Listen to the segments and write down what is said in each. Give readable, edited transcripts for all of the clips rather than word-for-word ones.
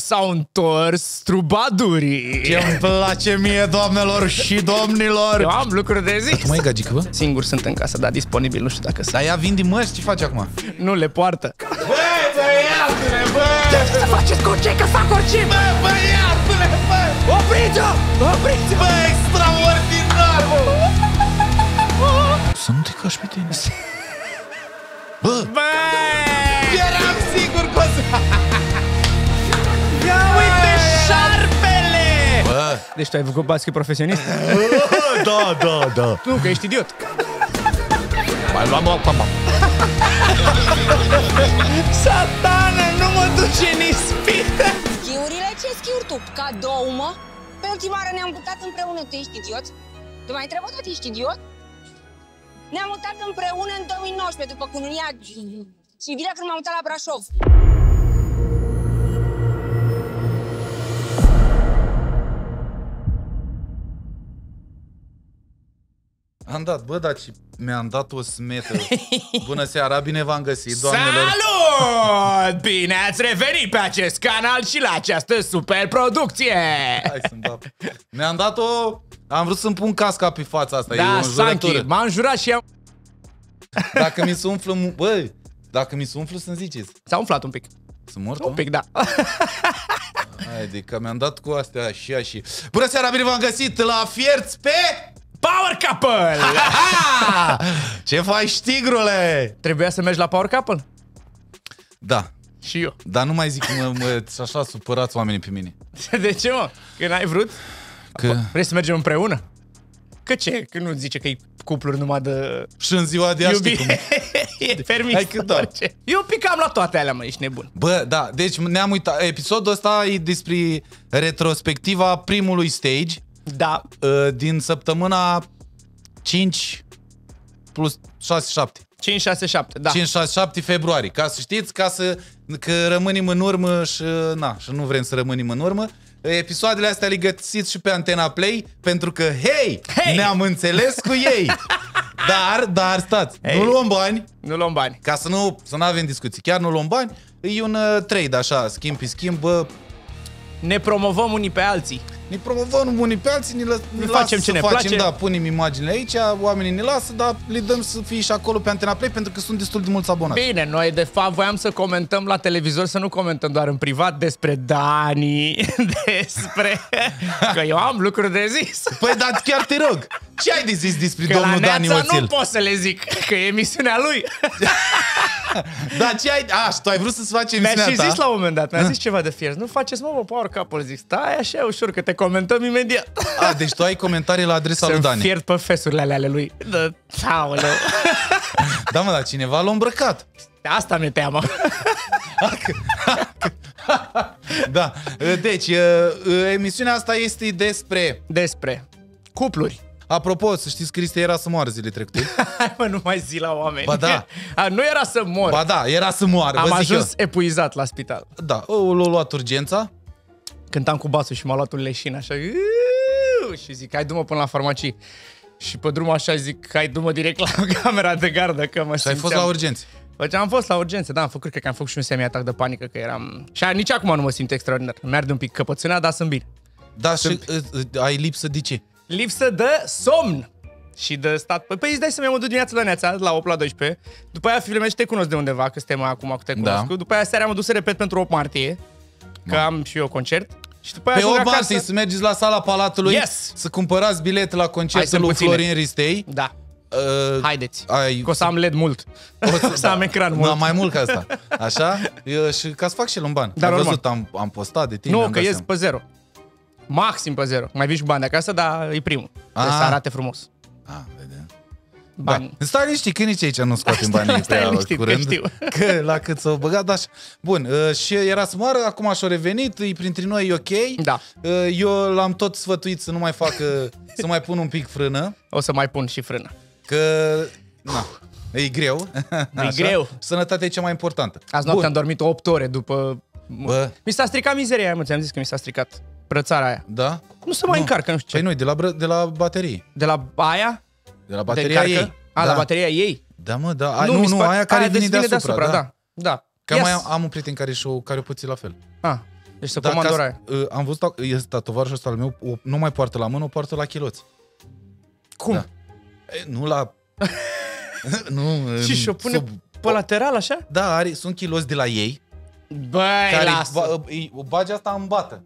S-au întors trubadurii. Ce-mi place mie, doamnelor și domnilor. Eu am lucruri de zis. Tu mai e gagică, bă? Singur sunt în casă, dar disponibil, nu știu dacă sunt. Dar ea vin din mărți, ce faci acum? Nu, le poartă. Bă, băiatule, bă! Ce să faceți cu cei că fac orice? Bă, băiatule, bă! Opriți-o! Opriți-o! Bă, extraordinar, bă! Să nu te cași pe tine. Bă! Bă! Eram sigur că o să... Ia uite șarpele! Bă. Deci tu ai făcut basket profesionist? Da, da, da. Nu, că ești idiot. Mai luam o pam. Satane, nu mă duce în ispită! Schiurile? Ce schiuri tu? Cadou, mă? Pe ultima oară ne-am mutat împreună, tu ești idiot? Tu m-ai întrebat tot, ești idiot? Ne-am mutat împreună în 2019, după cununia civilă când m-am mutat la Brașov. Am dat, bă, dar mi-am dat o smetă. Bună seara, bine v-am găsit, doamnelor. Salut! Bine ați revenit pe acest canal și la această superproducție. Hai să-mi dat. Mi-am dat o... Am vrut să-mi pun casca pe fața asta. Da, Sanchi, m-am jurat și eu. Dacă mi se umflă... Bă, dacă mi se umflă, să-mi ziceți. S-a umflat un pic. Sunt mort? Un pic, da. Haide, că mi-am dat cu astea așa și... Bună seara, bine v-am găsit la Fierți pe... Power Couple! Ce faci, tigrule? Trebuia să mergi la Power Couple? Da. Și eu. Dar nu mai zic că așa supărați oamenii pe mine. De ce, mă? Că n-ai vrut? Că... Vrei să mergem împreună? Că ce? Că nu zice că e cupluri numai de... Și în ziua de azi, cum... E permis. Hai că da. Eu picam la toate alea, mă, ești nebun. Bă, da, deci ne-am uitat. Episodul ăsta e despre retrospectiva primului stage. Da. Din săptămâna 5 plus 6-7. 5-6-7, da. 5-6-7 februarie. Ca să știți, ca să că rămânem în urmă și, na, și nu vrem să rămânem în urmă. Episoadele astea le găsiți și pe Antena Play, pentru că, hei, hey! Ne-am înțeles cu ei. Dar stați, hey. Nu luăm bani. Nu luăm bani. Ca să nu avem discuții. Chiar nu luăm bani. E un trade, așa, schimb pe schimb, bă. Ne promovăm unii pe alții. Ne promovăm unii pe alții, ne facem ce ne place. Da, punem imaginile aici, oamenii ne lasă, dar le dăm să fie și acolo pe Antena Play, pentru că sunt destul de mulți abonați. Bine, noi de fapt voiam să comentăm la televizor, să nu comentăm doar în privat despre Dani, despre... Că eu am lucruri de zis. Păi, dar chiar te rog, ce ai de zis despre că domnul Dani Oțil? Că nu pot să le zic, că e emisiunea lui. Dar ce ai... A, tu ai vrut să-ți faci emisiunea ta? Mi-a și zis la un moment dat, mi-a zis ceva de fierți. Nu faceți, mă, Power Couple, zic, stai așa ușor, că te comentăm imediat. A, deci tu ai comentarii la adresa lui Dani. Să-mi fiert pe fesurile alea ale lui. Da, mă, dar cineva l-a îmbrăcat. Asta mi-e teamă. Da, deci, emisiunea asta este despre... Despre cupluri. Apropo, să știți, Cristi era să moară zile trecute. Mă, nu mai zi la oameni. Ba da. Nu era să mor. Ba da, era să moară. Am ajuns epuizat la spital. Da, l-a luat urgența. Cântam cu basul și m-a luat un leșin așa. Și zic, hai du-mă până la farmacie. Și pe drum așa zic, hai du-mă direct la camera de gardă, că mă simțeam. Și ai fost la urgențe? Deci am fost la urgențe, da, am făcut, cred că am făcut și un semi-atac de panică, că eram... Și nici acum nu mă simt extraordinar. Mi-arde un pic căpățâna, dar sunt bine. Da, și ai lipsă de ce? Lipsă de somn și de stat. Păi îți dai seama, mă duc dimineața la neața, la 8 la 12. După aia filmez și te cunosc de undeva, că suntem acum cu Te Cunosc. Da. După aia seara mă duc să repet pentru 8 martie, că am și eu concert. Și după aia pe 8 martie să mergeți la Sala Palatului, yes, să cumpărați bilet la concertul lui Florin Ristei. Da. Haideți, că o să am LED mult. O să da, am ecran mult. Da, mai mult ca asta. Așa? Și ca să fac și el un ban. Dar am văzut, am postat de tine. Nu, că ies pe zero. Maxim pe zero. Mai vii și bani de acasă, dar e primul. Trebuie să arate frumos. A, vedem. Bani. Da. Stai liniștit, că nici aici nu scoatem banii pe curând. Că la cât s-au băgat, așa. Bun, și era să moară, acum și-a revenit, e printre noi, e ok. Da. Eu l-am tot sfătuit să nu mai facă, să mai pun un pic frână. O să mai pun și frână. Că, na, e greu. E greu. Sănătatea e cea mai importantă. Azi noapte am dormit 8 ore după... Bă. Mi s-a stricat mizeria aia, mă, ți-am zis că mi s-a stricat. Brățara aia. Da? Nu se mai încarcă, nu știu ce. Păi nu, de la baterie. De la aia? De la bateria ei. A, da. La bateria ei? Da, mă, da. A, nu, aia care vine deasupra, da. Da. Cam mai am un prieten care o puțin la fel. A. Deci se comandă. Am văzut, este tovarășul ăsta al meu, nu mai poartă la mână, o poartă la chiloți. Cum? Da. E, nu la... nu, și și-o pune sub... pe lateral așa? Da, are, sunt chiloți de la ei. Băi, lasă! O bagi asta în bată.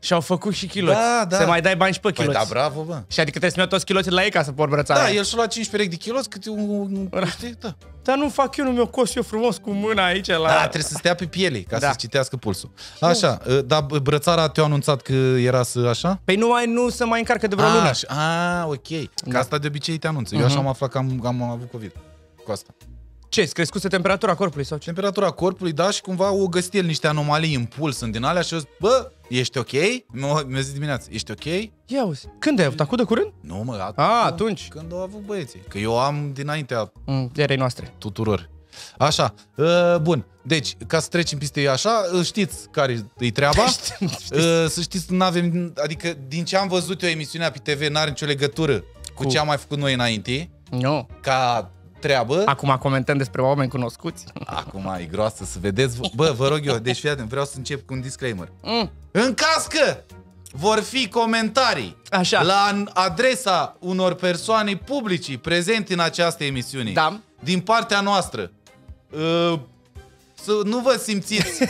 Și-au făcut și chiloți. Da, da. Se mai dai bani și pe chiloți. Păi da, bravo, bă. Și adică trebuie să-mi iau toți chiloții de la ei ca să por brățarea. Da, el și-a luat 5 perechi de chiloți, câte un... Știi? Da. Dar nu fac eu, nu mi-o cos eu frumos cu mâna aici la... Da, trebuie să stea pe piele ca da. Să-ți citească pulsul. Așa, dar brățara te-a anunțat că era să așa? Păi nu se mai încarcă de vreo lună. Ah, ok. Că da. Asta de obicei te anunță. Eu așa am aflat că am avut COVID cu asta. Ce, îți crescuse temperatura corpului sau ce? Temperatura corpului, da, și cumva o găstil niște anomalii în puls, în din alea și eu zic, bă, ești ok? Mi-a zis dimineața, ești ok? Ia uzi, când ai avut? Acum de curând? Nu, mă, atunci. Când au avut băieții, că eu am dinaintea erei noastre. Tuturor. Așa, bun, deci, ca să trecem peste așa, știți care-i treaba. Să știți, n-avem, adică, din ce am văzut eu emisiunea pe TV, n-are nicio legătură cu ce am mai făcut noi înainte. Nu. Ca... treabă. Acum comentăm despre oameni cunoscuți. Acum e groasă să vedeți. Bă, vă rog eu, deci fiat, vreau să încep cu un disclaimer. În caz că vor fi comentarii așa. La adresa unor persoane publici prezente în această emisiune, da. Din partea noastră, să nu vă simțiți...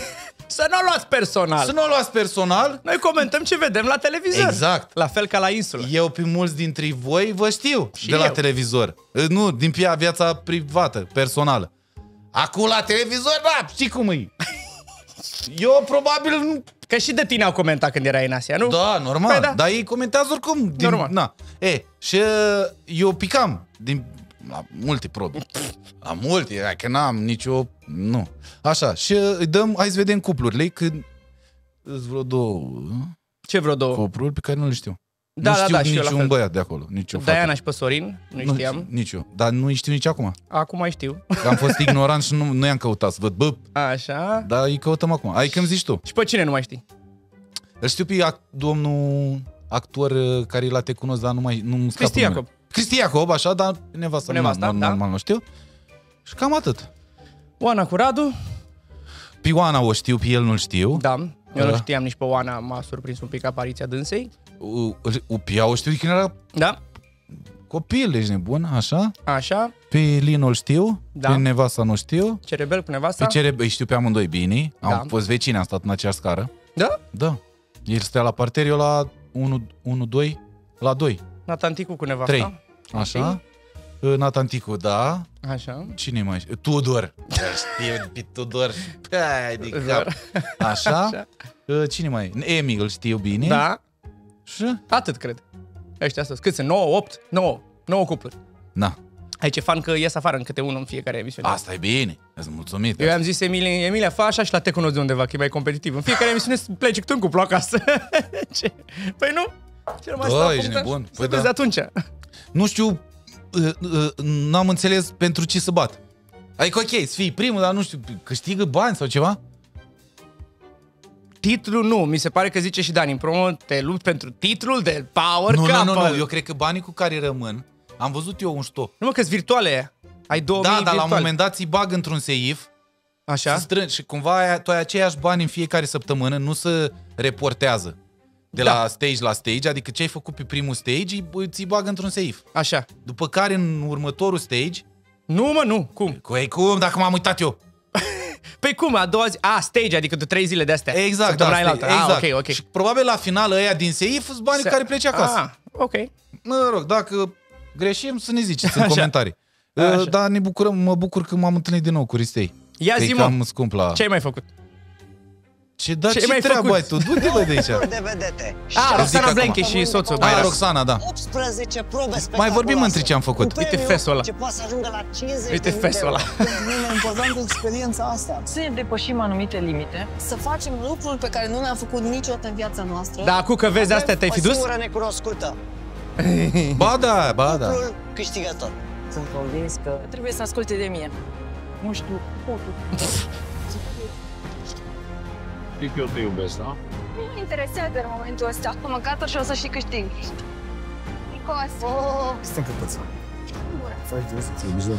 Să nu o luați personal. Să nu o luați personal. Noi comentăm ce vedem la televizor. Exact. La fel ca la insulă. Eu pe mulți dintre voi vă știu și de eu. La televizor. Nu, din viața privată, personală. Acum la televizor, da, știi cum e. Eu probabil nu... Că și de tine au comentat când erai în Asia, nu? Da, normal. Păi, da. Dar ei comentează oricum. Din... Normal. Na. E, și eu picam din... La multe probe. La multe, că n-am nicio... Nu. Așa, și dăm, hai să vedem cuplurile, că îți vreo două... Ce vreo două? Cupluri pe care nu le știu. Da, nu știu da, niciun și eu băiat de acolo, nicio Daiana fată. Și pe Sorin, nu știam. Nici eu, dar nu știu nici acum. Acum mai știu. Am fost ignorant și nu i-am căutat să văd, bă. Așa. Dar îi căutăm acum. Hai că îmi zici tu. Și pe cine nu mai știi? Îl știu pe domnul actor care l-a te cunosc, dar nu mai... Cristi Iacob. Cristi Iacob, așa, dar nevasta, normal, nu știu. Și cam atât. Oana cu Radu. Pe Oana o știu, pe el nu-l știu. Da, eu nu știam nici pe Oana, m-a surprins un pic apariția dânsei. Pe ea o știu când era... Da. Copil, ești nebun, așa. Așa. Pe Lino-l știu, da. Pe nevasta nu știu. Cerebel cu nevasta. Pe Cerebel, știu pe amândoi bine, da. Am fost vecini, am stat în aceeași scară. Da? Da. El stea la parter, eu la 1-2, la 2. Natanticu cu nevasta. 3. Așa. Natanticu, da. Așa. Cine mai știu? Tudor. Știu pe Tudor. Hai de cap. Așa. Cine mai e? Emi îl știu bine. Da. Și? Atât, cred. Ăștia astăzi. Cât sunt? 9, 8? 9. 9 cupluri. Da. Aici e fan că ies afară în câte unul în fiecare emisiune. Asta e bine. Îți mulțumit. Eu am zis Emilia, fa așa și la te cunosc de undeva, că e mai competitiv. În fiecare emisiune pleci tu în cuplu acasă. Ce? Păi nu? Da, ești nebun. Păi da. Atunci. Nu știu, n-am înțeles pentru ce să bat. Adică ok, să fii primul, dar nu știu, câștigă bani sau ceva? Titlul nu, mi se pare că zice și Dani în promo, te lupți pentru titlul de Power Couple. Nu, eu cred că banii cu care rămân, am văzut eu un ștop. Nu mă, că-s virtuale, ai 2000 virtuale. Da, dar la un moment dat îi bag într-un seif. Așa. Strângi și cumva tu ai aceiași bani în fiecare săptămână, nu se reportează. De la stage la stage, adică ce ai făcut pe primul stage, ți-i bagă într-un safe. Așa. După care în următorul stage... Nu, mă, nu. Cum? Cum? Dacă m-am uitat eu. Păi cum? A doua zi... A, stage, adică de 3 zile de astea. Exact, da. Exact. Ok, ok. Și probabil la final ăia din safe sunt banii care pleci acasă. Ah, ok. Mă rog, dacă greșim, să ne ziceți în comentarii. Dar ne bucurăm, mă bucur că m-am întâlnit din nou cu Ristei. Ia zi, mă, ce ai mai făcut? Ce mai treabă ai tu? Du-te, bă, de aici. A, Roxana Blenke și soțul. A, Roxana, da. Mai vorbim între ce am făcut. Uite fesul ăla. Uite fesul ăla. Ne împăzăm cu experiența asta. Să ne depășim anumite limite. Să facem lucruri pe care nu le-am făcut niciodată în viața noastră. Da, acum că vezi astea, te-ai fi dus? O singură necunoscută. Ba da, ba da. Lucrul câștigător. Sunt convins că... Trebuie să asculte de mine. Nu știu, potul. Știi că eu te iubesc, da? Nu mă interesează în momentul ăsta. Mă gata și o să și câștig. Nicos! Stai că poți. Faci de asta, ți-ai mijloc.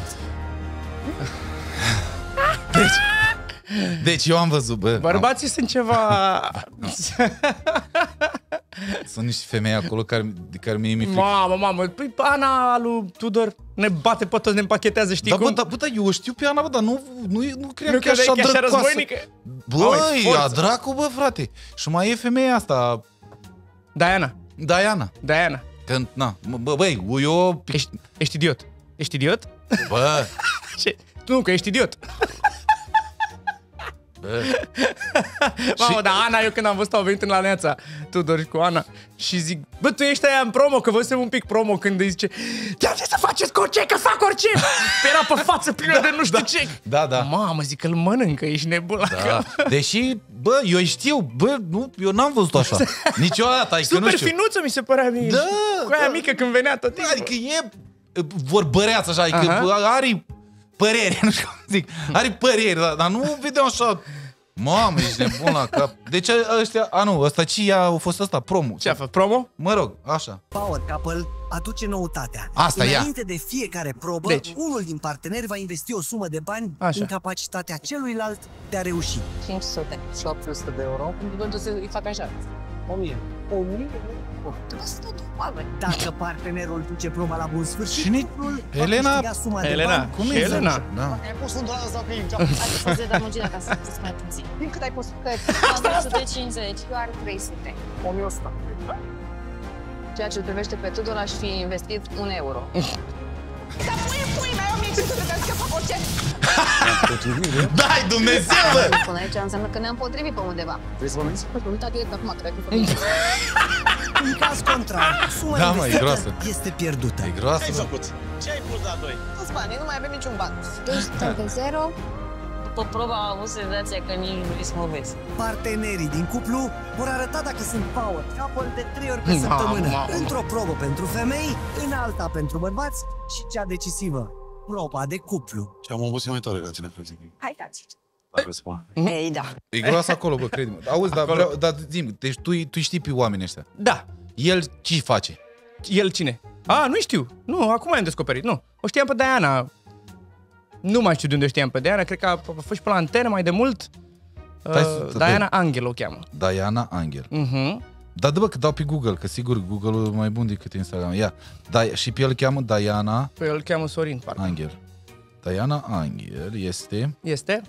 Deci... Deci eu am văzut, bă. Bărbații sunt ceva... Sunt niște femei acolo care mie mi-e frică. Mamă, păi Ana lui Tudor ne bate pe toți, ne împachetează, știi cum? Da, eu știu pe Ana, bă, dar nu cred că e așa drăcoasă. Băi, a dracu, bă, frate. Și mai e femeia asta... Daiana. Că, na, băi, eu... Ești idiot. Ești idiot? Bă! Nu, că ești idiot. Mamă, dar Ana, eu când am văzut, au venit în La Neața Tudor cu Ana și zic, bă, tu ești aia în promo, că văzusem un pic promo când îi zice, de-a ce să faceți cu orice, că fac orice. Era pe față plină de nu știu ce. Da. Mamă, zic, îl mănâncă, ești nebun la cap. Deși, bă, eu știu, bă, eu n-am văzut așa niciodată. Super finuță mi se părea mie. Da. Cu aia mică când venea tot timpul. Adică e vorbăreață așa, adică are păreri, nu știu cum zic. Are păreri, dar nu vedeam așa. Mamă, ești nebun la cap. Deci ăștia, ăsta ce a fost ăsta? Promo. Ce a fost? Promo? Mă rog, așa. Power Couple aduce noutatea. Asta ia. Înainte de fiecare probă, deci, unul din parteneri va investi o sumă de bani așa, în capacitatea celuilalt de a reuși. 500. 700 de euro. Pentru că îi fac așa. 1000. 1000? 100 de oameni. Dacă partenerul duce proba la bun sfârșit, titlul va suma de bani. Cum e Elena? Ai pus un dolar sau prin joc. Ai pus 10 de amăgiri acasă, să îți mai puțin. Din cât ai pus? Cât? 150. Doar 300. 1100. Ceea ce privește pe Tudor, aș fi investit 1 euro. Dar pui mea, 1500 de că fac orice. Dai, Dumnezeu, bă! Până aici înseamnă că ne-am potrivit pe undeva. Vrei să vorbim? Uita direct acum, cred că e în caz contrar, suma investită este pierdută. E groasă, bă. Ce ai făcut? Ce ai pus la doi? Toți banii, nu mai avem niciun ban. 200 de zero. După proba am avut senzația că nici nu să mă vezi. Partenerii din cuplu vor arăta dacă sunt power couple de 3 ori pe săptămână. Într-o probă pentru femei, în alta pentru bărbați și cea decisivă, proba de cuplu. Și am obosit mai tare ca tine, frate. Hai, taci. Ei, da. E groasă acolo, bă, crede-mă. Auzi, dar zi-mi, deci tu știi pe oamenii ăștia. Da. El ce face? El cine? Nu știu. Nu, acum am descoperit, nu. O știam pe Daiana. Nu mai știu de unde știam pe Daiana, cred că a fost pe la Antenă mai de mult. Daiana Anghel o cheamă. Daiana Anghel. Dar dă, bă, că dau pe Google, că sigur Google-ul e mai bun decât Instagram. Ia, și pe el cheamă Daiana... Pe el îl cheamă Sorin, parcă. Anghel. Daiana Anghel este... Este?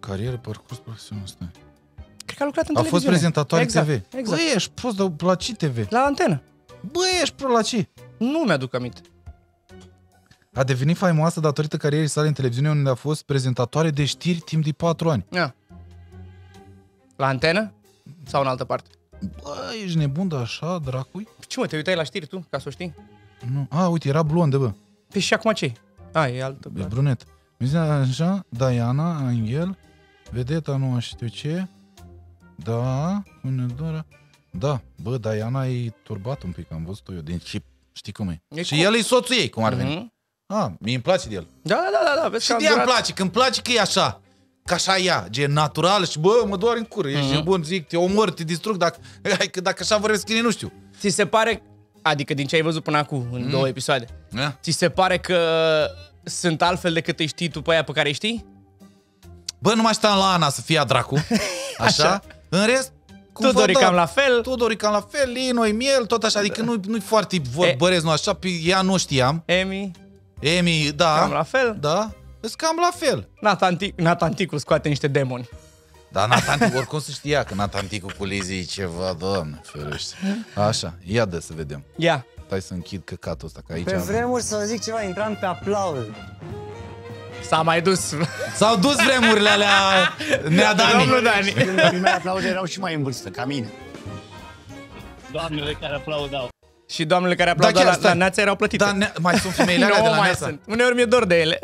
Carieră, parcurs, profesional, stai. Cred că a lucrat în televiziune. A fost prezentatoare TV. Exact. Bă, ești prost, dar la ce TV? La Antenă. Bă, ești prost la ce? Nu mi-aduc aminte. A devenit faimoasă datorită carierei sale în televiziune, unde a fost prezentatoare de știri timp de 4 ani. Da. La Antenă? Sau în altă parte? Bă, ești nebun de așa, dracui? Ce, mă, te uitai la știri tu, ca să o știi? Nu. Uite, era blondă, bă. Păi și acum ce? E altă parte. E brunet. Mi zice așa, Daiana Anghel, vedeta nu știu ce, da, unedora, da, bă, Daiana e turbat un pic, am văzut-o eu, deci știi cum e. Și el e soțul ei, cum ar veni. Mie îmi place de el. Da, și de ea îmi place, că îmi place că e așa. Că așa ea, gen natural și bă, mă doare în cură, ești bun, zic, te omor, te distrug, dacă așa vorbesc nu știu. Ți se pare, adică din ce ai văzut până acum, în 2 episoade, ți se pare că sunt altfel decât îi știi tu pe aia pe care îi știi? Bă, nu mai stau la Ana să fie a dracu. Așa. În rest, Tudor e cam la fel. Tudor e cam la fel, Lino e miel, tot așa. Adică nu-i foarte vorbăresc, nu așa, pe ea nu știam. Emi, da. Cam la fel. Da, îți cam la fel. Natanticu scoate niște demoni. Da, Natanticu, oricum se știa că Natanticu cu Lizzie e ceva, doamne, ferește. Așa, ia de să vedem. Ia. Stai să închid căcatul ăsta, că aici... Pe vremuri să zic ceva, intram pe aplauze. S-a mai dus. S-au dus vremurile alea, nea Dani. Domnul Dani. Când primea aplauze erau și mai în vârstă, ca mine. Doamnele care aplaudau. Și doamnele care aplaudau la Neața erau plătite. Dar mai sunt femeile alea de la Neața. Uneori mi-e dor de ele.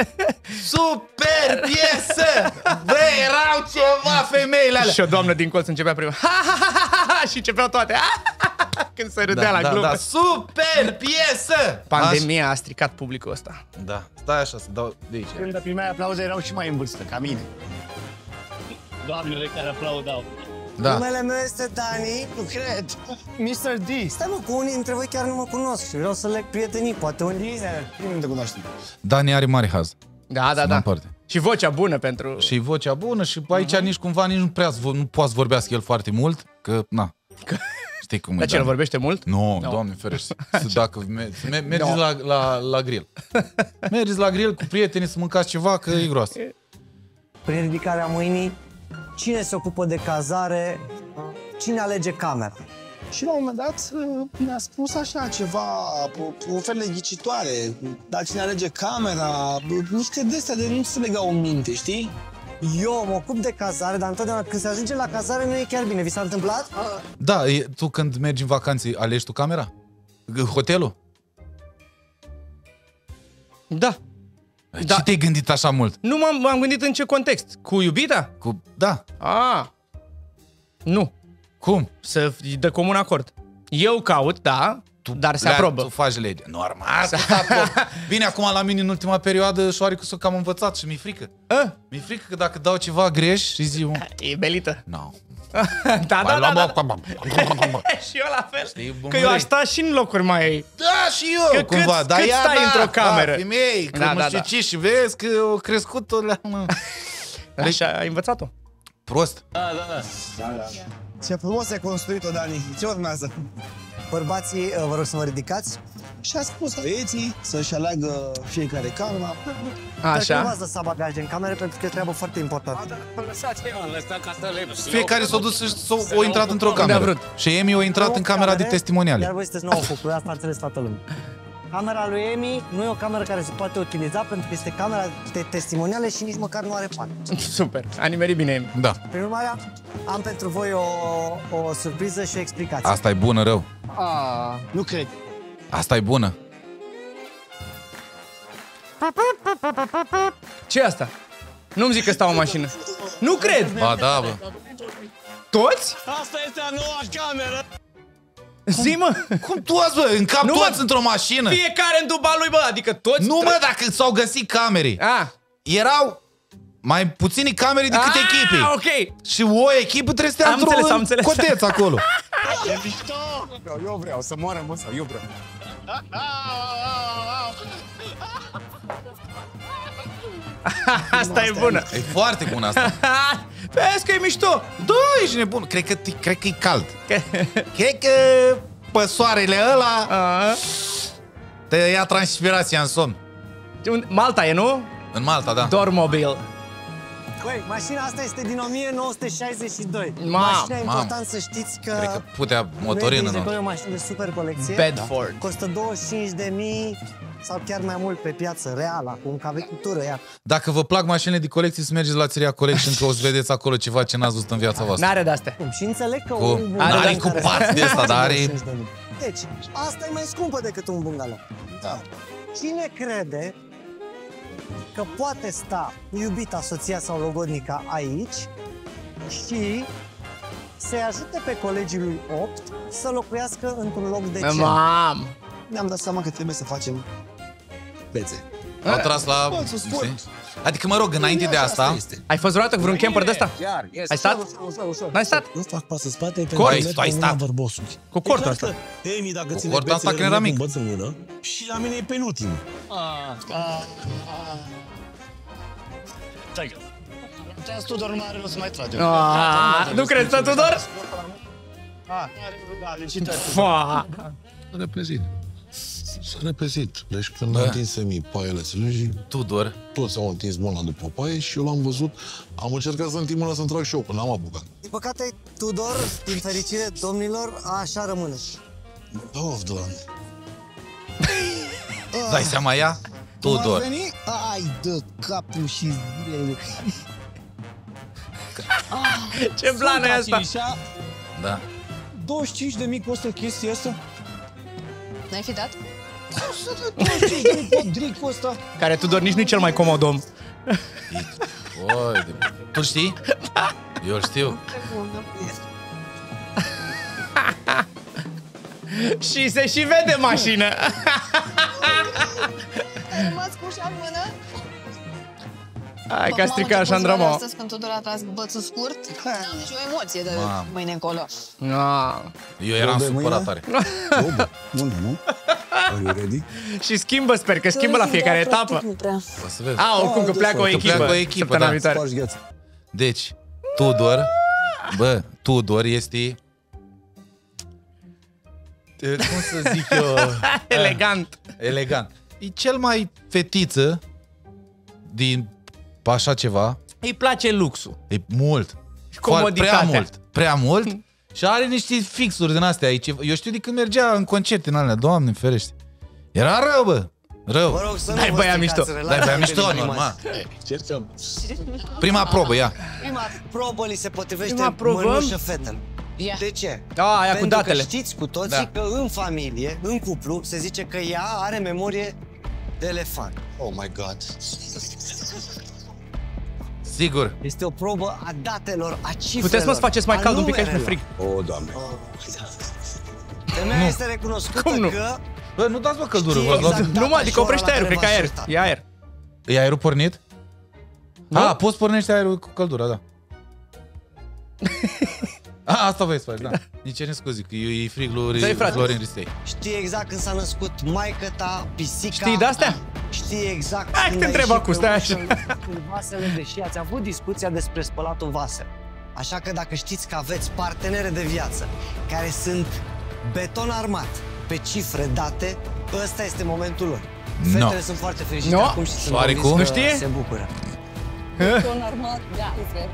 Super piesă! Bă, erau ceva femeile alea. Și o doamnă din colț începea prima. Și începeau toate. Când se râdea la glumă. Super piesă! Pandemia a stricat publicul ăsta. Da, stai așa să dau de aici. Când primeai aplauze erau și mai în vârstă, ca mine. Doamnele care aplaudau. Numele meu este Dani. Nu cred. Mr. D. Stai, mă, cu unii dintre voi chiar nu mă cunosc și vreau să leg prietenii, poate unii. Nu te cunoaște. Dani are mare haz. Da. Și vocea bună pentru... Și vocea bună și aici nici cumva nici nu poate să vorbească el foarte mult, că na... Știi cum e, ce, nu vorbește mult? Nu, no, Doamne ferește. Dacă mergi la grill. Mergi la grill cu prietenii să mâncați ceva, că e groasă. Prin ridicarea mâinii, cine se ocupă de cazare, cine alege camera? Și la un moment dat mi-a spus așa ceva, oferte ghicitoare, dar cine alege camera, niște de-astea de nu se legau în minte, știi? Eu mă ocup de cazare, dar întotdeauna când se ajunge la cazare nu e chiar bine. Vi s-a întâmplat? Da, tu când mergi în vacanțe, alegi tu camera? Hotelul? Da. Da. Ce te-ai gândit așa mult? Nu m-am gândit în ce context. Cu iubita? Cu... Da. A. Nu. Cum? Să de comun acord. Eu caut, da, tu, dar se aprobă. Tu faci lege. Normal. Bine, acum la mine în ultima perioadă șoaricul s-o cam învățat și mi-e frică. Mi-e frică că dacă dau ceva greș și zic... E belită. Nu. Da. Și eu la fel. Știi, că eu aș sta și în locuri mai... Da, și eu. Că cumva, cât Daiana, stai într-o cameră. Femei, că da, nu știu ce și vezi că au crescut-o la... Așa, ai învățat-o. Prost. Da. Ce frumos ai construit-o, Dani. Ce urmează? Bărbații, vă rog să mă ridicați. Și a spus băieții să-și aleagă fiecare camera. Așa. Nu v-ați lăsat bagaje în cameră pentru că e treabă foarte importantă. Fiecare s-a dus și s-a intrat într-o cameră. Și Emi a intrat în camera de testimoniale. Iar voi sunteți nouă cupluri, asta a înțeles toată lumea. Camera lui Emi nu e o cameră care se poate utiliza pentru că este camera de testimoniale și nici măcar nu are parte. Super, a nimerit bine Emi. Da. Prin urmare, am pentru voi o surpriză și o explicație. Asta e bună, rău. Nu cred. Asta e bună. Ce asta? Nu-mi zic că stau o mașină. Nu cred. Ba da, bă. Toți? Asta este a noua cameră. Zi, mă. Cum toți, bă? În cap toți într-o mașină. Fiecare în duba lui, bă. Adică toți... Nu, mă, dacă s-au găsit camere. Erau mai puțini camere decât echipe. Ok. Și o echipă trebuie să stea într-un coteț acolo. Eu vreau să moară, mă, sau eu vreau. Asta e bună. E foarte bună asta. Vezi că e mișto. Da, ești nebun. Cred că e cald. Cred că pe soarele ăla te ia transpirația în somn. Malta e, nu? În Malta, da. Dormobil. Băi, mașina asta este din 1962. Mașina e important să știți că... Cred că putea motorină, nu? E o mașină de super colecție. Bedford. Costă 25.000... sau chiar mai mult pe piață reală, cu un cavecultură, ia. Dacă vă plac mașinile de colecții, să mergeți la Țăria Collection, că o să vedeți acolo ceva ce n-ați văzut în viața voastră. N-are de-astea. Și înțeleg că un are cu pați de asta, dar are... Deci, asta e mai scumpă decât un bungalow. Da. Cine crede că poate sta iubita, soția sau logodnica aici și... să-i ajute pe colegii lui 8 să locuiască într-un loc decent? Ne-am dat seama că trebuie să facem... Pețe. Au tras la... Adică, mă rog, înainte de asta... Ai fost vreodată vreun camper de ăsta? Ai stat? N-ai stat? Nu fac pas în spate, pentru că merg cu vărbosuri. Cu cortul ăsta. Emi, dacă ține pețele, nu îmbăți în mână. Și la mine e penultimul. Stai gata. Tudor nu are rost să mai trage. Nu crezi, Tudor? S-a repezit. Deci când am întins Emi paiele sălii, Tudor, toți au întins mâna după paie și eu l-am văzut, am încercat să întind mâna să-mi trag și eu, până n-am apucat. Din păcate, Tudor, din fericire, domnilor, așa rămâne. Of, Doamne. Dai seama ea? Tudor. Ai, dă capul și zilele. Ce plană e asta? Da. 25.000 costă chestia asta? N-ai fi dat? 25.000 podricul ăsta! Care, Tudor, nici nu-i cel mai comod om. Tu știi? Eu știu. Și se și vede mașină. Ai rămas cu ușa în mână? Hai că a stricat așa în drama. Mamă, astăzi când Tudor a tras bățul scurt, n-am nicio emoție de mâine încolo. Eu eram supărat tare. Bun, nu? Și schimbă, sper că schimbă la fiecare etapă. O să vezi. A, oricum că pleacă o echipă. Deci, Tudor, bă, Tudor este... Cum să zic eu... Elegant. Elegant. E cel mai fetiță din așa ceva. Îi place luxul. E mult. Comoditatea. Prea mult. Prea mult. Și are niște fixuri din astea aici. Eu știu de când mergea în concerte în alea. Doamne ferește. Era rău, bă. Rău. Mă rog să dai băia mișto. Dai băia mișto, normal. Cercăm. Prima probă, ia. Prima probă li se potrivește mănușă fetelor. De ce? Da, aia cu datele. Pentru că știți cu toții că în familie, în cuplu, se zice că ea are memorie de elefant. Oh my God. Sigur. Este o probă a datelor, a cifrelor. Puteți să faceți mai cald un pic, aici mi-e frig. O, Doamne. Femeia este recunoscută că... Bă, nu dați-vă căldură, vă. Nu, mă, adică oprește aerul, cred că aer. E aer. E aerul pornit? A, poți pornește aerul cu căldura, da. A, asta vă spune, da. Nici nu scuzi, că e frig lui Florin Ristei. Știi exact când s-a născut maică ta, pisica... Știi de-astea? Știi exact... Hai că te întreb acum, stai așa. Cu vasele, deși ați avut discuția despre spălatul vase. Așa că dacă știți că aveți partenere de viață, care sunt beton armat, pe cifre date, ăsta este momentul lor. Fetele sunt foarte fericite acum și sunt convins că se bucură. Beton armat, da, cifre.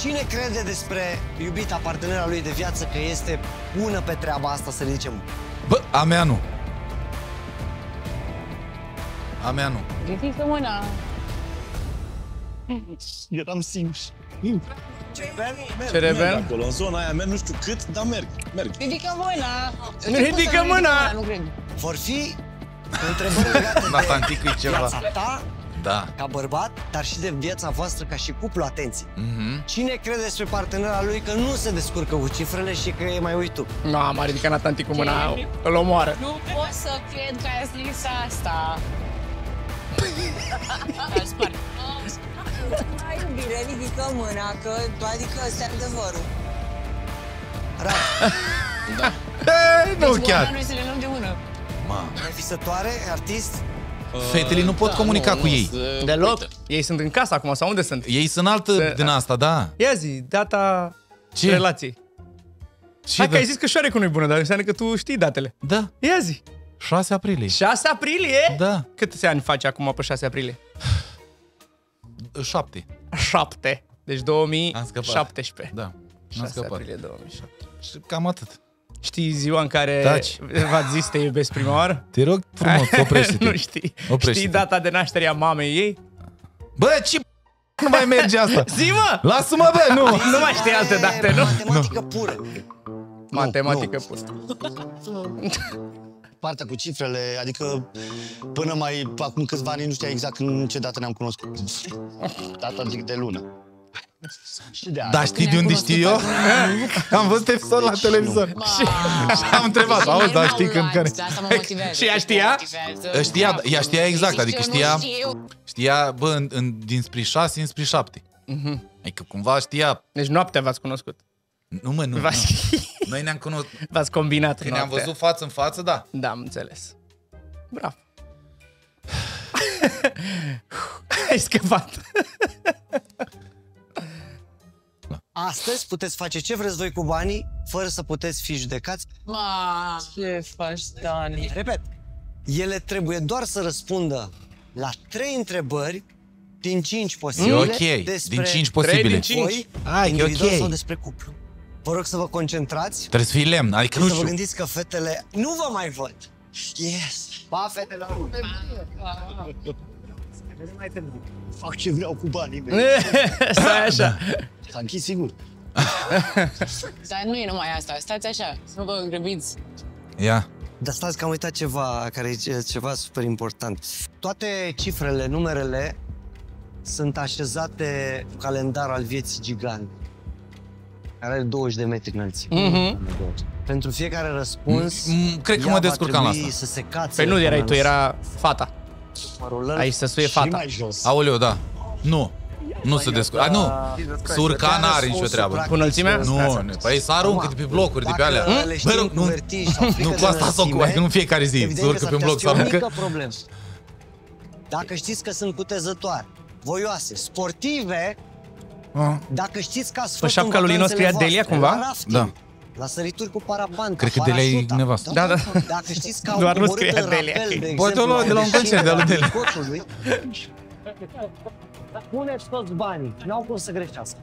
Cine crede despre iubita partenera lui de viață că este bună pe treaba asta, să le zicem? Bă, a mea nu. A mea nu. Ridică mâna. Eram simț. Cerebel? Acolo, în zona aia merg, nu știu cât, dar merg. Ridică mâna. Nu ridică mâna. Vor fi întrebări legate de Natanticu viața ta. Da. Ca bărbat, dar și de viața voastră ca și cuplu, atenție. Cine crede despre partenera lui că nu se descurcă cu cifrele și că e mai uitat? Na, m-a ridicat Natanticu mâna, îl omoară. Nu pot să cred că ai zis asta. Hai, iubire, ridică mâna, că adică ăsta e adevărul. Nu chiar. Noi să le luăm de mână. Visătoare, artist? Fetele nu pot comunica cu ei. Deloc. Ei sunt în casă acum, sau unde sunt? Ei sunt altă din asta, da. Ia zi, data relației. Hai că ai zis că șoare cu nu-i bună, dar înseamnă că tu știi datele. Da. Ia zi. 6 aprilie. 6 aprilie? Da. Câte ani faci acum pe 6 aprilie? 7. 7. Deci 2017. Da. 6 aprilie 2017. Cam atât. Știi ziua în care v-ați zis te iubesc prima oară? Te rog frumos, oprește-te. Nu știi. Știi data de naștere a mamei ei? Bă, ce nu mai merge asta? Zi, mă! Lasă-mă, bă, nu! Nu mai știi alte date, nu? Matematică pură. Matematică pură. Partea cu cifrele, adică până mai acum câțiva ani nu știa exact în ce dată ne-am cunoscut. Data zic de lună. Dar știi de unde știu eu? Am văzut episodul la televizor și am întrebat-o, auzi, dar știi când care... Și ea știa? Ea știa exact, adică știa, bă, dinspre 6 înspre 7. Adică cumva știa... Deci noaptea v-ați cunoscut. Nu, mă, nu. Noi ne-am cunoscut. V-ați combinat noaptea. Când ne-am văzut față în față, da. Da, am înțeles. Bravo. Ai scăpat. Astăzi puteți face ce vreți voi cu banii, fără să puteți fi judecați. Ce faci, Dani? Repet, ele trebuie doar să răspundă la 3 întrebări din 5 posibile. Ok, din 5 posibile. Voi, individual sau despre cuplu. Vă rog să vă concentrați. Trebuie să fii lemn, adică nu știu. Să vă gândiți că fetele nu vă mai văd. Yes! Pa, fetele! Fac ce vreau cu banii mei. Stai așa. S-a închis sigur. Dar nu e numai asta, stați așa, să nu vă îngrăbiți. Ia. Dar stați că am uitat ceva, care e ceva super important. Toate cifrele, numerele, sunt așezate în calendar al vieții gigant, care are 20 de metri înălțime. Pentru fiecare răspuns, cred că mă descurcam la asta. Păi nu erai tu, era fata. Aici să suie fata. Aoleu, da. Nu. Nu se descurcă. Nu, să urca n-are nicio treabă. Cu înălțimea? Nu, păi să aruncă de pe blocuri, de pe alea. Nu, cu asta s-o cu, adică nu fiecare zi. Să urcă pe bloc, să aruncă. Dacă știți că sunt cutezătoare, voioase, sportive, dacă știți că ați făcut în vacanțele voastre, la rafting, la sărituri cu parapanta, cred că Delia e nevastă. Da, da. Dacă știți că au coborât în rapel, poate o luăm de la un concert de-a lui Delia. Puneți toți banii, n-au cum să greșească.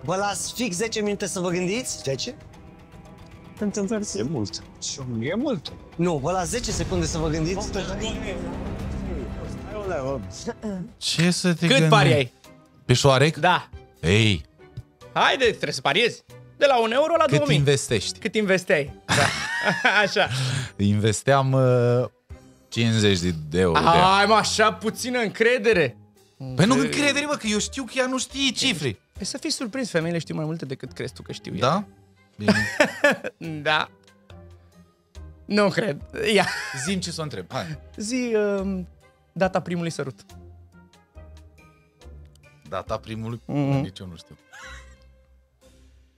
Vă las fix 10 minute să vă gândiți. 10? E mult. E mult. Nu, vă las 10 secunde să vă gândiți. Ce să te gândești? Cât pari ai? Pe șoarec? Da. Ei. Haide, trebuie să pariezi. De la 1 euro la 2000. Cât investești? Cât investeai. Da. Așa. Investeam 50 de euro. Hai, mă, așa puțină încredere. Păi nu încredere, mă, că eu știu că ea nu știe cifre. Păi să fii surprins, femeile știu mai multe decât crezi tu că știu. Da? Bine. Da. Nu cred. Ia. Zi-mi ce să o întreb. Hai. Zi data primului sărut. Data primului? Nici eu nu știu.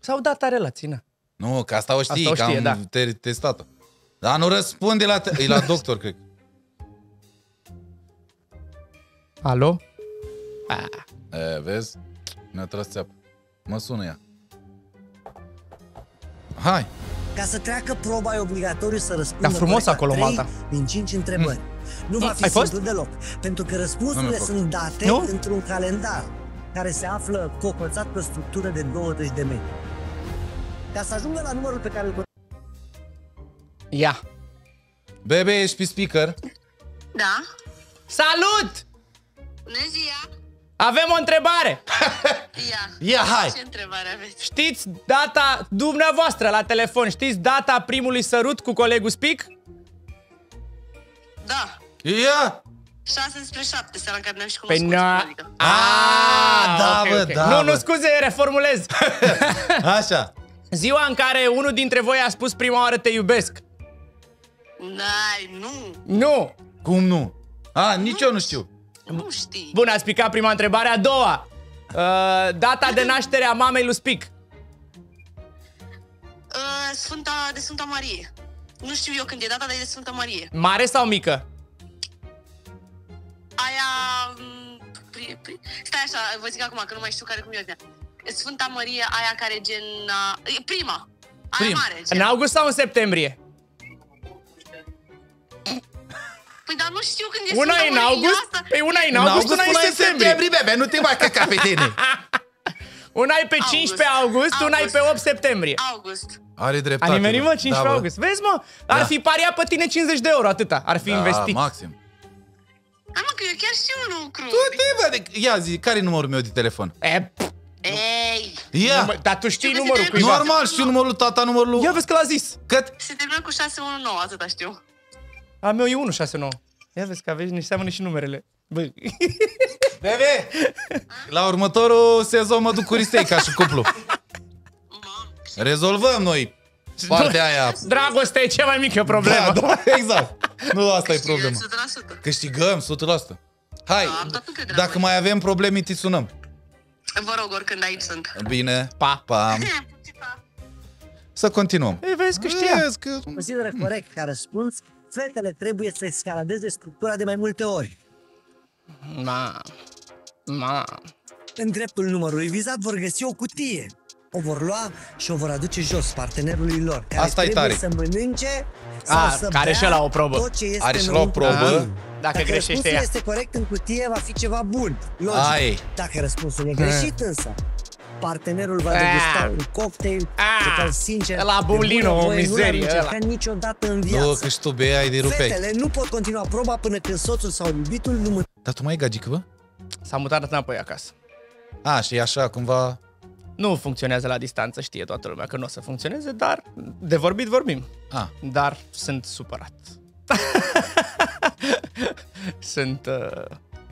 Sau data relației, na. Nu, că asta o știi, asta o știe, că am testat-o. Dar nu răspunde la... E la doctor, cred. Alo? E, vezi? Ne-a tras țeapă. Mă sună ea. Hai! Ca să treacă proba e obligatoriu să răspundă frumos acolo, Malta. Din 5 întrebări. Nu va fi simplu deloc, pentru că răspunsurile sunt date într-un calendar care se află cocoțat pe o structură de 20 de metri. Ca să ajungă la numărul pe care îl... Ia! Bebe, ești pe speaker? Da. Salut! Bună ziua! Avem o întrebare! Ia, hai! Ce întrebare aveți? Știți data dumneavoastră la telefon? Știți data primului sărut cu colegul Spic? Da. Ia! 6-7 seara în care ne-am și cunoscut. Da, bă, da. Nu, nu, scuze, reformulez. Așa. Ziua în care unul dintre voi a spus prima oară te iubesc. N-ai, nu. Nu. Cum nu? A, nici eu nu știu. Nu știi. Bun, ați picat prima întrebare. A doua. Data de naștere a mamei lui Spic. De Sfânta Marie. Nu știu eu când e data, dar e de Sfânta Marie. Mare sau mică? Aia... Stai așa, vă zic acum că nu mai știu care cum e. Sfânta Marie, aia care gen... Prima. Aia mare. În august sau în septembrie? Păi, dar nu știu când e. Una e în august? Păi una e în august, una e în septembrie, bebe, nu te mai căca pe tine. Una e pe 15 august, una e pe 8 septembrie. August. Are dreptate. A nimerit, mă, 15 august. Vezi, mă? Ar fi pariat pe tine 50 de euro, atâta. Ar fi investit. Maxim. Hai, mă, că eu chiar știu un lucru. Ia zi, care e numărul meu de telefon? Dar tu știi numărul cuiva. Normal, știu numărul tata, numărul... Ia vezi că l-a zis. Cât? Se termină cu 619, atâta știu. A meu e 169. Ia vezi că aveți, ne seamănă și numerele. Băi. Bebe! La următorul sezon mă duc cu Ristei ca și cuplu. Rezolvăm noi partea aia. Dragostea e cea mai mică problemă. Da, da, exact. Nu asta e problema. Câștigăm 100%. Hai, dacă mai avem probleme, te sunăm. Vă rog, oricând aici sunt. Bine. Pa. Pa. Să continuăm. Vezi că știa. Consideră corect ca răspuns. Fetele trebuie să escaladeze structura de mai multe ori. În dreptul numărului vizat vor găsi o cutie. O vor lua și o vor aduce jos partenerului lor, care asta trebuie tare. Să mănânce sau să care bea la o probă. Tot ce este are și la o probă. Dacă răspunsul este corect în cutie, va fi ceva bun. Logic. Dacă răspunsul e greșit însă, partenerul va degusta un cocktail total sincer. La Bulino, o mizerie. Ca niciodată în viață. Nu, că și tu beai de rupei. Fetele nu pot continua proba până când soțul sau iubitul nu mă... Dar tu mai e gagică, bă? S-a mutat înapoi acasă. A, și așa, cumva... Nu funcționează la distanță, știe toată lumea că nu o să funcționeze, dar de vorbit vorbim. Dar sunt supărat. Sunt...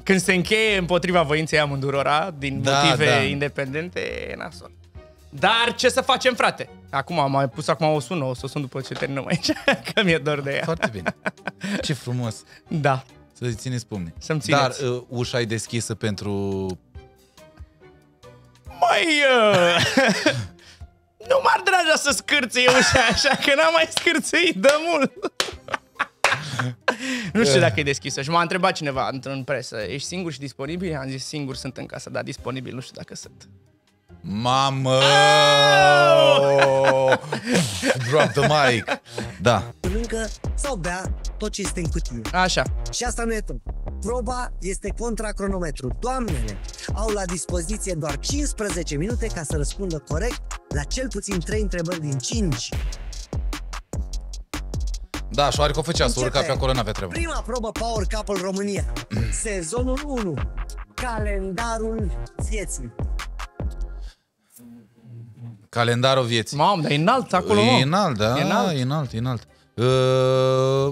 Când se încheie împotriva voinței amândurora, din motive independente, e nasol. Dar ce să facem, frate? Acum am mai pus, acum o sună, o să o sun după ce terminăm aici, că mi-e dor de ea. Foarte bine. Ce frumos. Da. Să-i țineți pumne. Să-mi țineți. Dar ușa e deschisă pentru... Nu m-ar draga să scârție ușa așa, că n-am mai scârțit de mult. Nu știu dacă e deschisă. Și m-a întrebat cineva într-un presă, ești singur și disponibil? Am zis, singur sunt în casă, dar disponibil nu știu dacă sunt. Mamă! Drop the mic! Da. Mănâncă sau bea tot ce este în cutie. Așa. Și asta nu e tot. Proba este contra cronometru. Doamnele au la dispoziție doar 15 minute ca să răspundă corect la cel puțin 3 întrebări din 5. Da, și oarecă o făcea, să urca pe acolo, n-avea treabă. Prima probă Power Couple România. Sezonul 1. Calendarul vieții. Calendarul vieții. Mamă, dar e înalt acolo, mă. E înalt, da, e înalt, e înalt.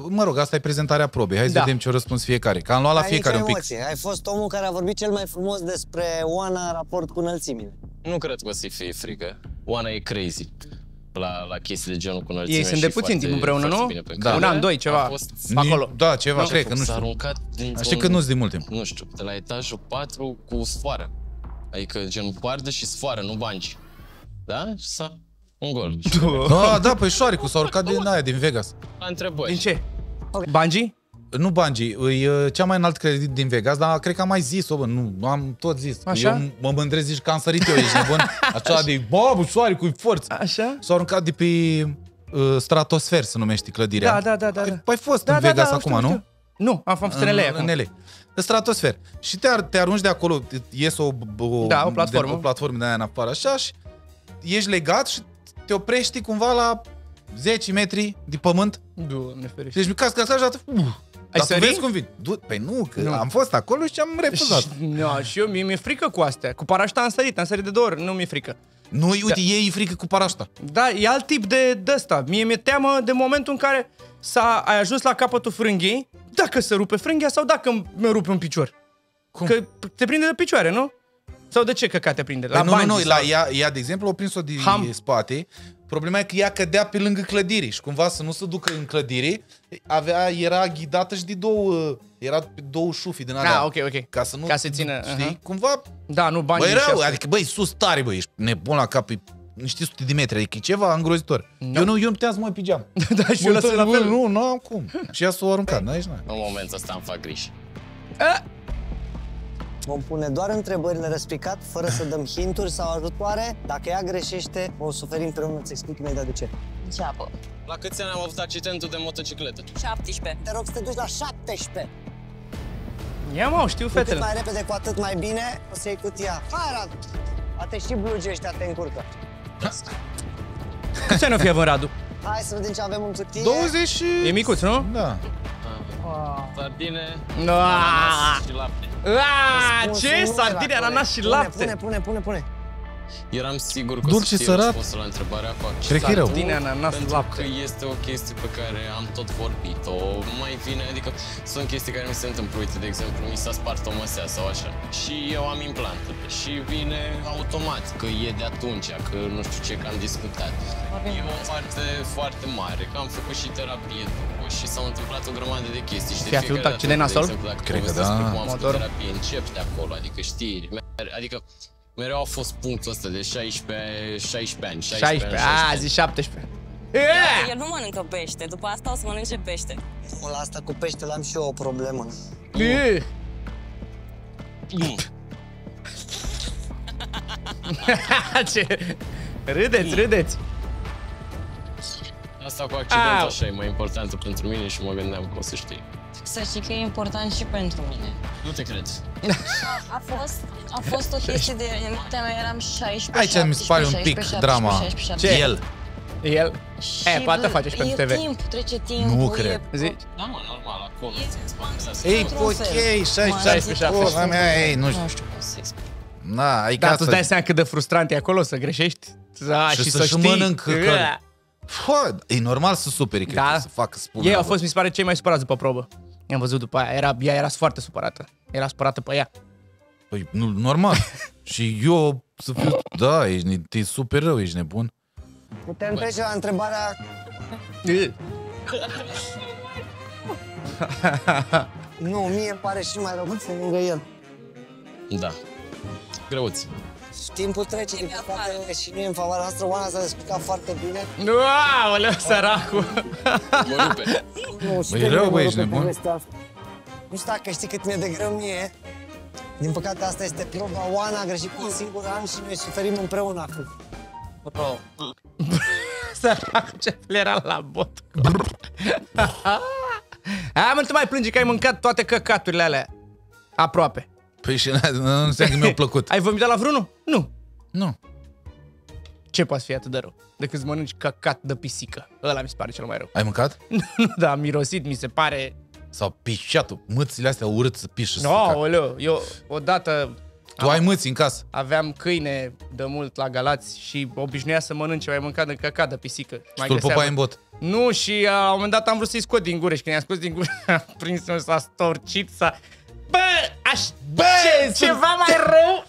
Mă rog, asta e prezentarea probei. Hai să vedem ce răspuns fiecare. Că am luat la fiecare un pic. Ai fost omul care a vorbit cel mai frumos despre Oana în raport cu înălțimile. Nu cred că o să-i fie frică. Oana e crazy la chestii de genul cu înălțimea. Ei sunt de puțin timp împreună, nu? Da. Un an, doi, ceva. Acolo. Da, ceva, cred că nu știu. Așa că nu-s de mult timp. Nu știu, de la etajul 4 cu sfoară. Adică gen poardă și sfoară, nu banci. Da? Sau un gol. Ah, da, păi șoaricul s-a urcat din aia, din Vegas. Întrebări. Din ce? Bungee? Nu bungee, e cea mai înalt credit din Vegas, dar cred că am mai zis-o, bă, nu, am tot zis. Așa? Eu mă mândrez, zici că am sărit eu, ești nebun? Așa de, bă, șoaricul e forță. Așa? S-a urcat de pe Stratosfer, se numește clădirea. Da, da, da. Păi ai fost în Vegas acum, nu? Nu, am fost în LA acum. Stratosfer. Și te arunci de acolo, ies o platformă de aia în afară, așa, și ești legat și te oprești cumva la 10 metri de pământ. Doamne ferește. Deci mi cască așa și atât. Dar tu vezi cum vin. Păi nu, că am fost acolo și am refuzat. Și eu, mi-e frică cu astea. Cu parașta am sărit de 2 ori, nu mi-e frică. Nu, uite, ei e frică cu parașta. Da, e alt tip de ăsta. Mie mi-e teamă de momentul în care ai ajuns la capătul frânghiei, dacă se rupe frânghia sau dacă mi rupe un picior. Cum? Că te prinde de picioare, nu? Sau de ce că te prinde? La ea, de exemplu, o prins-o din spate. Problema e că ea cădea pe lângă clădire și cumva să nu se ducă în clădire, era ghidată și de două șufi din alea. Ok. Ca să nu... Ca să țină... Știi? Cumva... Da, nu bani. Băi, rău, adică, băi, sus tare, băi, ești nebun la cap, niște sute de metri, adică e ceva îngrozitor. Eu nu puteam să mă pigeam. Da, și eu lăsă la fel. Nu am cum. Și ea s-o aruncat, n-aici n-ai. În momentul ăsta îmi fac griji. Vom pune doar întrebări nerăspicat, fără să dăm hinturi sau ajutoare. Dacă ea greșește, o suferim împreună, îți explic imediat de ce. Înceapă. La câți ani am avut accidentul de motocicletă? 17. Te rog să te duci la 17. Ia mă, știu fetele. Cât mai repede, cu atât mai bine, o să iei cutia. Hai, Radu! A te și blugește, a te încurcă. Câți ani o fi avut, Radu? Hai să vedem ce avem în cutie. 20... E micuț, nu? Da. Sardine, ananas și lapte. Ce? Sardine, ananas și lapte? Pune. Eram sigur că o să fie răspunsul la întrebarea cu accidentul. Pentru că este o chestie pe care am tot vorbit-o. Mai vine, adică sunt chestii care mi se întâmplă. Uite, de exemplu, mi s-a spart o măsea sau așa. Și eu am implantă. Și vine automat că e de atunci, că nu știu ce, că am discutat. E o parte foarte mare, că am făcut și terapie și s-au întâmplat o grămadă de chestii. Și de fiecare dată, de exemplu, dacă povestesc despre cum am făcut terapie, încep de acolo, adică știri, adică... Mereu a fost punctul ăsta de 16 ani. A, zi 17. El nu mănâncă pește, după asta o să mănânce pește. La asta cu pește l-am și eu o problemă. Ce? Râdeți. Asta cu accidentul așa e mai importantă pentru mine și mă gândeam că o să știi. Să știi că e important și pentru mine. Nu te crezi. A fost o chestie de... Eram 16, aici mi se pare un pic drama. Ce? El? Poate faceți pentru TV. Trece timp. Nu cred. Da, mă, normal, acolo. Ei, ok, 16, nu știu cum să explic. Dar tu-ți dai seama cât de frustrant e acolo să greșești? Și să-și mănâncă. E normal să superi, cred că să facă spune. Ei au fost, mi se pare, cei mai supărați după probă. I-am văzut după aia, ea era foarte supărată. Era supărată pe ea. Păi, normal. Și eu să fiu... Da, e super rău, ești nebun. Putem trece la întrebarea... Nu, mie pare și mai rău să lângă el. Da. Greuți. Timpul trece din păcate și nu e în favoarea noastră. Oana s-a descurcat foarte bine. Aoleu, săracul! Mă rupe. Nu, e rău, băi, ești nebun. Nu știu dacă știi cât mi-e de greu mie. Din păcate asta este proba. Oana a greșit cu un singur an și noi suferim împreună acum. Săracul, ce flera la bot. Aia, mă, nu te mai plângi că ai mâncat toate căcaturile alea. Aproape. Păi și nu înseamnă că mi-au plăcut. Ai vomitat la vreunul? Nu. Nu. Ce poate fi atât de rău? Decât să mănânci căcat de pisică. Ăla mi se pare cel mai rău. Ai mâncat? Nu, da, am mirosit, mi se pare. Sau pișatul. Mățile astea urât să pișe. No, oleu, eu odată... Tu ai mâți în casă. Aveam câine de mult la Galați și obișnuia să mănânce, mai mâncat de căcat de pisică. Și tu-l pupai în bot. Nu, și la un moment dat am vrut să-i scot din gură și când i-am scos din gură, am prins-o, s-a storcit, s-a... Bă, aș... Bă, ceva mai rău?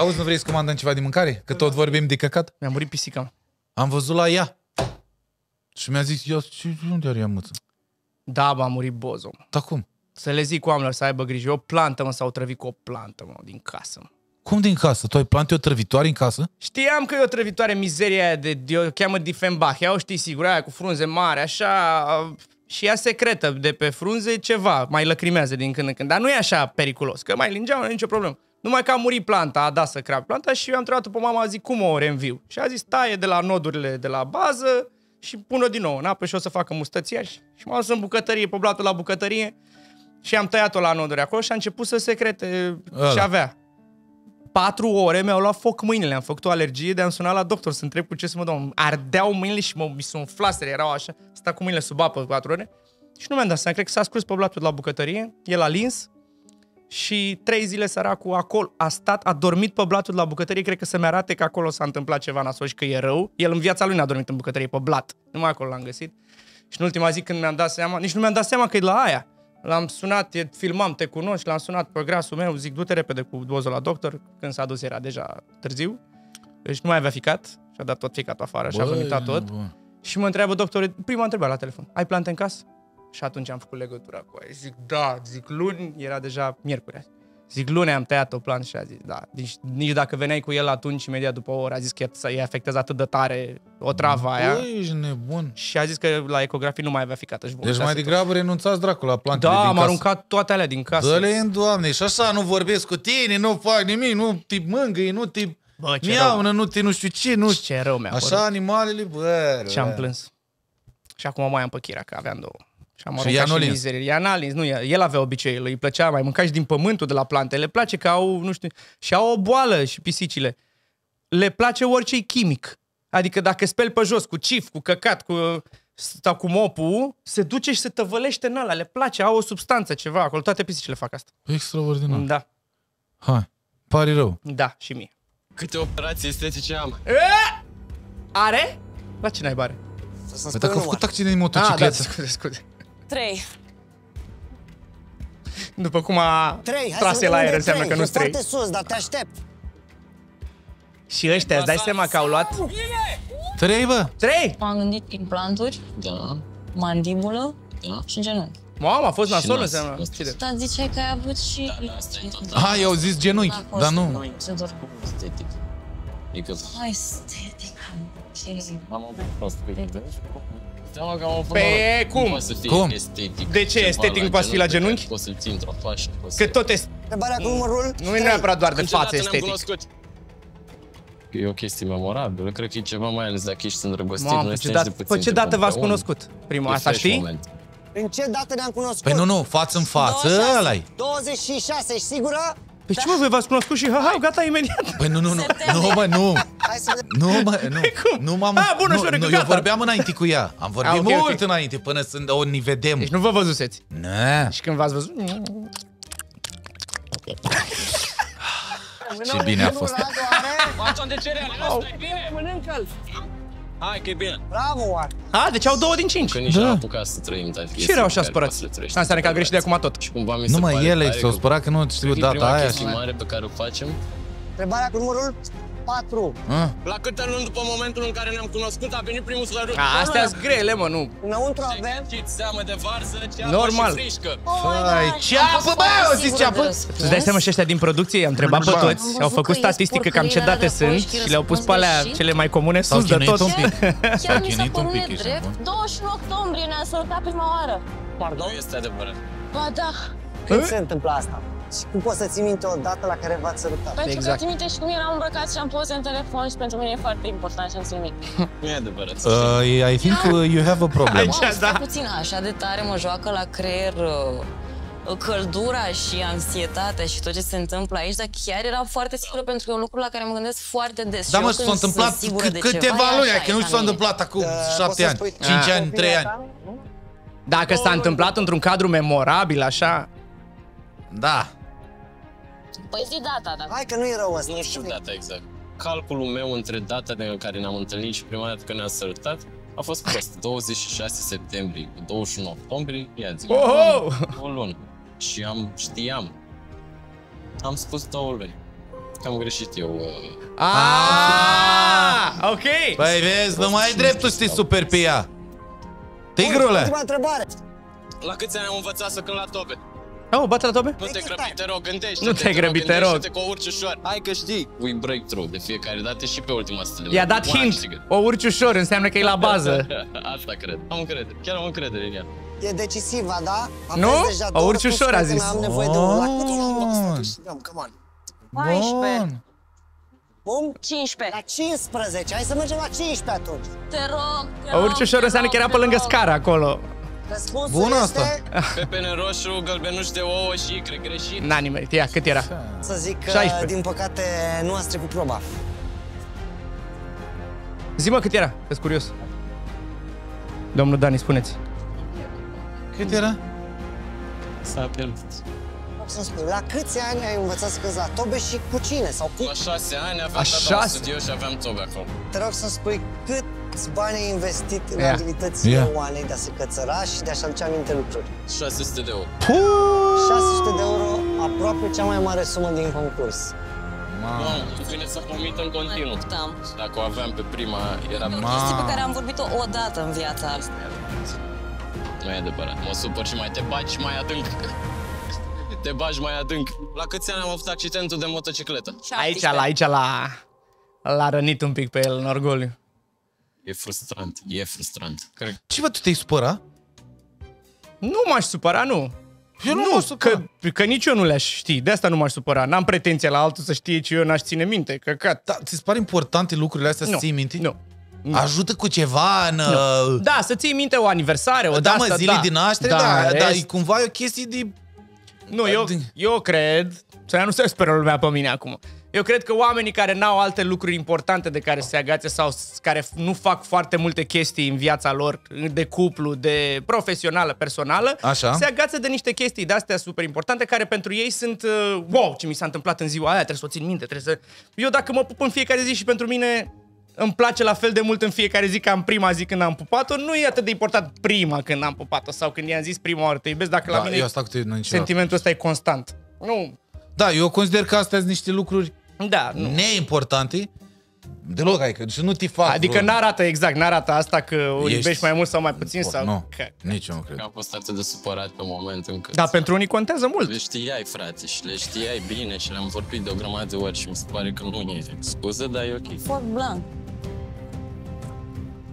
Auzi, nu vrei să comandăm ceva din mâncare? Că tot vorbim de căcat? Mi-a murit pisica. Am văzut la ea și mi-a zis, ia, unde are ea mâță? Da, m-a murit bozom. Dar cum? Să le zic oamenilor să aibă grijă. O plantă, mă, s-au trăvit cu o plantă, mă, din casă, mă. Cum din casă? Tu ai plante o trăvitoare în casă? Știam că e o trăvitoare, mizeria aia de o cheamă Diffenbachia, o știi sigur, aia cu frunze mari, așa... Și ea secretă de pe frunze ceva, mai lăcrimează din când în când, dar nu e așa periculos, că mai lingeam, nu e nicio problemă. Numai că a murit planta, a dat să creapă planta și eu am întrebat-o pe mama, a zis, cum o reînviu? Și a zis, taie de la nodurile de la bază și pun-o din nou în apă și o să facă mustăția și m-am dus în bucătărie, pe blatul la bucătărie și am tăiat-o la noduri acolo și a început să secrete ce avea. 4 ore mi-au luat foc mâinile, am făcut o alergie, de am sunat la doctor să întreb cu ce să mă dau. Ardeau mâinile și mi se umflaseră, erau așa, stau cu mâinile sub apă 4 ore și nu mi-am dat seama, cred că s-a scurs pe blatul de la bucătărie, el a lins și 3 zile săracul acolo a stat, a dormit pe blatul de la bucătărie, cred că să-mi arate că acolo s-a întâmplat ceva nasol și că e rău. El în viața lui n-a dormit în bucătărie, pe blat, numai acolo l-am găsit și în ultima zi când mi-am dat seama, nici nu mi-am dat seama că e la aia. L-am sunat, filmam, te cunoști, l-am sunat pe grasul meu, zic, du-te repede cu dozul la doctor. Când s-a dus era deja târziu, deci nu mai avea ficat, și-a dat tot ficatul afară, și-a vomitat tot. Bă. Și mă întreabă doctorul, prima întrebare la telefon, ai plante în casă? Și atunci am făcut legătura cu aia, zic, da, zic, luni, era deja miercuri. Zic, luni am tăiat o plantă și a zis, da, nici dacă veneai cu el atunci, imediat după o oră, a zis că îi afectează atât de tare o travă aia. Băi, ești nebun. Și a zis că la ecografie nu mai avea ficată. Deci mai degrabă renunțați, dracu, la plantele din casă. Da, am aruncat toate alea din casă. Dă-le, Doamne, și așa nu vorbesc cu tine, nu fac nimic, nu te mângâi, nu te miaună, nu te nu știu ce, nu știu ce rău mi-a părut. Așa animalele, bă. Și am plâns. Și acum mai am păchirea, că aveam 2. Și am aruncat și mizerii. I-analins, nu, el avea obiceiul, îi plăcea, mai mânca și din pământul de la plante, le place că au, nu știu, și au o boală și pisicile. Le place orice chimic. Adică dacă speli pe jos cu cif, cu căcat, cu mopul, se duce și se tăvălește în ala, le place, au o substanță, ceva acolo, toate pisicile fac asta. Extraordinar. Da. Hai, pare rău. Da, și mie. Câte operații estetice am? Are? La ce naiba are? Păi dacă a făcut accident din motocicletă. Scuze. 3. După cum a trase la aer, înseamnă că nu-s 3. Foarte sus, dar te aștept. Și ăștia, îți dai seama că au luat... 3, bă! 3! M-am gândit implanturi, da. Mandibulă, da. Și genunchi. Mamă, a fost nasol, înseamnă. Dar ziceai că ai avut și... Ah, i-au zis genunchi, dar nu. Hai, estetic. Am avut prost pe ei, pe cum? Cum? De ce estetic nu poate fi la genunchi? Că tot este... Nu e neapărat doar de față estetic. E o chestie memorabilă, cred că e ceva, mai ales dacă ești îndrăgostit. Pe ce dată v-ați cunoscut? Prima, asta știi? În ce dată ne-am cunoscut? Păi nu, față în față, ăla-i. 26, ești sigură? Păi ce, mă, voi v-ați cunoscut și ha-ha, gata, imediat. Păi nu. Nu, mamă, nu, eu vorbeam înainte cu ea. Am vorbit mult înainte, până să o ni vedem. Deci nu vă văzuseți. Nu. Și când v-ați văzut... Ce bine a fost. Faci-o de cereale, ăsta e bine. Mănâncă-l. Hai că e bine. Bravo, oare. A, deci au 2 din 5. Că nici n-am apucat să trăim. Ce erau așa spărați? Asta înseamnă că a greșit de acum tot. Numai ele s-au spărat că nu știu data aia. Întrebarea cu numărul? 4. Ah. La câte luni după momentul în care ne-am cunoscut a venit primul slăruț. Astea-s grele, mă, nu. Înăuntru avem... Știți seamă de varză, ceapă normal. Și frișcă. Făi, ceapă, bă, au zis ceapă. Îți dai seama și ăștia din producție, i-am întrebat pe toți. Au făcut statistică cam ce date sunt și le-au pus pe alea cele mai comune sus de tot. Chiar mi s-a părut nedrept. 21 octombrie ne-a salutat prima oară. Pardon? Nu este adevărat. Ba da. Când se întâmplă asta? Și cum poți să ții minte o dată la care v-ați sărutat? Pentru că ții minte și cum eram îmbrăcat și am poze în telefon și pentru mine e foarte important și am ținut. Nu e adevărat. I think you have a problem. Stai puțin, așa de tare mă joacă la creier căldura și anxietatea și tot ce se întâmplă aici, dar chiar era foarte sigură pentru că e un lucru la care mă gândesc foarte des. Da, mă, s-a întâmplat câteva luni, că nu s-a întâmplat acum 7 ani, 5 ani, 3 ani. Dacă s-a întâmplat într-un cadru memorabil, așa... Da. Păi zi data, da. Hai că nu e rău asta. Nu știu data exact. Calculul meu între data în care ne-am întâlnit și prima dată când ne-am salutat a fost prost. 26 septembrie, 21 octombrie, ia zi. Oh! O lună. Și știam. Am spus 2 luni. Că am greșit eu. Ah! Ok! Păi vezi, nu mai ai dreptul să te superi pe ea. Tigrule! Ultima întrebare. La câți ani am învățat să cânt la tobe? Oh, bate la tobe? Nu te grăbi, te rog, gândește-te. Nu te grăbi, te rog. Gândește-te că o urci ușor. Hai că știi, we break through de fiecare dată și pe ultima stilă. I-a dat hint, o urci ușor, înseamnă că e la bază. Asta cred, am încredere, chiar am încredere în ea. E decisiva, da? Nu? O urci ușor, a zis. Am nevoie de un lac. Bun. 14. Cum? 15. La 15, hai să mergem la 15 atunci. Te rog, te rog. O urci ușor înseamnă că era pe lângă scara acolo. Răspunsul bun este... Asta. Pepene roșu, gălbenuș de ouă și cred greșit. N-a nimerit, ia, cât era? Să zic că, 16. Din păcate, nu ați trecut proba. Zi-mă cât era, că-s curios. Domnul Dani, spuneți. Cât era? S-a pierdut. Să spun, la câți ani ai învățat să cânti la tobe și cu cine? Sau cu... La 6 ani aveam tata în studio și aveam tobe acolo. Te rog să-mi spui câți bani ai investit în activitățile Oanei de a se cățăra și de a-și aduce aminte lucruri? 600 de euro. Puuu! 600 de euro, aproape cea mai mare sumă din concurs. Mamă, vine să vomit în continuu. Dacă o aveam pe prima, era... E o chestie pe care am vorbit-o odată în viața asta. Nu e adevărat, mă supăr și mai te bagi și mai adânc. Te bagi mai adânc. La câți ani am avut accidentul de motocicletă? Aici l-a rănit un pic pe el în orgoliu. E frustrant, e frustrant. Cred. Ce, bă, tu te-ai supăra? Nu m-aș supăra, nu. Eu nu m-aș supăra. Că nici eu nu le-aș ști, de asta nu m-aș supăra. N-am pretenția la altul să știe ce eu n-aș ține minte, căcat. Da, ți-ți pare importante lucrurile astea să ții minte? Nu. Ajută cu ceva în... Da, să ții minte o aniversare, o dată, zile din naștere, dar cumva e o chestie de... Nu, eu cred, să nu se speră lumea pe mine acum. Eu cred că oamenii care n-au alte lucruri importante de care se agațe sau care nu fac foarte multe chestii în viața lor, de cuplu, de profesională, personală, așa, se agață de niște chestii de-astea super importante care pentru ei sunt wow, ce mi s-a întâmplat în ziua aia, trebuie să o țin minte, trebuie să... Eu dacă mă pup în fiecare zi și pentru mine... Îmi place la fel de mult în fiecare zi ca în prima zi când am pupat-o. Nu e atât de important prima când am pupat-o sau când i-am zis prima oară te iubesc, dacă la mine sentimentul ăsta e constant. Nu. Da, eu consider că astea sunt niște lucruri neimportante. Deloc, adică nu te fac. Adică n-arată exact, n-arată asta că o iubești mai mult sau mai puțin sau... Nu, nici eu nu cred. Am fost atât de supărat pe moment încât... Da, pentru unii contează mult. Le știai, frate, și le știai bine și le-am vorbit de o grămadă de ori și mi se pare că nu e scuză, dar e ok. Foarte blanc.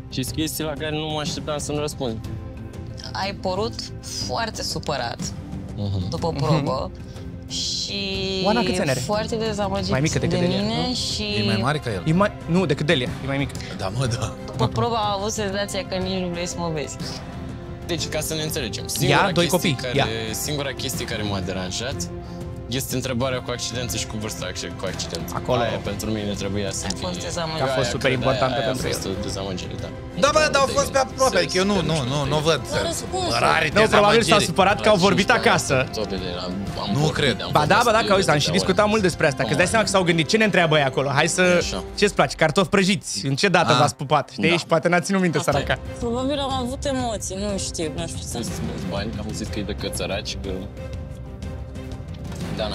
Și chestii la care nu mă așteptam să-mi răspund. Ai părut foarte supărat după probă și Oana, foarte dezamăgit mai mică decât de mine și... E mai mare ca el? Nu, decât Delia, e mai mică. Da, mă, da. După probă a avut senzația că nici nu vrei să mă vezi. Deci, ca să ne înțelegem, singura chestie care m-a deranjat este întrebarea cu accidentul și cu vârsta cu accidentul. Acolo aia, pentru mine trebuia să fie. A fost dezamăgire. A fost super importantă pentru el. A fost o dezamăgire, da. Da, bă, dar au fost pe aproape, că eu nu văd. Nu, probabil s-a supărat că au vorbit acasă. Nu cred. Ba da, că am și discutat mult despre asta, că îți dai seama că s-au gândit ce ne întreabă ei acolo. Hai să... Ce-ți place? Cartofi prăjiți. În ce dată v-ați pupat? Știi? Și poate n-a ținut minte, săraca. Probabil am avut emoții, nu știu. Nu știu să-mi spun. Bani, am zis că e de cățăraci, că... Da,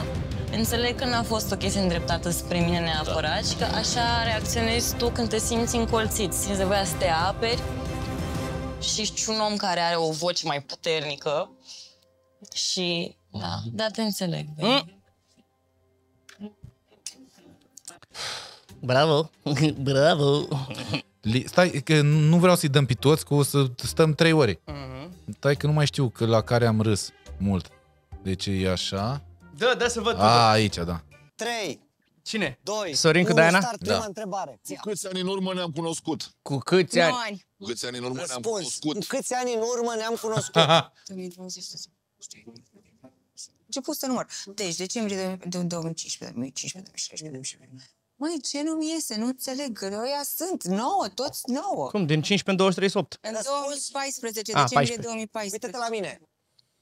Înțeleg că n-a fost o chestie îndreptată spre mine neapărat și că așa reacționezi tu când te simți încolțit. Simți nevoia să te aperi și ești un om care are o voce mai puternică și... Da, da, te înțeleg. Bravo! Bravo! Stai, că nu vreau să-i dăm pe toți, că o să stăm 3 ore. Stai că nu mai știu că la care am râs mult. Deci e așa... Da, da, să văd. A, aici, da. 3. Cine? 2. Sorin cu Daiana? Prima întrebare. Cu câți ani în urmă ne-am cunoscut? Cu câți ani? Cu câți ani în urmă ne-am cunoscut? Cu câți ani în urmă ne-am cunoscut? Început să număr. Deci, decembrie 2015, 2016. Măi, ce nu-mi iese? Nu înțeleg. Ăia sunt 9, toți 9. Cum? Din 15 în 23, 8. În 2014, decembrie 2014. Uite-te la mine.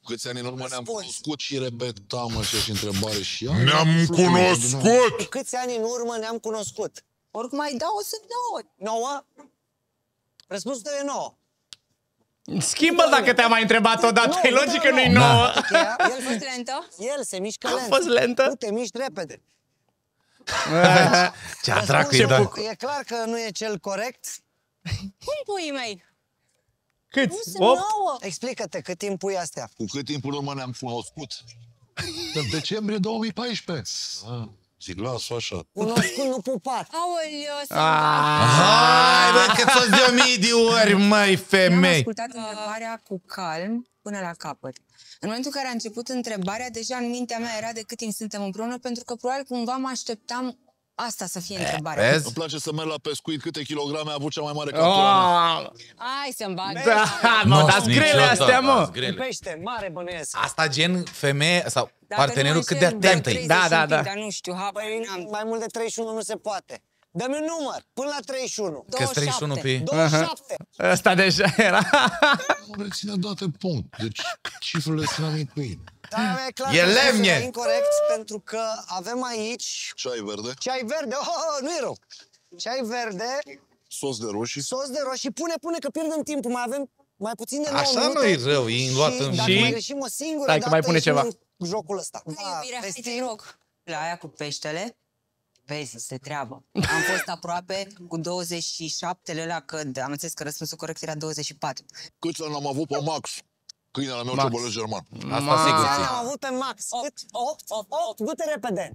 Câți ani în urmă ne-am cunoscut și repeta, mă, și întrebare și ea. Ne-am cunoscut! Cu câți ani în urmă ne-am cunoscut? Oricum mai dau, sunt 9. 9? Răspunsul tău e 9. Schimbă-l dacă te-a mai întrebat odată, e logic că nu-i 9. El fost lentă? El se mișcă lent. A fost lentă? Nu te miști repede. Ce dracu-i dau. E clar că nu e cel corect. Cum pui mei? Câți? 8? Explică-te cât timp pui astea. Cu cât timp în urmă ne-am cunoscut? În decembrie 2014. Zic, las-o așa. Cunoscut, nu pupat. Aoleu, să... Hai, bă, că ți-o de 1000 de ori, măi, femei. Am ascultat întrebarea cu calm până la capăt. În momentul în care a început întrebarea, deja în mintea mea era de cât timp suntem împreună, pentru că probabil cumva mă așteptam asta să fie întrebarea. Îmi place să merg la pescuit, câte kilograme a avut cea mai mare captură. Hai să-mi bag. Da, mă, dar grele astea, mă. Pește mare, bănuiesc. Asta gen femeie sau partenerul cât de atent e. Da, da, da. Dar nu știu, mai mult de 31 nu se poate. Dă-mi un număr, până la 31. Că-s 31 pe... 27. Asta deja era. Nu reține toate punct. Deci cifrele sunt amintuine. Dar e clar că e incorect, pentru că avem aici... Ceai verde. Ceai verde, oh, nu e rău. Ceai verde. Sos de roșii. Sos de roșii. Pune că pierdem timpul, mai avem mai puțin de 9 minute. Așa nu e rău, e luat în... Dacă mai greșim o singură dată, mai pune ceva. Jocul ăsta. Hai, iubirea, hai să-i rog. La aia cu peștele. Vezi, se treabă. Am fost aproape cu 27-le ăla, că am înțeles că răspunsul corect era 24. Câți ani am avut pe Max? Câinele meu ciobolesc german. Asta sigur. Câți ani am avut pe Max? 8. Du-te repede.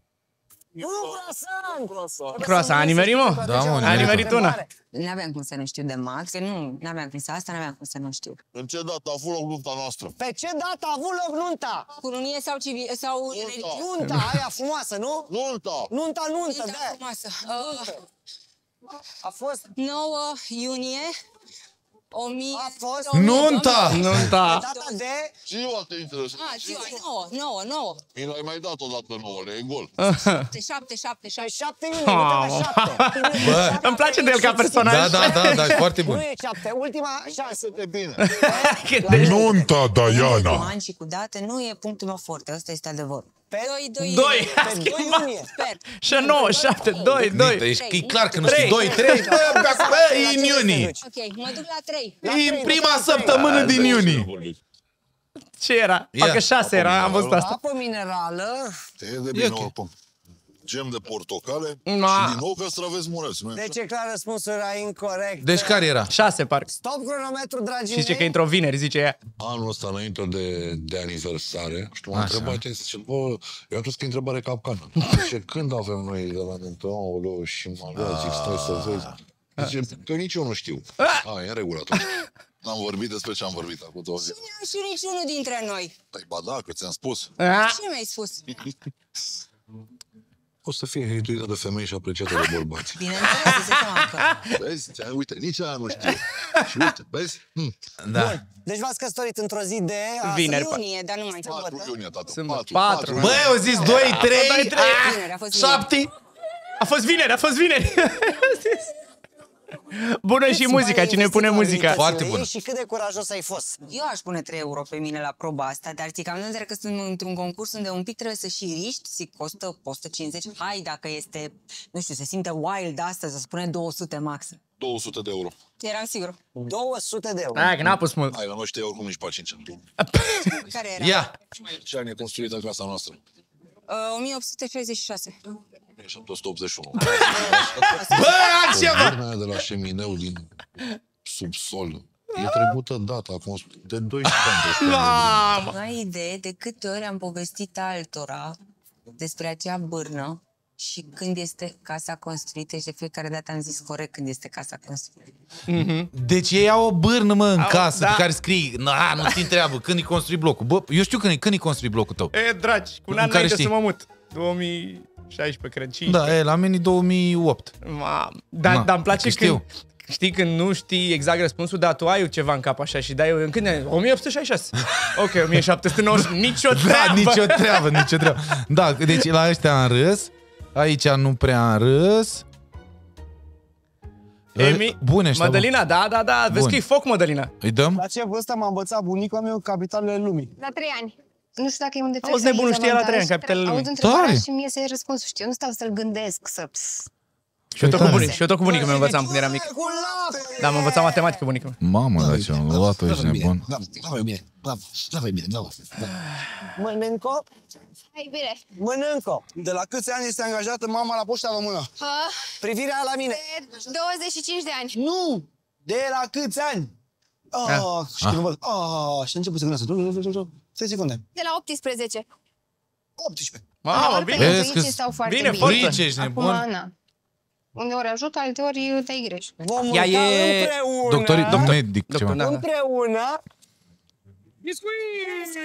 Un croissant! Croissant, a nimerit, mă? Da, mă, a nimerit una. N-aveam cum să nu știu de Max, că nu, n-aveam cum să asta, n-aveam cum să nu știu. În ce dată a avut loc nunta noastră? Pe ce dată a avut loc nunta? Cununie sau civil, sau... Nunta, aia frumoasă, nu? Nunta! Nunta, da! Frumoasă. A fost... 9 iunie... 1000... A fost... Nunta! Nunta! Data de... Ziua te interesează. A, ziua, 9. Mi l-ai mai dat odată 9, e gol. 7 iunie, uite la 7. Îmi place de el ca personaj. Da, e foarte bun. Nu e 7, ultima 6 de bine. Nunta, Daiana! Cu ani și cu date nu e punctul meu forte, ăsta este adevărul. Pe 2 iunie, sper. Și 9, 7, 2, 3. E clar că nu știu, 2, 3, e în iunie. Ok, mă duc la 3. E în prima săptămână din iunie. Ce era? Parcă 6 era, am văzut asta. Apă minerală. Te e de bine oricum. Gem de portocale și din nou căstraveți mureți. Deci e clar, răspunsul era incorect. Deci care era? 6, parcă. Stop cronometru, dragii mei. Și zice că intră vineri, zice ea. Anul ăsta, înainte de aniversare, și m-a întrebat ce zice, bă, eu am crezut că e întrebare capcană. Zice, când avem noi de la Nentoanul și m-a luat, zic, stai să vezi. Zice, că nici eu nu știu. A, e în regulă atunci. N-am vorbit despre ce am vorbit acum 2 zile. Cine am și niciunul dintre noi? Păi, ba da, că ți-am spus. Ce mi-ai spus? O să fie hăituită de femei și apreciată de bărbați. Bineînțeles, se că... Vezi? Uite, nici aia nu știu. Și uite, vezi? Da. Bun. Deci v-ați căsătorit într-o zi de... Vineri. Iunie, dar nu mai înțeleg. 4 iunie, tată. 4. Băi, au zis 2, 3, 7. A fost vineri, Bună și muzica, cine pune muzica? Foarte bună. Și cât de curajos ai fost? Eu aș pune 3 euro pe mine la proba asta, dar ți-am zis că sunt într-un concurs unde un pic trebuie să și riști, zic, costă 150, hai dacă este, nu știu, se simte wild astăzi, să spune 200 maxim. 200 de euro. Eram sigur. 200 de euro. Aia că n-a pus mult. Hai, la noi știi oricum nici pe 5. Care era? Ia! Ce ani e construită casa noastră? 1866. 1781. Bă, altceva! De la șemineu din subsol. E trecută data, acum de 12 ani. Nu ai idee de câte ori am povestit altora despre acea bârnă și când este casa construită și de fiecare dată am zis corect când este casa construită. Deci ei au o bârnă, mă, în casă pe care scrii, na, nu ți-i treabă, când îi construi blocul. Bă, eu știu când îi construi blocul tău. E, dragi, cu un an înainte să mă mut. 2016, cred, 15. Da, e, la mine 2008. Dar îmi place când... Știi când nu știi exact răspunsul, dar tu ai ceva în cap așa și dai în când 1866. Ok, 1790, nicio treabă. Nicio treabă, nicio treabă. Da, deci la ăștia am râs. Aici nu prea am râs. Emi, Mădălina, da, vezi că e foc, Mădălina. Îi dăm? La ce vârstă m-a învățat bunica mea capitalele lumii? La 3 ani. Nu știu dacă e unde trebuie să iei. Auzi, nebunul știe la 3 ani capitalele lumii. Aud întrebarea și mie să-i răspunsul, știu, nu stau să-l gândesc, să... Și eu tot cu bunica mea învățam când eram mic. Da, mă învățam matematică bunica mea. Mamă, da, ce-am luat-o, ești nebun. Bravo, bine, bravo, bine, bravo. Mănâncă? Hai, bine. Mănâncă. De la câți ani este angajată mama la Poșta Română? Privirea la mine. De 25 de ani. Nu! De la câți ani? Și când văd, și început să gândească. 3 secunde. De la 18. 18. Mamă, bine. Bine, bine, ești nebun. Uneori ajută, alteori dai greș. Vom urca împreună... Doctor, medic, ceva. Împreună... Biscuiți!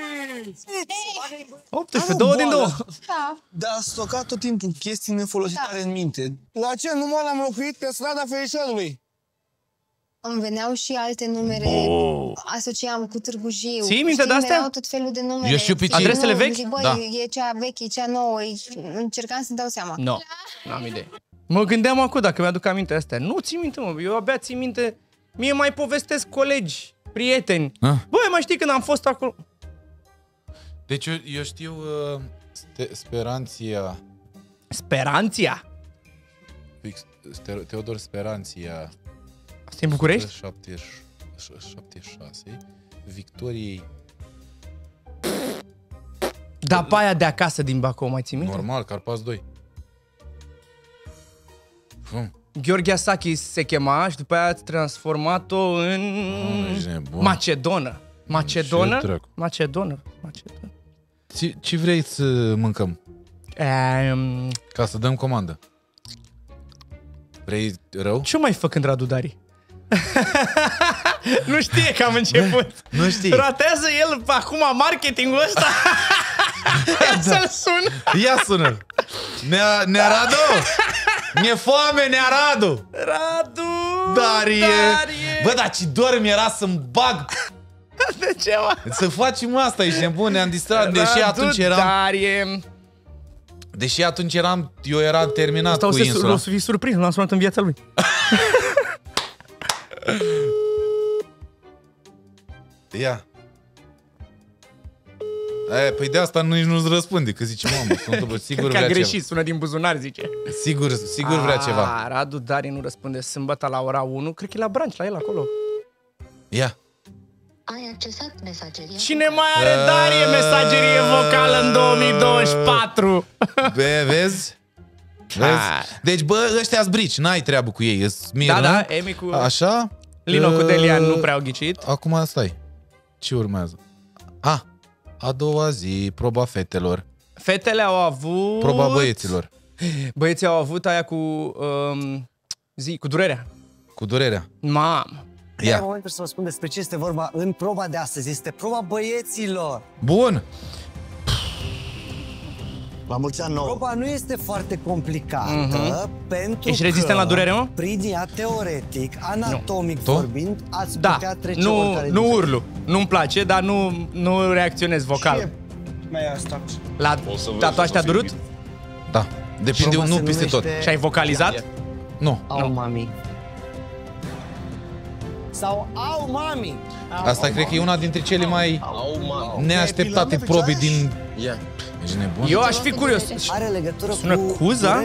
18, 2 din 2. Da. Dar a stocat tot timpul chestii nefolositare în minte. La ce număr am locuit pe strada Ferișorului? Îmi veneau și alte numere, asociam cu Târgu Jiu. Ții minte de-astea? Tot felul de numere. Adresele vechi? Da. E cea veche, e cea nouă, încercam să-mi dau seama. Nu, n-am idee. Mă gândeam acum dacă mi-aduc aminte astea. Nu țin minte, mă, eu abia țin minte. Mie mai povestesc colegi, prieteni. Băi, mai știi când am fost acolo? Deci eu știu Speranția. Speranția? Teodor Speranția. Asta e în București? 76. Victoriei. Da, pe aia de acasă din Bacău, mai ții minte? Normal, Carpați 2. Gheorghe Sachi se chema și după aia a transformat-o în Macedonă. Macedonă? Macedonă. Ce vrei să mâncăm? Ca să dăm comandă. Vrei rău? Ce mai fac când Radu Darie? Nu știe că am început. Nu știe. Ratează el acum marketingul ăsta. Ia să-l sun. Ia sună. Nea Radu! Mi-e foame, nea Radu! Radu! Darie! Bă, dar ce dor mi-era să-mi bag! De ce, mă? Să facem asta, ești nebun, ne-am distrat, deși atunci eram... Darie! Deși atunci eram, eu eram terminat cu insula. O să fii surprins, l-am sunat în viața lui. Ia! Păi de asta nici nu-ți răspunde, că zice, mamă, sigur vrea ceva. Sună din buzunar, zice. Sigur vrea ceva. Radu Darie nu răspunde. Sâmbătă la ora 1, cred că e la branch, la el acolo. Ia. Ai accesat mesageria? Cine mai are Darie mesagerie vocală în 2024? Vezi? Deci, bă, ăștia zbrici, n-ai treabă cu ei. Da, Emi cu... Așa? Lino cu Delia nu prea au ghicit. Acum stai. Ce urmează? A doua zi, proba fetelor. Fetele au avut... Proba băieților. Băieții au avut aia cu... cu durerea. Cu durerea. Mamă. Ia. În momentul să vă spun despre ce este vorba în proba de astăzi. Este proba băieților. Bun. La mulți ani nouă. Proba nu este foarte complicată pentru că... Ești rezistent la durere, mă? Prin ea, teoretic, anatomic vorbind, ați putea trece oricare... Nu urlu. Nu-mi place, dar nu reacționez vocal. Ce mai e asta? La tatuaj te-a durut? Da. Depinde, nu peste tot. Și ai vocalizat? Nu. Au mami. Sau au mami. Asta cred că e una dintre cele mai neașteptate probe din... Eu aș fi curios. Sună Cuza?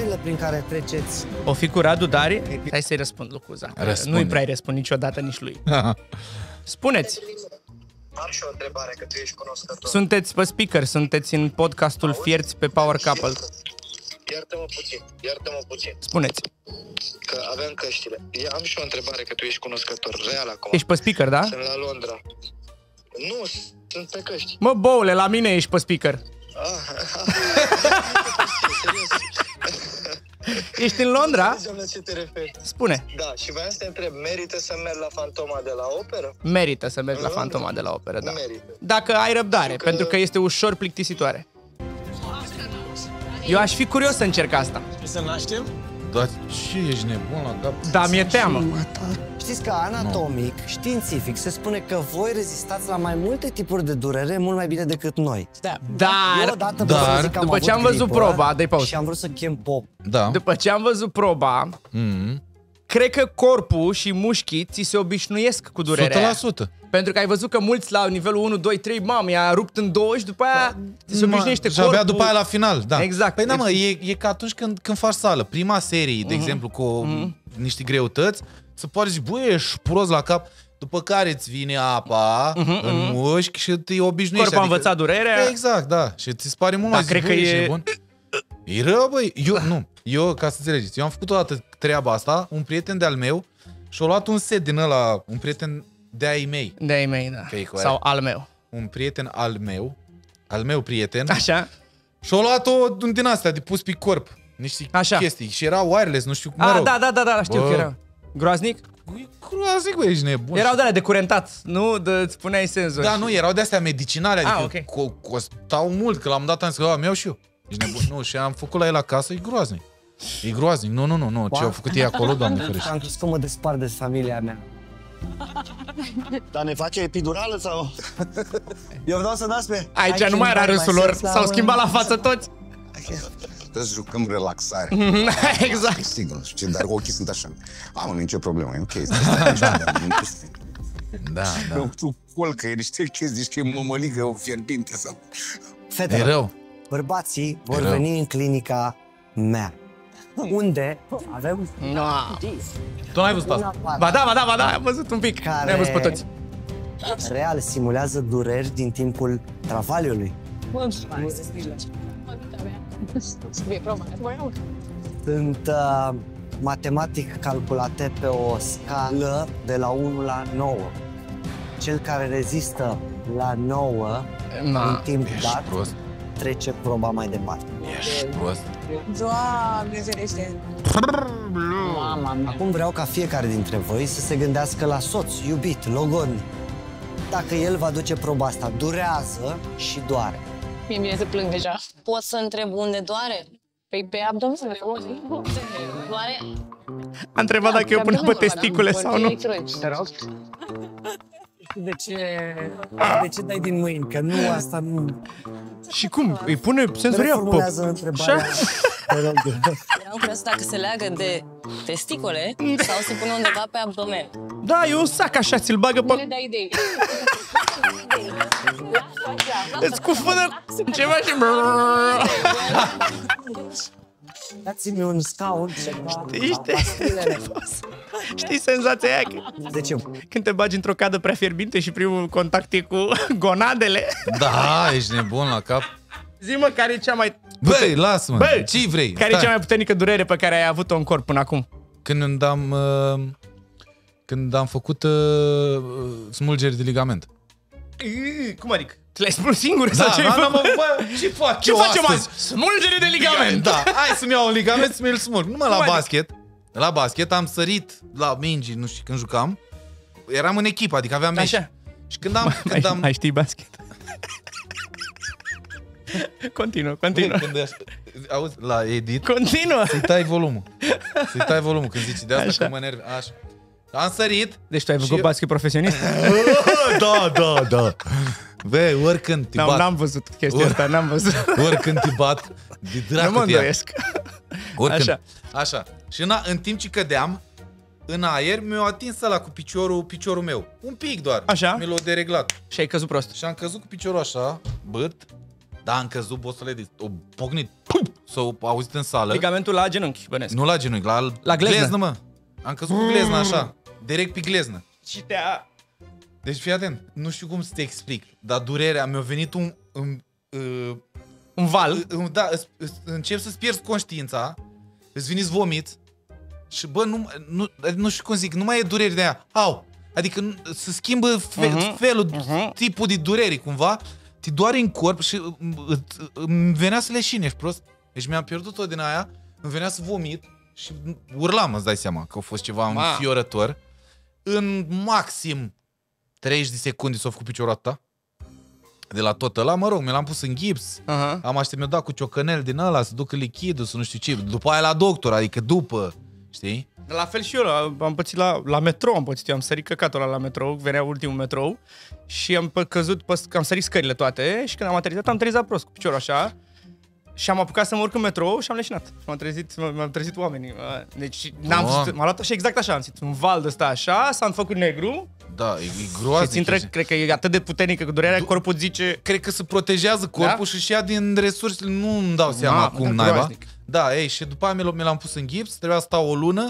O fi cu Radu Darie? Hai să-i răspund lui Cuza. Nu-i prea-i răspund niciodată nici lui. Spuneți. Am și o întrebare, că tu ești cunoscător. Sunteți pe speaker, sunteți în podcastul Auzi? Fierți pe Power Couple. Iartă-mă puțin. Spuneți. Că aveam căștile. Am și o întrebare, că tu ești cunoscător, real acum. Ești pe speaker, da? Sunt la Londra. Nu, sunt pe căști. Mă, boule, la mine ești pe speaker. Ești în Londra? Spune. Da, și voiam să te întreb, merită să merg la Fantoma de la Operă? Merită să mergi la Fantoma de la Operă, da. Merită. Dacă ai răbdare, pentru că este ușor plictisitoare. Eu aș fi curios să încerc asta. Să naștem? Dar ce ești nebun la cap? Da, mi-e teamă. Știți că anatomic, științific, se spune că voi rezistați la mai multe tipuri de durere mult mai bine decât noi. Dar după ce am văzut proba, dai pauză. Și am vrut să chem pop. Da. După ce am văzut proba, cred că corpul și mușchii ți se obișnuiesc cu durerea. 100%. Pentru că ai văzut că mulți la nivelul 1, 2, 3, i-a rupt în 20, după aia se obișnuiește corpul. Și abia după aia la final, da. Exact. Păi da, mă, e ca atunci când faci sală. Prima serie, de exemplu, cu niște greutăți, se pare și bă, ești prost la cap. După care îți vine apa în mușchi și te obișnuiești. Corpul a învățat durerea. Exact, da. Și ți se pare mult mai cred că e bun. E rău, băi. Eu, ca să înțelegeți, eu am făcut o dată treaba asta, un prieten de-al meu și-a luat un set din ăla, un prieten de-ai mei. De-ai mei, da. Sau al meu. Un prieten al meu prieten. Așa. Și-a luat-o din astea, de pus pe corp, niște chestii. Și era wireless, nu știu cum mă rog. Da, știu că era. Groaznic? Groaznic, bă, ești nebun. Erau de-alea de curentat, nu? Îți puneai senzori. Da, nu, erau de-astea medicinale, adică costau mult, că la un moment dat am zis, am eu și eu. Ești nebun, nu, și am făcut la el acasă, e groaznic. E groaznic, nu, ce au făcut ei acolo, doamne ferește. Am crezut că mă despart de familia mea. Dar ne face epidurală sau? Eu vreau să dați pe... Aici nu mai era râsul lor, s-au schimbat la față toți. Să jucăm relaxare. Exact. Sigur, nu știu ce, dar ochii sunt așa. Am nicio problemă, e ok. Da. Tu colcă, e niște chestii, niște mămăligă fierbinte sau... E rău. Bărbații vor veni în clinica mea. Unde avem... Tu n-ai văzut asta. Ba da, am văzut un pic. Ne-am văzut pe toți. Real simulează dureri din timpul travaliului. Sunt matematic calculate pe o scală de la 1 la 9. Cel care rezistă la 9 în timp dat trece proba mai departe. Ești prost. Doamne ferește. Acum vreau ca fiecare dintre voi să se gândească la soț, iubit, logodnic. Dacă el va duce proba asta, durează și doare. Mi-e bine să plâng deja. Pot să întreb unde doare? Păi pe abdomen. Doare? A întrebat dacă eu până pe testicule sau nu. Te rog. De ce dai din mâini? Că nu, asta nu... Și cum? Îi pune senzoria? Reformulează întrebarea. Vreau crezut dacă se leagă de testicole sau se pune undeva pe abdomen. Da, e un sac așa, ți-l bagă pe... Nu le dai idei. Îți cufundă ceva și... Dați-mi un scaun, ceva, pastilele. Știi senzația aia? De ce? Când te bagi într-o cadă prea fierbinte și primul contact e cu gonadele. Da, ești nebun la cap. Zi-mă, care e cea mai... Băi, lasă-mă, ce vrei? Care e cea mai puternică durere pe care ai avut-o în corp până acum? Când am făcut smulgeri de ligament. Cum adică? Ți-l-ai spus singur? Ce facem azi? Smulgere de ligament! Da, hai să-mi iau un ligament să mi-l smulg. Numai la basket. La basket am sărit la mingi, nu știu, când jucam. Eram în echipă, adică aveam meci. Așa. Și când am... Mai știi basket? Continuă. Auzi, la edit... Continuă! Să-i tai volumul. Să-i tai volumul când zici de asta, că mă nervi. Așa. Am sărit. Deci tu ai făcut basket profesionist? Da. Băi, oricând te bat. N-am văzut chestia asta, n-am văzut. Oricând te bat, de dracu. Nu mă îndoiesc. Așa. Și în timp ce cădeam, în aer, mi-au atins ăla cu piciorul meu. Un pic doar. Așa. Mi l-au dereglat. Și ai căzut prost. Și am căzut cu piciorul așa, bărt. Da, am căzut, bosule, o pocnit. S-au auzit în sală. Ligamentul la genunchi, bănesc. Nu la genunchi, la gleznă, mă. Am căzut cu glezna așa, direct pe gleznă. Și te-a... Deci fii atent, nu știu cum să te explic, dar durerea, mi-a venit un val. Da, încep să-ți pierzi conștiința, îți veniți vomiți și bă, nu știu cum zic, nu mai e durere de aia, au, adică se schimbă felul, tipul de dureri cumva, te doare în corp și îmi venea să leșinești prost, deci mi-am pierdut-o din aia, îmi venea să vomit și urlam, îți dai seama că a fost ceva înfiorător. În maxim 30 de secunde s-a făcut piciorul atâta. De la tot ăla, mă rog, mi l-am pus în gips. Am aștept, mi-o dat cu ciocănel din ăla, să ducă lichidul, să nu știu ce. După aia la doctor, adică după, știi? La fel și eu, am pățit la metrou, am sărit căcatul la metrou, venea ultimul metrou și am căzut, am sărit scările toate și când am aterizat, am aterizat prost cu piciorul așa. Și am apucat să mă urc în metrou și am leșinat. M-am trezit oamenii. Deci m-a luat așa, exact așa, am simțit un val de ăsta așa, s-a făcut negru. Da, e groaznic. Cred că e atât de puternică că durerea, corpul zice... Cred că se protejează corpul și își ia din resursele, nu îmi dau seama cum naiba. Da, ei, și după aia mi l-am pus în gips, trebuia să stau o lună,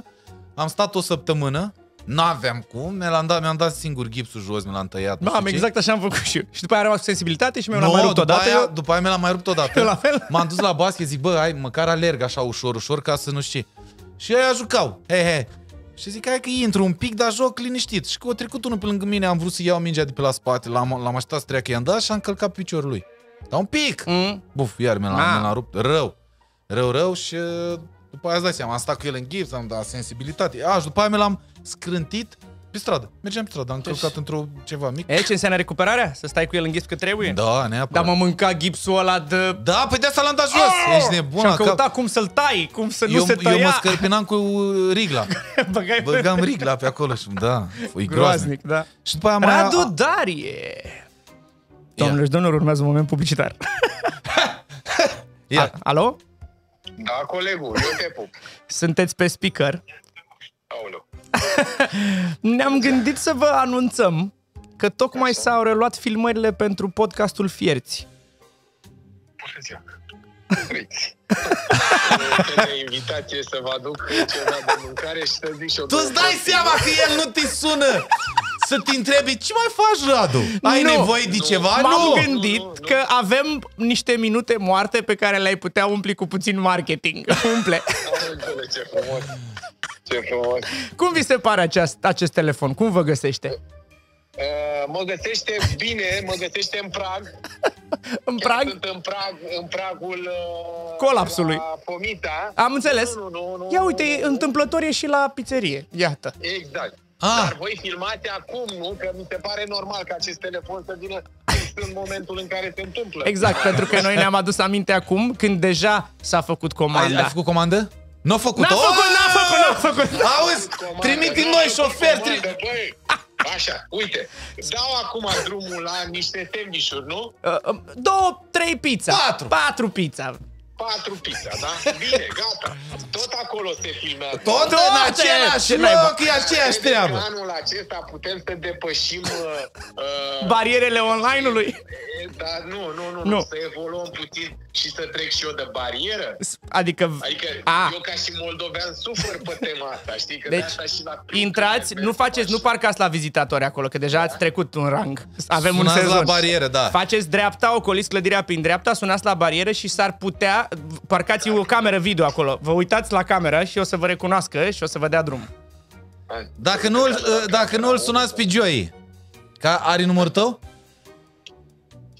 am stat o săptămână, n-aveam cum, mi-am dat singur gipsul jos, mi l-am tăiat. Da, exact așa am făcut și eu. Și după aia am rămas cu sensibilitate și mi l-am mai rupt odată. După aia mi l-am mai rupt odată. M-am dus la basket, zic, bă, hai, măcar alerg așa ușor, ușor, ca să nu știu ce. Și aia jucau, he. Și zic, hai că intru un pic, dar joc liniștit. Și că a trecut unul pe lângă mine, am vrut să iau mingea de pe la spate, l-am așteptat să treacă, i-am dat și am călcat piciorul lui. Dar un pic! Buf, iar mi l-am rupt, rău și... După aia îți dai seama, am stat cu el în gips, am dat sensibilitate. Și după aia mi l-am scrântit pe stradă. Mergeam pe stradă, am călcat într-o ceva mic. E, ce înseamnă recuperarea? Să stai cu el în gips că trebuie? Da, neapărat. Dar m-a mâncat gipsul ăla de... Da, păi de asta l-am dat jos. Ești nebun. Și-am căutat cum să-l tai, cum să nu se tăia. Eu mă scărpinam cu rigla. Băgam rigla pe acolo și da, e groaznic. Și după aia Radu Darie. Doamnelor și domnilor, urmează un moment publicitar. Alo? Da, colegul, eu te pup. Sunteți pe speaker. Aoleu. Ne-am gândit să vă anunțăm că tocmai s-au reluat filmările pentru podcastul Fierți. Invitație să vă aduc ceva de mâncare și să zic și eu. Tu-ți dai seama că el nu te sună să te întrebi ce mai faci, Radu? Ai nevoie de ceva? M-am gândit că avem niște minute moarte pe care le-ai putea umpli cu puțin marketing. Umple. Ce frumos. Ce frumos. Cum vi se pare acest telefon? Cum vă găsește? Mă găsește bine, mă găsește în prag. În prag? Sunt în pragul colapsului. Pomita. Am înțeles. Nu, ia uite, întâmplător e și la pizzerie. Iată. Exact. Dar voi filmați acum, nu? Că mi se pare normal că acest telefon să vină în momentul în care se întâmplă. Exact, pentru că noi ne-am adus aminte acum, când deja s-a făcut comanda. Ai făcut comandă? Nu a făcut-o? N-a făcut! Auzi, trimite noi șofer! Așa, uite, dau acum drumul la niște sandwich-uri, nu? 2, 3 pizza. 4 pizza. 4 pizza, da? Bine, gata. Tot acolo se filmează. Tot în același loc, e aceeași treabă. În anul acesta putem să depășim... barierele online-ului? Dar nu, să evoluăm puțin și să trec și eu de barieră. Adică eu ca și moldovean sufăr pe tema asta, știi? Că deci, de asta și la intrați, nu parcați la vizitatori acolo, că deja ați trecut un rang. Avem sunați un sezon. La barieră, da. Faceți dreapta, ocoliți clădirea prin dreapta, sunați la barieră și s-ar putea... Parcați o cameră video acolo. Vă uitați la camera și o să vă recunoască și o să vă dea drum. Dacă nu îl sunați pe Joey, că are numărul tău?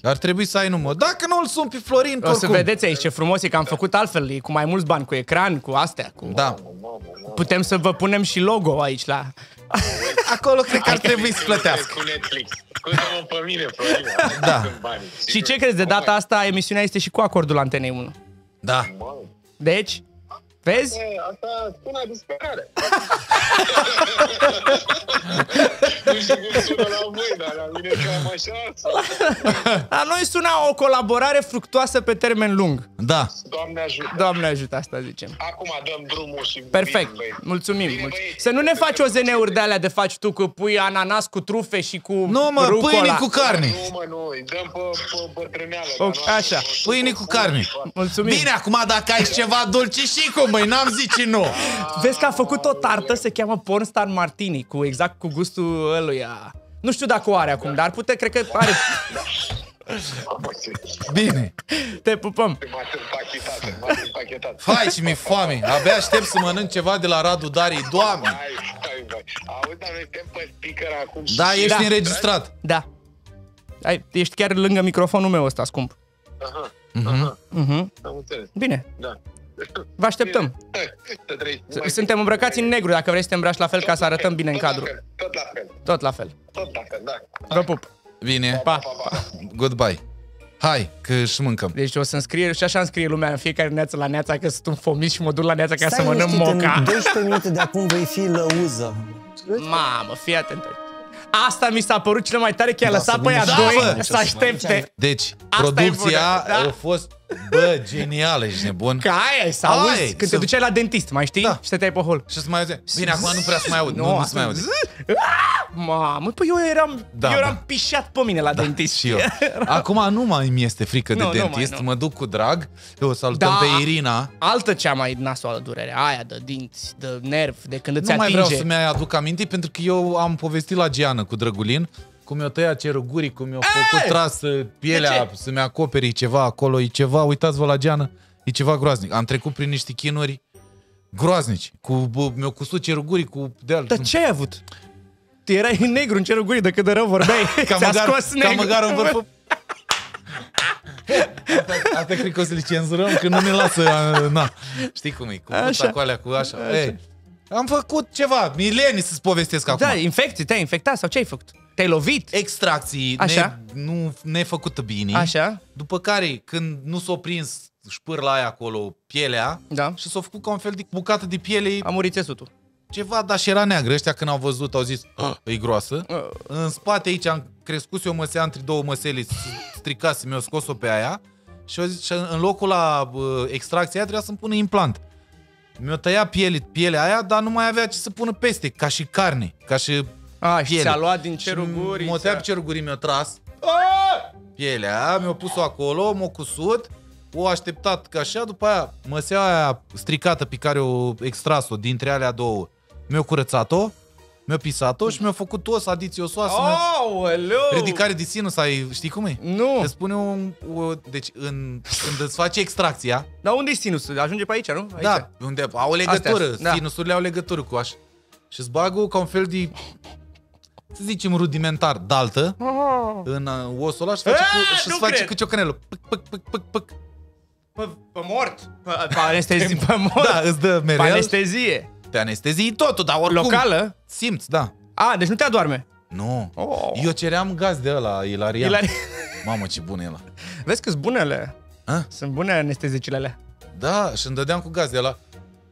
Ar trebui să ai număr. Dacă nu îl sun pe Florin, oricum. O să vedeți aici ce frumos e, că am făcut altfel, cu mai mulți bani, cu ecran, cu astea. Da. Putem să vă punem și logo aici la... Acolo cred că ar trebui să plătească. Cu Netflix. Scuze-mă pe mine, Florin. Da. Și ce crezi, de data asta emisiunea este și cu acordul Antenei 1. Da. Deci, vezi? Asta sună disperare. Nu știu cum sună la voi, dar la mine cam așa. La noi sună o colaborare fructuoasă pe termen lung. Da. Doamne ajută. Doamne ajută, asta zicem. Acum dăm drumul și... Perfect. Mulțumim. Să nu ne faci o OZN-uri de alea de faci tu, că pui ananas cu trufe și cu rucola. Nu, mă, pâine cu carne. Nu, mă, nu. Îi dăm pe bătrâneală. Așa. Pâine cu carne. Mulțumim. Bine, acum dacă ai ceva dulce și cu mâini, n-am zici nu. Vezi că a făcut o tartă, se cheamă Pornstar Martini, exact cu gustul ăluia. Nu știu dacă o are acum, dar putea, cred că are. Bine. Te pupăm. Hai și mi-e foame. Abia aștept să mănânc ceva de la Radu Darie. Doamne. Auzi, dar noi suntem pe speaker acum. Da, ești înregistrat. Da. Ești chiar lângă microfonul meu ăsta, scump. Am înțeles. Bine. Da. Vă așteptăm. Suntem îmbrăcați în negru, dacă vrei să te îmbraci la fel, ca să arătăm bine în cadru. Tot la fel. Tot la fel. Tot la fel, da. Vă pup. Bine. Pa. Goodbye. Hai, că și mâncăm. Deci o să înscrie, și așa înscrie lumea în fiecare neață la neața, că sunt un fomit și mă duc la neața ca să mănânc moca. În 12 minute de acum vei fi lăuză. Mamă, fii atent. Asta mi s-a părut cel mai tare, că i-a lăsat pe ea doi să aștepte. Deci, producția a fost, bă, genială, ești nebun. Că aia să auzi când te duceai la dentist, mai știi? Și stăteai pe hol. Și să mai auzi. Bine, acum nu prea să mai aud. Nu se mai aude. Mamă, păi eu eram pișat pe mine la dentist. Și eu. Acum nu mai mi-este frică de dentist, mă duc cu drag. O salutăm pe Irina. Altă cea mai nasoală durere, aia de dinți, de nerv, de când îți atinge. Nu mai vreau să mi-ai aduc aminte, pentru că eu am povestit la Giană cu Drăgulin cum mi-o tăia ceruguri, cum mi-o făcut trasă pielea, să-mi acoperi ceva acolo, e ceva, uitați-vă la Geană, e ceva groaznic. Am trecut prin niște chinuri groaznici, mi-o cusut ceruguri cu de-al... Dar ce ai avut? Tu erai negru în ceruguri, de cât de rău vorbeai, ți-a scos negru. Ca măgar în vârful... Asta cred că o să le cenzurăm, că nu ne lasă, na. Știi cum e, cu puța, cu alea, cu așa. Am făcut ceva, milenii să-ți povestesc acum. Da, infecții, te-ai infectat sau ce ai făcut? Te-ai lovit? Extracții nefăcută bine. Așa. După care, când nu s-a prins șpârla aia acolo, pielea, da. Și s-a făcut ca un fel de bucată de piele. A murit țesutul. Ceva, dar și era neagră. Ăștia când au văzut, au zis, e groasă. În spate aici am crescut eu măsea între două măsele, stricase, mi-o scos-o pe aia. Și au zis, în locul la extracția aia trebuia să-mi pună implant. Mi-o tăia pielea aia, dar nu mai avea ce să pună peste, ca și carne, ca și... Ah, și ți-a luat din ceruguri. M-o tăia pe ceruguri, mi-o tras pielea, mi-o pus-o acolo, m-o cusut, o așteptat ca așa, după aia măsea aia stricată pe care o extras-o dintre alea două, mi-o curățat-o, mi-o pisat-o și mi-o făcut os, adiție osoasă. Ridicare de sinus, știi cum e? Nu. Te spune deci când îți faci extracția. Dar unde e sinusul? Ajunge pe aici, nu? Aici. Da, unde au legătură, sinusurile au legătură cu așa. Și îți bagă ca un fel de... să zicem rudimentar, daltă, în osul ăla și îți face câte o cănelă. Pe mort? Pe anestezie, pe mort? Da, îți dă mereu. Pe anestezie. Pe anestezie totul, dar oricum. Locală? Simți, da. A, deci nu te adorme. Nu. Eu ceream gaz de ăla, Ilarian. Mamă, ce bun e ăla. Vezi că-s bunele. Sunt bune anestezicile alea. Da, și îmi dădeam cu gaz de ăla.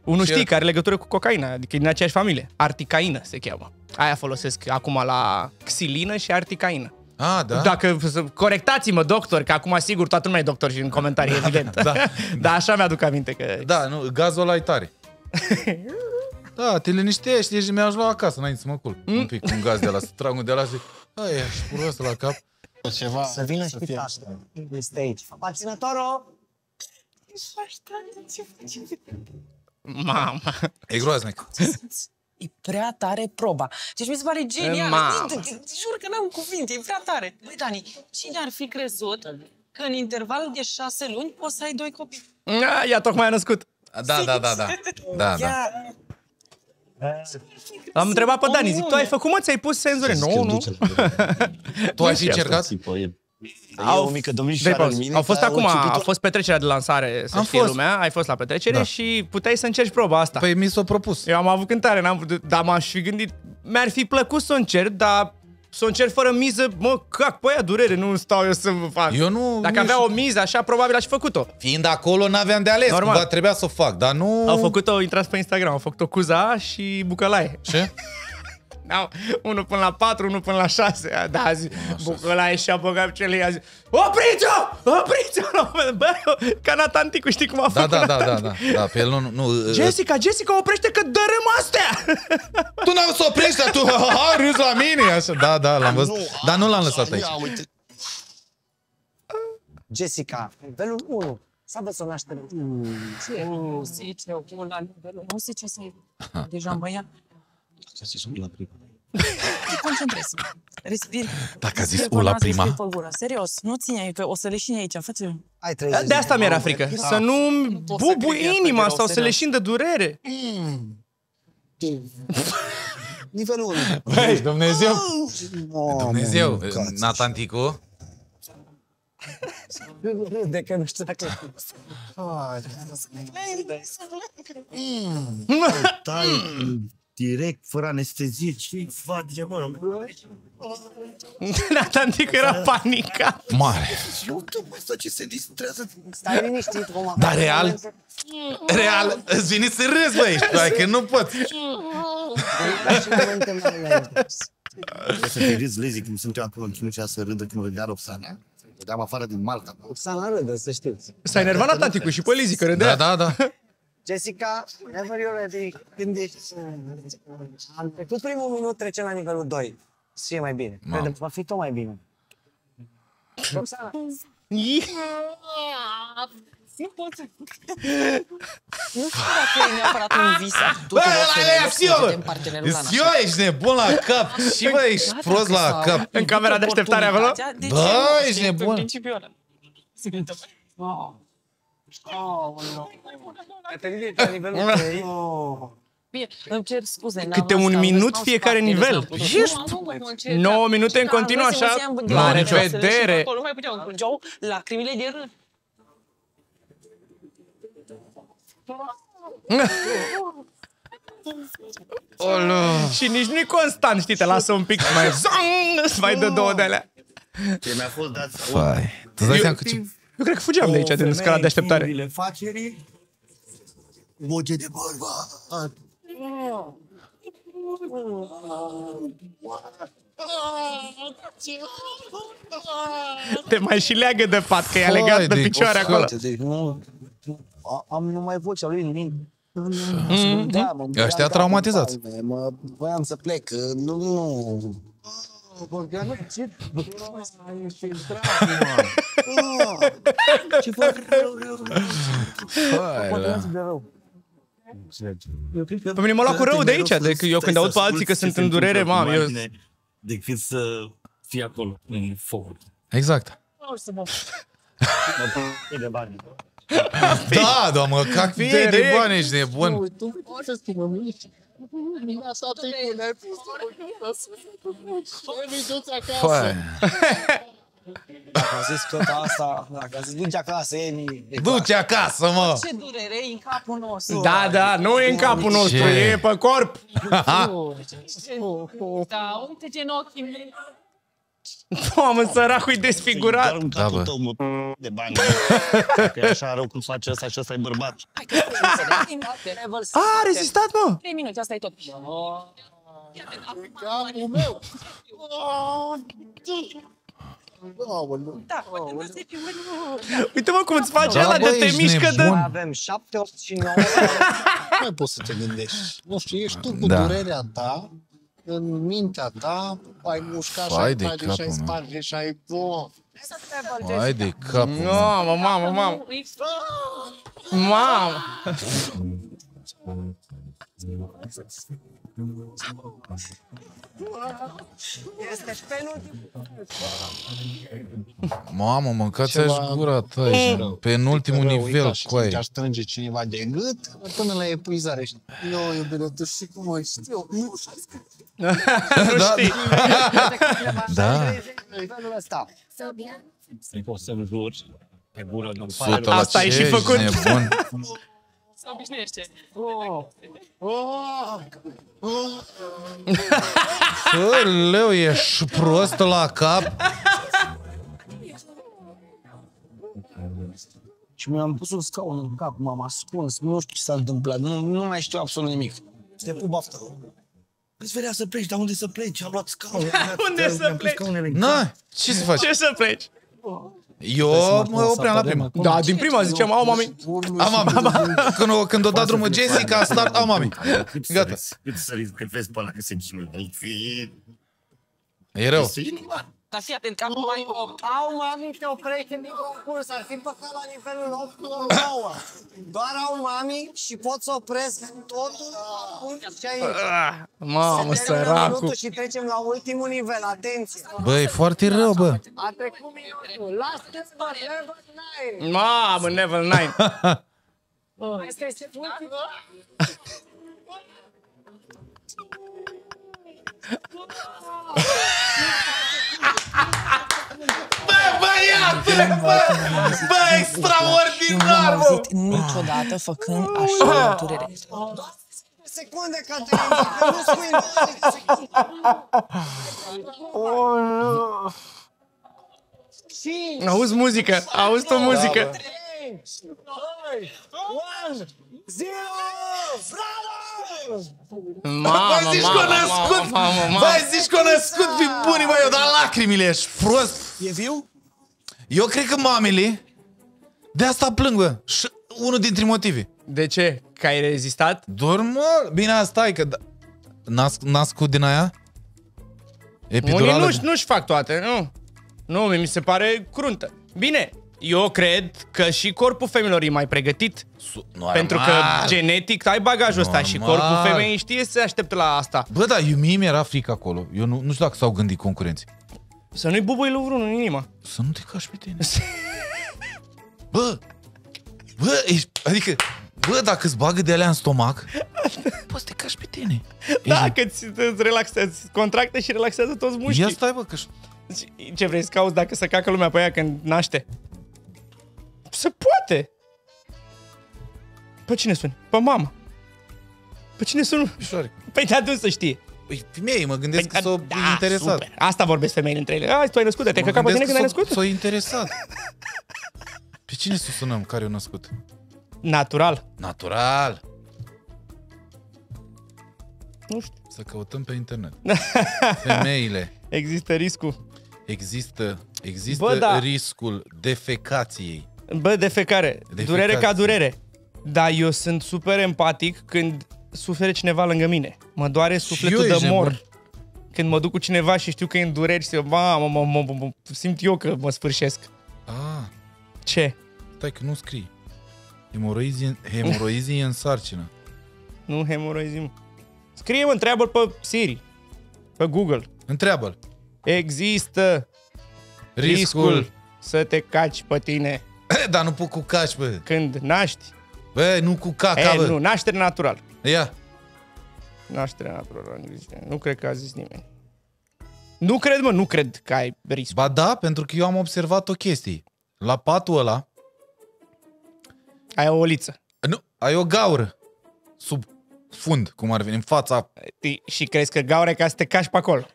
Unul știi că are legătură cu cocaina, adică e din aceeași familie. Articaină se cheamă. Aia folosesc acum la xilină și articaină. Ah, da? Dacă, corectați-mă, doctor, că acum sigur toată lumea e doctor și în comentarii, evident. Da, dar așa mi-aduc aminte că... Da, nu, gazul ăla e tare. Da, te liniștești, deci mi-aș lua acasă înainte să mă culc. Un pic cu un gaz de ăla, să trag un de ăla și zic, hai, ești prost la cap. Ceva să vină și taștă. Este aici. Aținătorul! Ce faci? Mamă. E groaznic. E prea tare proba. Deci mi se pare genial. Jur că n-am cuvinte, e prea tare. Băi, Dani, cine ar fi crezut că în interval de 6 luni poți să ai 2 copii? Ea tocmai a născut. Da. Am întrebat pe Dani, zic, tu ai făcut, mă, ți-ai pus senzore? Nu. Tu ai fi încercat? A fost petrecerea de lansare, să știe lumea. Ai fost la petrecere și puteai să încerci proba asta. Păi mi s-o propus. Eu am avut cântare, dar m-aș fi gândit. Mi-ar fi plăcut să o încerc, dar să o încerc fără miză, mă cac pe aia durere, nu stau eu să fac. Dacă avea o miză așa, probabil aș fi făcut-o. Fiind acolo, n-aveam de ales, dar trebuia să o fac, dar nu... Au făcut-o, intrați pe Instagram, au făcut-o Cuza și Bucălaie. Ce? 1 până la 4, 1 până la 6. Da, a zis, Bucălaie și-a băgat celei, a zis, opriți-o! Opriți-o! Bă, ca Natanticu, știi cum a făcut Natanticu? Jessica, oprește că dărâm astea! Tu n-am să oprești, tu râzi la mine! Așa, da, l-am văzut, dar nu l-am lăsat aici. Jessica, nivelul 1. S-a văzut o naștere. Nu zice, omul la nivelul 1, zice să-i... Deja mă ia... Te concentrezi. Respiri. Dacă a zis U la prima. Serios, nu ține că o să leșini aici. De asta mi-era frică. Să nu bubui inima sau să leșin de durere. Nivelul 1. Băi, Dumnezeu. Dumnezeu, Natanticu. De că nu știu dacă... Direct, fără anestezie, ce-i face, mă? Natanticu era panicat. Mare. Ce se distrează. Stai liniștit, Roma. Dar real, real, îți vine să râzi, băi, doar că nu poți. Dar și momente mai lente. Să te râzi, Lizzie, cum sunt eu acolo, nu știa să râdă când râdea Roxana. Vedeam afară din Malta. Roxana râdă, să știți. S-a enervat Natanticu și pe Lizzie, că râdea. Da, da, da. Jessica, never you ready, când ești... Am trecut primul minut, trecem la nivelul 2. Să fie mai bine. Credem, va fi tot mai bine. Roxana! Nu pot să... Nu știu dacă e neapărat un vis a tuturor să ne lăsăm. Eu ești nebun la cap. Și bă, ești prost la cap. În camera de așteptare acolo? Bă, ești nebun. Îmi cer scuze. Câte un minut fiecare nivel. 9 minute în continuu, așa. La revedere. Nu mai puteau încurgeau lacrimile de rând. Și nici nu-i constant, știi, te lasă un pic. Mai zang, îți mai dă două de alea. Ce mi-a fost dat. Tu dai seama că ce... Eu cred că fugeam de aici, din scala de așteptare. Voce de bărbat. Te mai și leagă de pat, că e legat de picioare acolo. Am numai vocea lui Lino. Ăștia traumatizați. Voiam să plec, nu... Ce fac rău? Pe mine m-a luat cu rău de aici, de că eu când aud pe alții că sunt în durere, mamă, eu... Decât să fii acolo, în foc. Exact. Da, doamnă, cac fie de bani, ești nebun. Tu poți să spui, mă mici. Dacă a zis tot asta, dacă a zis duce acasă, Emi. Duce acasă, mă! Ce durere e în capul nostru! Da, da, nu e în capul nostru, e pe corp! Da, uite genunchii mei! Doamă, săracul-i desfigurat! Dar un capul tău, mă, de bani. Că e așa rău cum face ăsta și ăsta e bărbat. A, a rezistat, mă! 3 minute, asta e tot. E capul meu! Uite-mă cum îți face ăla de te mișcă de... Avem 7, 8 și 9. Nu mai poți să te gândești. Nu știu, ești tu cu durerea ta. În mintea ta, ai mușcat și ai trage și ai sparge și ai... Hai de capul meu! Mamă, mamă, mamă! Mamă! Mamă, mâncați-aș gura ta, ești penultimul nivel, coaie. Te-aș strânge cineva de gât până la epuizare. Eu, iubire, tu știi cum o știu. Nu știi. Da. Nu poți să-mi juri pe gură. Asta e și făcut. Se obișnuiește. Leu, ești prost la cap. Și mi-am pus un scaun în cap, m-am ascuns, nu știu ce s-a întâmplat, nu mai știu absolut nimic. Te pup baftă. Îți vedea să pleci, dar unde să pleci? Am luat scaunul. Unde să pleci? Na, ce să faci? Ce să pleci? Eu mă opream la prima. Da, din prima ziceam, au mami. Când o dat drumul Jessica, a stat, au mami. Gata. Cât să vezi pe ăla că se ghimă. E rău. Dar fii atent, am mai 8. Au, mami, și oprește din concurs. Ar fi păcat la nivelul 8 sau 9. Doar au, mami, și pot să opresc totul și aici. Mamă, săracu. Și trecem la ultimul nivel, atenție. Băi, foarte rău, bă. A trecut minutul. Lasă-te, bă, Level 9. Mamă, Level 9. Asta este ultimul. Bă, băiatule, bă! Bă, extraordinar! Nu m-am auzit niciodată făcând așa de durere. 20 secunde, Caterina, că nu spui 20 secunde. Auzi muzică, auzi tu muzică. 3, 2, 1, 0! Bravo! Mă zici că născut! Băi, zici că născut pe bunii, băi, eu, dar lacrimile, ești prost! E viu? Eu cred că mamele de asta plâng, bă, și unul dintre motive. De ce? Că ai rezistat? Doar, mă, bine, stai, că nascut din aia? Epidurală? Unii nu-și fac toate, nu. Nu, mi se pare cruntă. Bine! Eu cred că și corpul femeilor e mai pregătit. Normal. Pentru că genetic ai bagajul ăsta și corpul femeii știe să se aștepte la asta. Bă, dar mie mi-era frică acolo. Eu nu știu dacă s-au gândit concurenții. Să nu-i bubui lui vreunul în inima. Să nu te cași pe tine. Bă, bă, adică, bă, dacă îți bagă de alea în stomac, poți să te cași pe tine. Da, că îți relaxezi, contracte și relaxează toți mușchii. Ia stai, bă, că... Ce vrei să cauți dacă se cacă lumea pe aia când naște? Se poate! Pe cine suni? Pe mama! Pe cine suni? Păi de atunci să știi! Păi femeie, mă gândesc că s-o interesat. Asta vorbesc femeile între ele. Ai, tu ai născut, te-ai căcat pe tine când ai născut? S-o interesat. Pe cine să sunăm care i-a născut? Natural. Natural! Nu știu. Să căutăm pe internet. Femeile. Există riscul. Există riscul defecației. Bă, defecare. Durere ca durere. Dar eu sunt super empatic când sufere cineva lângă mine. Mă doare sufletul de mor. Când mă duc cu cineva și știu că e în dureri și simt eu că mă sfârșesc. Ce? Stai că nu scrii. Hemoroizii în sarcină. Nu hemoroizii. Scrie-mă, întreabă-l pe Siri. Pe Google. Întreabă-l. Există riscul să te caci pe tine. Dar nu cu caci, bă. Când naști. Bă, nu cu caca, bă. Nu, naștere natural. Ia. Naștere natural. Nu cred că a zis nimeni. Nu cred, mă, nu cred că ai risc. Ba da, pentru că eu am observat o chestie. La patul ăla ai o oliță. Nu, ai o gaură. Sub fund, cum ar veni, în fața. Și crezi că gaura e ca să te cași pe acolo?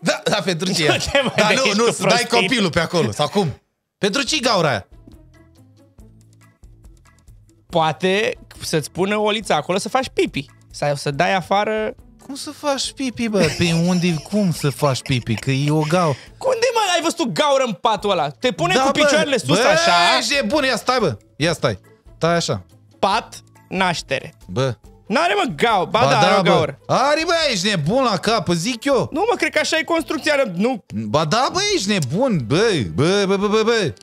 Da, da, pentru ce? Dar nu, nu, dai copilul pe acolo, sau cum? Pentru ce-i gaura aia? Poate să-ți pună o liță acolo să faci pipi. Sau să dai afară... Cum să faci pipi, bă? Pe unde, cum să faci pipi? Că e o gaură. Unde, mă, ai văzut o gaură în patul ăla? Te pune cu picioarele sus, așa. Bă, e bun, ia stai, bă. Ia stai. Stai așa. Pat, naștere. Bă. N-are, mă, gaură. Ba da, are o gaură. Are, bă, ești nebun la cap, zic eu. Nu, mă, cred că așa e construcția, nu. Ba da, bă, ești nebun, bă.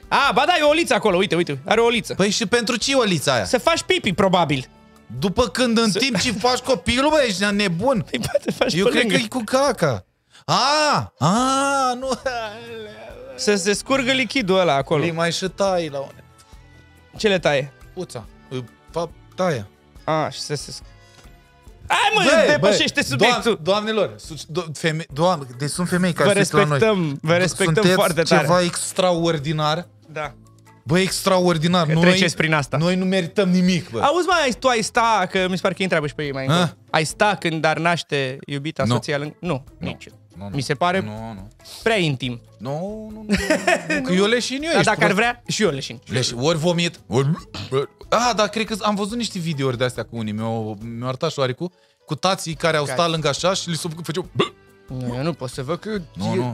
A, ba da, e o liță acolo, uite, uite, are o liță. Păi și pentru ce e o liță aia? Să faci pipi, probabil. După când în timp ce faci copilul, bă, ești nebun. Eu cred că e cu caca. A, nu. Să se scurgă lichidul ăla acolo. Îi mai și tai la unele. Ce le taie? Puța. Fapt, taia. A, și se... Hai, mă, băi, depășește subiectul! Doamnelor, deci sunt femei care se uită la noi. Vă respectăm foarte tare. Ceva extraordinar. Da. Bă, extraordinar. Că treceți prin asta. Noi nu merităm nimic, bă. Auzi, mă, tu ai sta, că mi se pare că îi întreabă și pe ei mai încolo. Ai sta când ar naște iubita, soția lângă... Nu, nici. Mi se pare prea intim. Nu. Că eu leșin, eu ești. Dar dacă ar vrea, și eu leșin. Ori vomit, ori... dar cred că am văzut niște videouri de-astea cu unii. Mi-au arătat șoaricul cu tații care au stat lângă așa și li s-au făcut, făceau... Eu nu pot să văd că...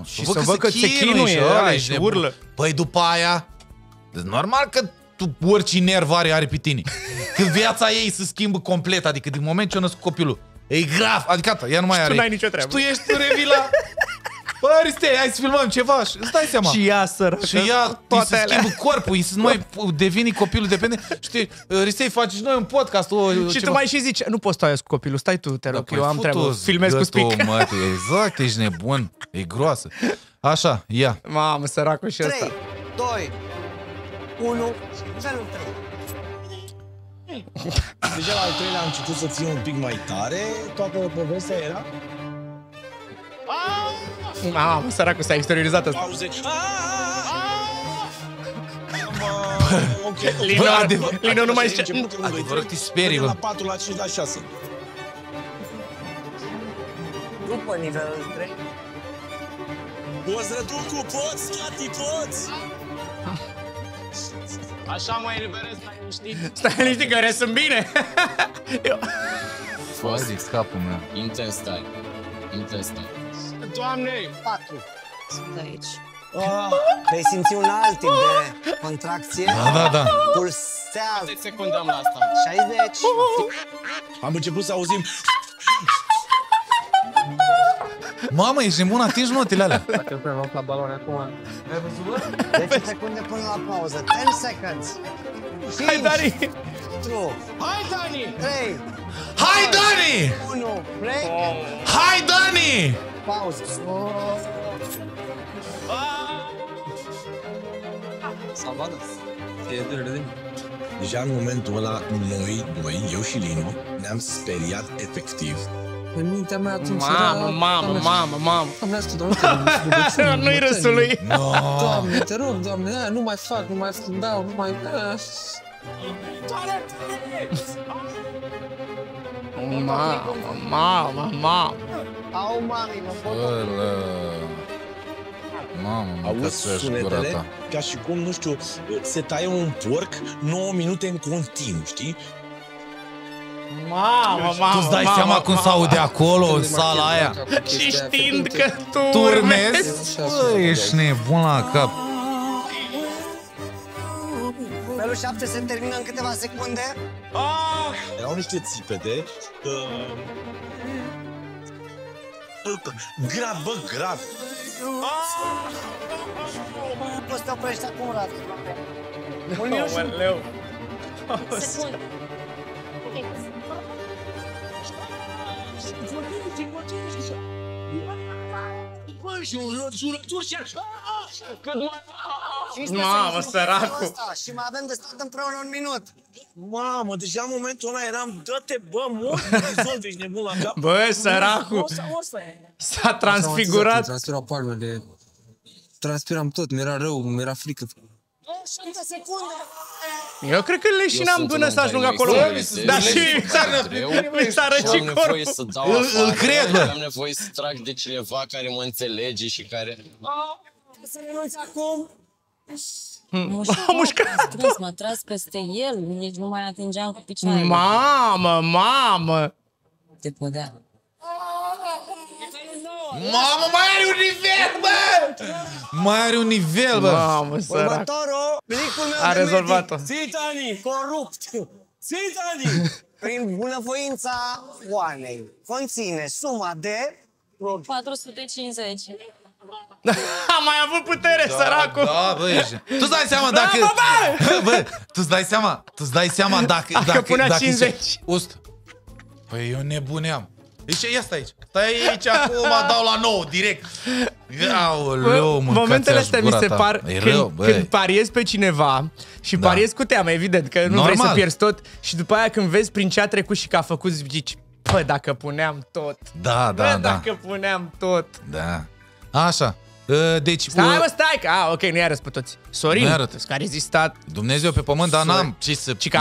Și să văd că se chinuie și urlă. Păi după aia... Normal că orice nerv are pe tine. Că viața ei se schimbă complet. Adică din moment ce o născut copilul, e grav, adică ea nu mai are. Și tu n-ai nicio treabă. Și tu ești, tu revii la... Bă, Ristei, hai să filmăm ceva. Îți dai seama. Și ea, săracă. Și ea, îi se schimbă corpul, îi se nu mai devine copilul dependent. Știi, Ristei, faci și noi un podcast. Și tu mai și zici, nu poți stai cu copilul, stai tu, te rog, eu am treabă. Filmez cu spic. Exact, ești nebun, e groasă. Așa, ia. Mamă, săracul și ăsta. 3, 2, 1, deja la al treilea am început să țin un pic mai tare. Toată povestea era mamă, săracul s-a exteriorizat asta. Lino nu mai știe. Vă rog, te sperii, bă. La 4, la 5, la 6. După nivelul 3 poți, Răducu, poți, tati, poți. Așa mă eliberez, stai liniștit. Stai liniștit că sunt bine. Fozi, scapul meu. Intens stai. Intens stai. Doamne! 4. Sunt aici. Vei simți un alt tip de contracție. Da, da, da. Pulsează. 10 secunde am la asta. 60. Am început să auzim. Mamă, ești nebun, atingi notile alea. Dacă vrem la balon acum. Ai văzut? 10 secunde până la pauză. 10 seconds. 5, hai, Dani! 4, hai, Dani! 3, hai, Dani! 1, play! Hai, Dani! Pauză. Salvadă. Deja în momentul ăla, noi, eu și Lino, ne-am speriat efectiv. În mintea mea atunci era... Mamă! Nu-i râsul lui! Doamne, te rog, Doamne, nu mai fac, nu mai beau, nu mai... Mamă! Au, mami, mă pot... Mamă, auzi sunetele ca și cum, nu știu, se taie un porc 9 minute în continuu, știi? Tu îți dai seama cum s-aude acolo, în sala aia? Și știind că tu urmezi? Bă, ești nebun la cap. Felul 7 se termină în câteva secunde. Erau niște țipete. Grav, bă, grav. Poți să te oprești acum, Radu. Un minut și un secund. Mamă, săracu! Și mai avem de stat împreună un minut. Mamă, deja în momentul ăla eram, dă-te, bă, mult, rezolvi, ești nebun la cap. Bă, săracu! S-a transfigurat. Transpiram palmele, transpiram tot, mi-era rău, mi-era frică. Eu cred că leșinam până să ajung acolo. Dar și mi s-a răcit corpul. Îl cred, bă. Am nevoie să trag de cineva care mă înțelege și care... Să renunți acum? M-a mușcat. M-a tras peste el. Nici nu mai atingeam cu picioarele. Mamă! Te podea. Mamă, mai are un nivel, bă! Mai are un nivel, bă! Mamă, sărac! Următorul, plicul meu a rezolvat-o. Zitani, corupt! Zitani! Prin bunăvoința Oanei, conține suma de... 450. Am mai avut putere, săracul! Da, bă, ești... Tu-ți dai seama dacă... Bă, tu-ți dai seama dacă... Dacă punea 50. Ust. Păi eu nebuneam. Deci, ia stai aici. Stai aici, acum dau la 9, direct. Aoleu, mâncați-aș gura ta. Momentele astea mi se par când pariezi pe cineva și pariezi cu teamă, evident, că nu vrei să pierzi tot și după aia când vezi prin ce a trecut și că a făcut, zici, bă, dacă puneam tot. Da. Bă, dacă puneam tot. Da. Așa. Deci... Stai, că... ok, nu-i arăt pe toți. Sorin, care a rezistat... Dumnezeu pe pământ, dar n-am ce să... Ci că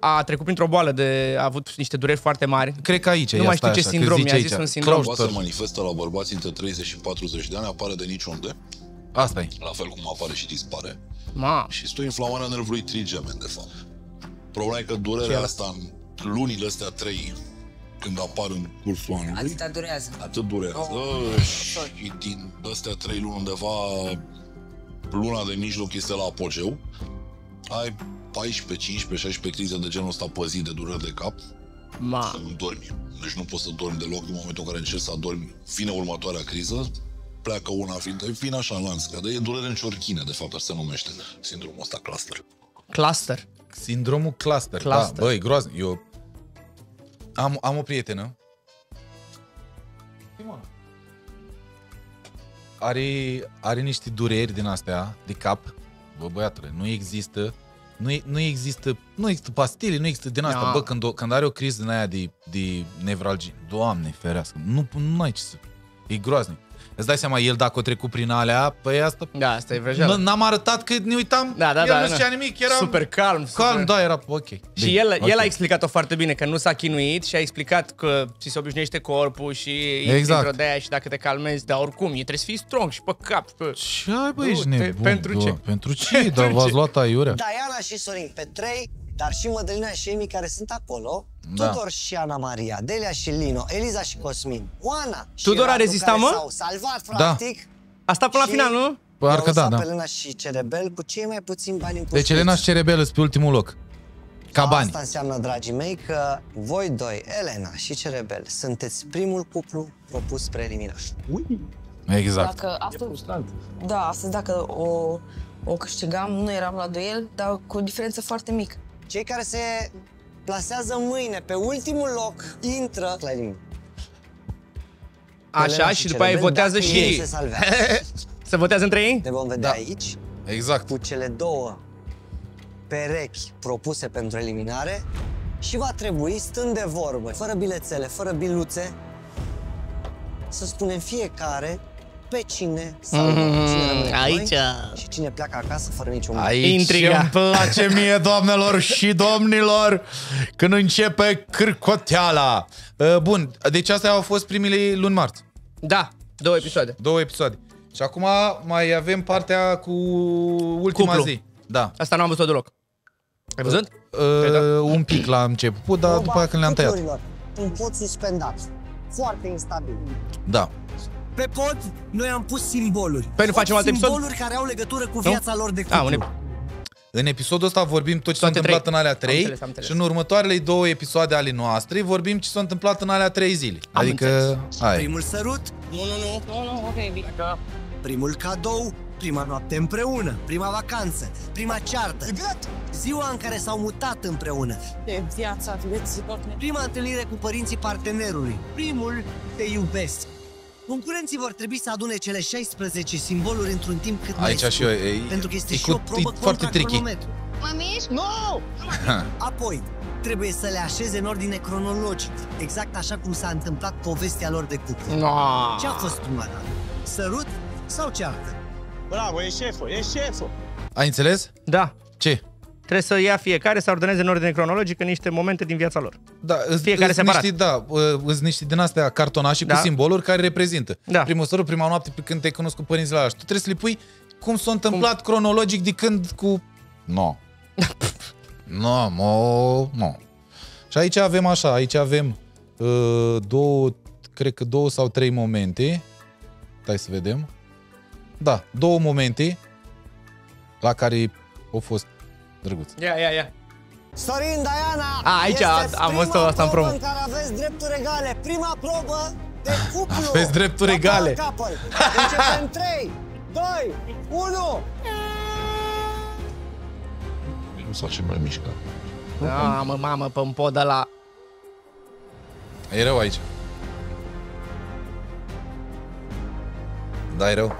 a trecut printr-o boală, a avut niște dureri foarte mari. Cred că aici e asta. Nu mai știu ce sindrom, mi-a zis un sindrom. Clausul se manifestă la bărbați între 30 și 40 de ani, apare de niciunde. Asta e. La fel cum apare și dispare. Și este o inflamare a nervului trigemen, de fapt. Problema e că durerea asta, în lunile astea 3... când apar în cursul anului. Atâta durează. Atât durează. Și din astea 3 luni undeva, luna de mijloc este la apogeu. Ai 14, 15, 16 crize de genul ăsta pe zi de dureri de cap. Să nu dormi. Deci nu poți să dormi deloc din momentul în care încerci să adormi. Vine următoarea criză, pleacă una, fiind așa în lanț, e durere în ciorchine, de fapt, se numește sindromul ăsta cluster. Cluster? Sindromul cluster, cluster. Da, băi, groaznic. Eu am o prietenă, are niște dureri din astea de cap, bă, băiatule, nu există pastile, nu există din asta, bă, când are o criză din aia de nevralgie, Doamne ferească, nu ai ce să... E groaznic. Îți dai seama, el dacă o trecut prin alea, păi asta... Da, asta e vrăjeală. N-am arătat că ne uitam, el nu știa nimic, era... Super calm. Calm, da, era ok. Și el a explicat-o foarte bine, că nu s-a chinuit și a explicat că ți se obișnuiește corpul și... Exact. Intri de aia și dacă te calmezi, dar oricum, trebuie să fii strong și pe cap. Ce ai, bă, ești nebun, pentru ce? Pentru ce? Dar v-ați luat aiurea. Daiana și Sorin pe 3, dar și Mădălina și Emi care sunt acolo, da. Tudor și Ana Maria, Delia și Lino, Eliza și Cosmin, Oana și Tudor Radu, a rezistat, mă? S-au salvat, practic. A stat până la final, nu? Parcă da, da. Elena și Cerebel cu cei mai puțini bani în cosmic. Deci Elena și Cerebel sunt pe ultimul loc. Ca bani. Asta înseamnă, dragii mei, că voi doi, Elena și Cerebel, sunteți primul cuplu propus preliminar. Ui! Exact. Dacă astăzi, da, astăzi dacă o câștigam, nu eram la duel, dar cu o diferență foarte mică. Cei care se plasează mâine pe ultimul loc intră la eliminare. Așa, și după aia votează și ei. Se votează între ei? Ne vom vedea aici. Exact. Cu cele două perechi propuse pentru eliminare și va trebui, stând de vorbă, fără bilețele, fără biluțe, să spunem fiecare pe cine salvăm, cine rămâne aici și cine pleacă acasă fără niciun lucru. Aici îmi place mie, doamnelor și domnilor, când începe cârcoteala. Bun, deci astea au fost primele luni marți. Da, două episoade. Două episoade. Și acum mai avem partea cu ultima zi. Da. Asta n-am văzut deloc. Ai văzut? Un pic la început, dar după aia când le-am tăiat. Un pot suspendat. Foarte instabil. Da. Pe pod, noi am pus simboluri. Păi nu facem alt episod? Simboluri care au legătură cu viața lor de cuplu. În episodul ăsta vorbim tot ce s-a întâmplat în alea 3 și în următoarele două episoade ale noastre vorbim ce s-a întâmplat în alea 3 zile. Adică... Primul sărut. Nu, ok, bine. Primul cadou. Prima noapte împreună, prima vacanță, prima ceartă, ziua în care s-au mutat împreună, prima întâlnire cu părinții partenerului, primul te iubesc. Concurenții vor trebui să adune cele 16 simboluri într-un timp cât mai scurt, pentru că este și o probă contra cronometru. No! Apoi, trebuie să le așeze în ordine cronologic, exact așa cum s-a întâmplat povestea lor de cuplu. Ce a fost prima dată? Sărut sau ceartă? Bravo, e șeful, e șeful! Ai înțeles? Da. Ce? Trebuie să ia fiecare, să ordoneze în ordine cronologică niște momente din viața lor. Da, fiecare separat. Niște, da, îți niște din astea cartonașe cu simboluri care reprezintă. Da. Primul sărut, prima noapte, când te cunosc cu părinții la așa. Tu trebuie să le pui cum s-a întâmplat cronologic de când cu... No. No, no. Și aici avem așa, aici avem cred că două sau trei momente. Hai să vedem. Da, două momente la care au fost drăguți. Ia. Sorin, Daiana, aici este prima probă în care aveți drepturi egale. Prima probă de cuplu. Aveți drepturi egale. Începem 3, 2, 1. Nu s-a ce mai mișcă. Da, mă, mamă, pe-n pod ăla. E rău aici. Da, e rău.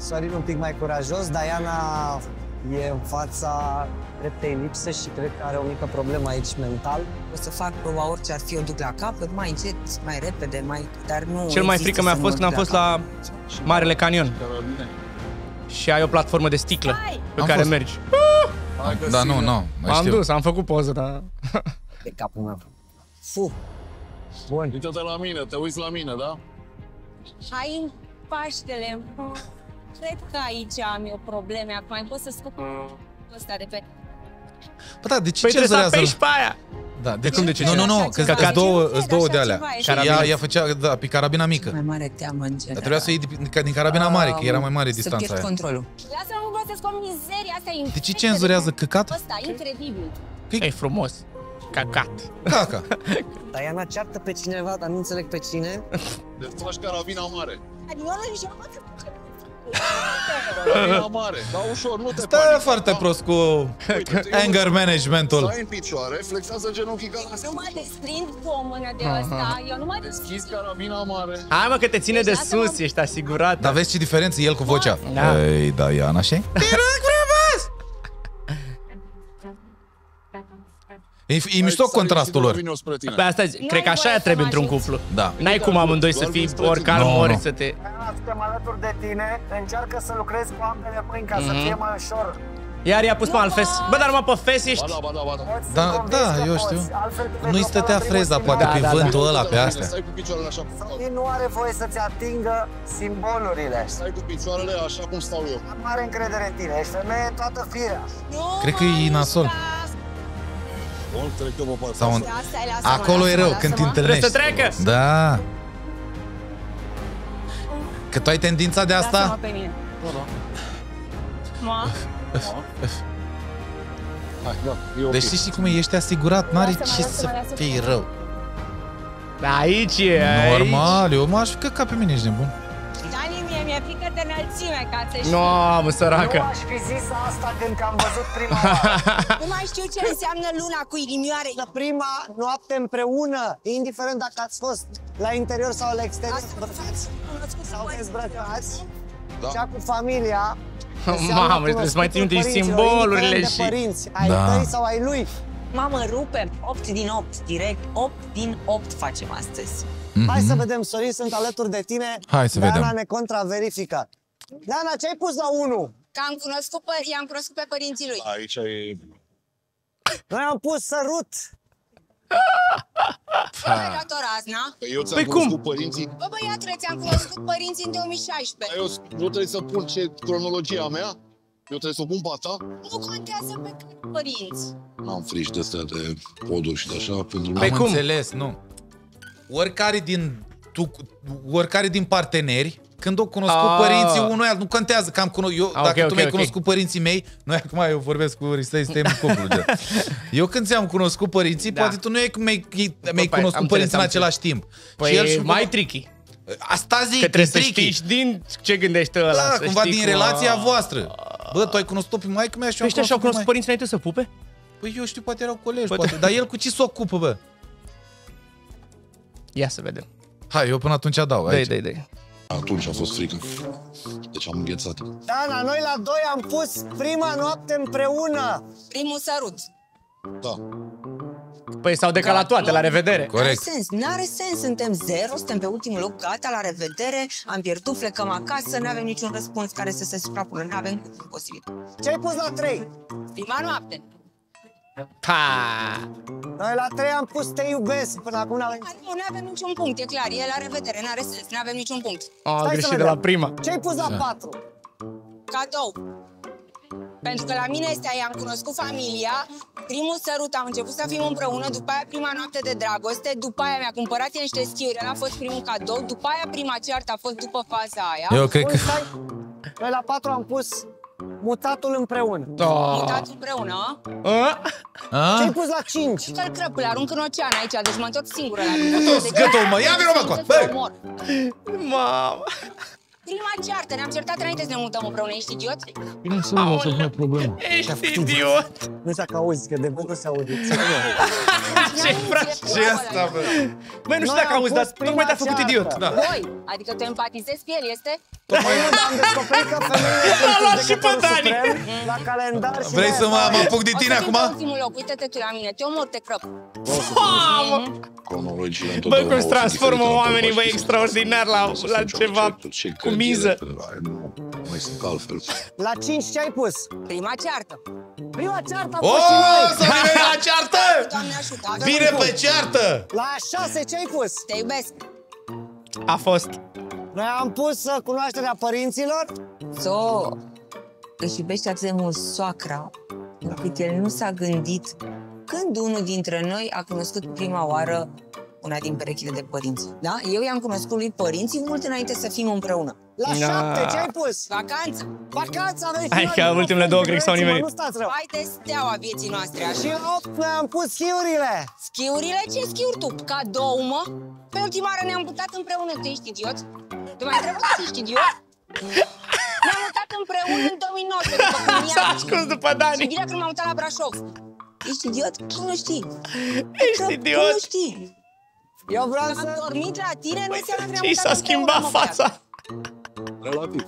Sorin un pic mai curajos, Daiana e în fața dreptei lipsă și cred că are o mică problemă aici mental. O să fac proba orice ar fi, o duc la capăt, mai încet, mai repede, mai... Dar nu. Cel mai frică mi-a fost când am fost la Marele Canion. Și ai o platformă de sticlă pe care mergi. Da, nu. M-am dus, am făcut poză, dar... De capul meu. Fu! Bun. Uite-te la mine, te uiți la mine, da? Hai în Paștele. Cred că aici am eu probleme, acum pot să scop ăsta de pe... Bă, da, de ce cenzurează? Păi trebuie să apeși pe aia! Da, de cum de ce? Nu, că sunt două de alea. Ea făcea, da, pe carabina mică. Mai mare teamă în general. Dar trebuia să iei din carabina mare, că era mai mare distanța aia. Să pierd controlul. Lasă-mă să scop mizeria asta. De ce cenzurează căcat? Ăsta, incredibil. E frumos. Cacat. Caca. Daiana ceartă pe cineva, dar nu înțeleg pe cine. De faci carabina mare. Carabina mare, dar ușor, nu te stai panică. Foarte prost cu anger management-ul. Stai în picioare, flexează genunchii ca la... Nu mă desprind cu o mână de ăsta, eu nu mă desprind. Deschizi carabina mare. Hai mă că te ține de sus, ești asigurat. Dar vezi ce diferență el cu vocea. Ei, Daiana, știi? E mișto contrastul lor. Pe asta cred că așa trebuie într-un cuplu. Da. N-ai cum amândoi să fii ori calm, ori să te... Suntem alături de tine, încearcă să lucrezi cu ambele mâini ca să fie mai ușor. Iar i-a pus pe Alfes. Bă, dar mă pe fes ești... Da, da, eu știu. Nu-i stătea freza, poate, pe vântul ăla, pe astea. Sorin nu are voie să-ți atingă simbolurile. Stai cu picioarele așa cum stau eu. Am mare încredere în tine, ești femeie toată firea. Cred că e nasol. Acolo e rău, când te întâlnești. Da. Că tu ai tendința de asta? Deci știi cum e, ești asigurat, n-are ce să fii rău. Aici e, aici. Normal, eu m-aș fi căcat pe mine, ești nebun. Mi-e frică de înălțime, ca să știi. No, mă, săracă. Nu aș fi zis asta când am văzut prima oară. Nu mai știu ce înseamnă luna cu inimioare. La prima noapte împreună, indiferent dacă ați fost la interior sau la exterior, sau dezbrăcați, cea cu familia. Mamă, trebuie să mai țin de simbolurile și... părinți, ai tăi sau ai lui. Mamă, rupe, 8 din 8, direct, 8 din 8 facem astăzi. Hai să vedem, Sorin, sunt alături de tine. Hai să vedem. Daiana ne contraverifică. Daiana, ce ai pus la 1? Că i-am cunoscut pe părinții lui. Aici e... Noi am pus sărut. Păi cum? Bă, băiatule, ți-am cunoscut părinții în 2016. Eu nu trebuie să pun ce cronologia mea? Eu trebuie să o pun pe a ta? Nu contează pe cât părinți. N-am frici de astea de poduri și de așa. Păi cum? Am înțeles, nu. Oricare din parteneri, când o cunosc cu părinții unul, nu contează că am cunoscut. Dacă tu mi-ai cunoscut cu părinții mei, noi acum eu vorbesc cu Ristei, suntem în cuplu. Eu când ți-am cunoscut părinții, poate tu nu mi-ai cunoscut părinții în același timp. Păi mai tricky. Asta zic, că trebuie să știi din ce gândește ăla. Da, cumva din relația voastră. Bă, tu ai cunoscut-o pe maică mea și eu am cunoscut-o. Ăștia și-au cunoscut părinții înainte să pupe? Păi eu știu, poate erau colegi, poate. Dar el cu ce se ocupă, bă? Ia să vedem. Hai, eu până atunci dau aici. Dai. Atunci a fost frică. Deci am înghețat. Dana, noi la 2 am pus prima noapte împreună. Primul sărut. Da. Păi s-au decalat toate, la revedere. Corect. N-are sens, suntem 0, suntem pe ultimul loc, gata, la revedere, am pierdut, plecăm acasă, nu avem niciun răspuns care să se suprapună, nu avem posibil. Ce ai pus la 3? Prima noapte. Ha! Noi la 3 am pus te iubesc, până acum n-avem... Nu, n-avem niciun punct, e clar, e la revedere, n-are sens, n-avem niciun punct. A greșit de la prima. Ce-ai pus la 4? Cadou. Pentru că la mine este, am cunoscut familia, primul sărut, am început să fim împreună, după aia prima noapte de dragoste, după aia mi-a cumpărat el niște schiuri, ăla a fost primul cadou, după aia prima ceartă a fost după faza aia. Eu cred că... Noi la 4 am pus... Mutatul împreună. Mutatul împreună. Ce-ai pus la 5? Că-l crăpul, arunc în ocean aici, deci mă întorc singură la mine. Nu-s gătă-o, mă, ia-mi rău acolo! Bă! Mamă! Prima ceartă, ne-am certat înainte să ne mutăm împreună, ești idiot? Bine să nu mă mai problemă. Ești idiot! Nu știu că auzi, că de bun nu se aude. Ce frate e asta, bă? Băi, nu știu dacă auzi, dar tocmai te-a făcut idiot. Voi, adică te empatizezi pe el, este? Tocmai nu, am descoperit că femeile sunt judecătorul suprem la calendar și... Vrei să mă apuc de tine acum? O să fim pe ultimul loc, uite-te tu la mine, te omor, te crăp. Bă, cum îți transformă oamenii, bă, extraordinar la ceva... Cu miză. La 5 ce ai pus? Prima ceartă. Prima ceartă a pus și noi! Să vină la ceartă! Doamne ajută! Vine pe ceartă! La 6 ce ai pus? Te iubesc! A fost. Noi am pus cunoașterea părinților. So, își iubește atât de mult soacra, încât el nu s-a gândit când unul dintre noi a cunoscut prima oară una din perechile de părinți. Da? Eu i-am cunoscut lui părinții mult înainte să fim împreună. La 7, ce ai pus? Vacanță? Vacanța noi! Hai că ultimele două cred că s-au nimerit. Hai de steaua vieții noastre. Și 8 am pus schiurile. Schiurile? Ce schiuri tu? Cadou, mă? Pe ultima oară ne-am mutat împreună. Tu ești idiot? Tu mai trebuie să ești idiot? Ne-am mutat împreună în 2019. S-a ascuns după Dani. Și bine când m-am mutat la Brașov. Ești idiot? Cum nu știi? Ești idiot? Cum nu știi? Eu vreau să... Am dormit la tine, nu înseamnă că ne-am mutat împreună. S-a schimbat fața. Relativ.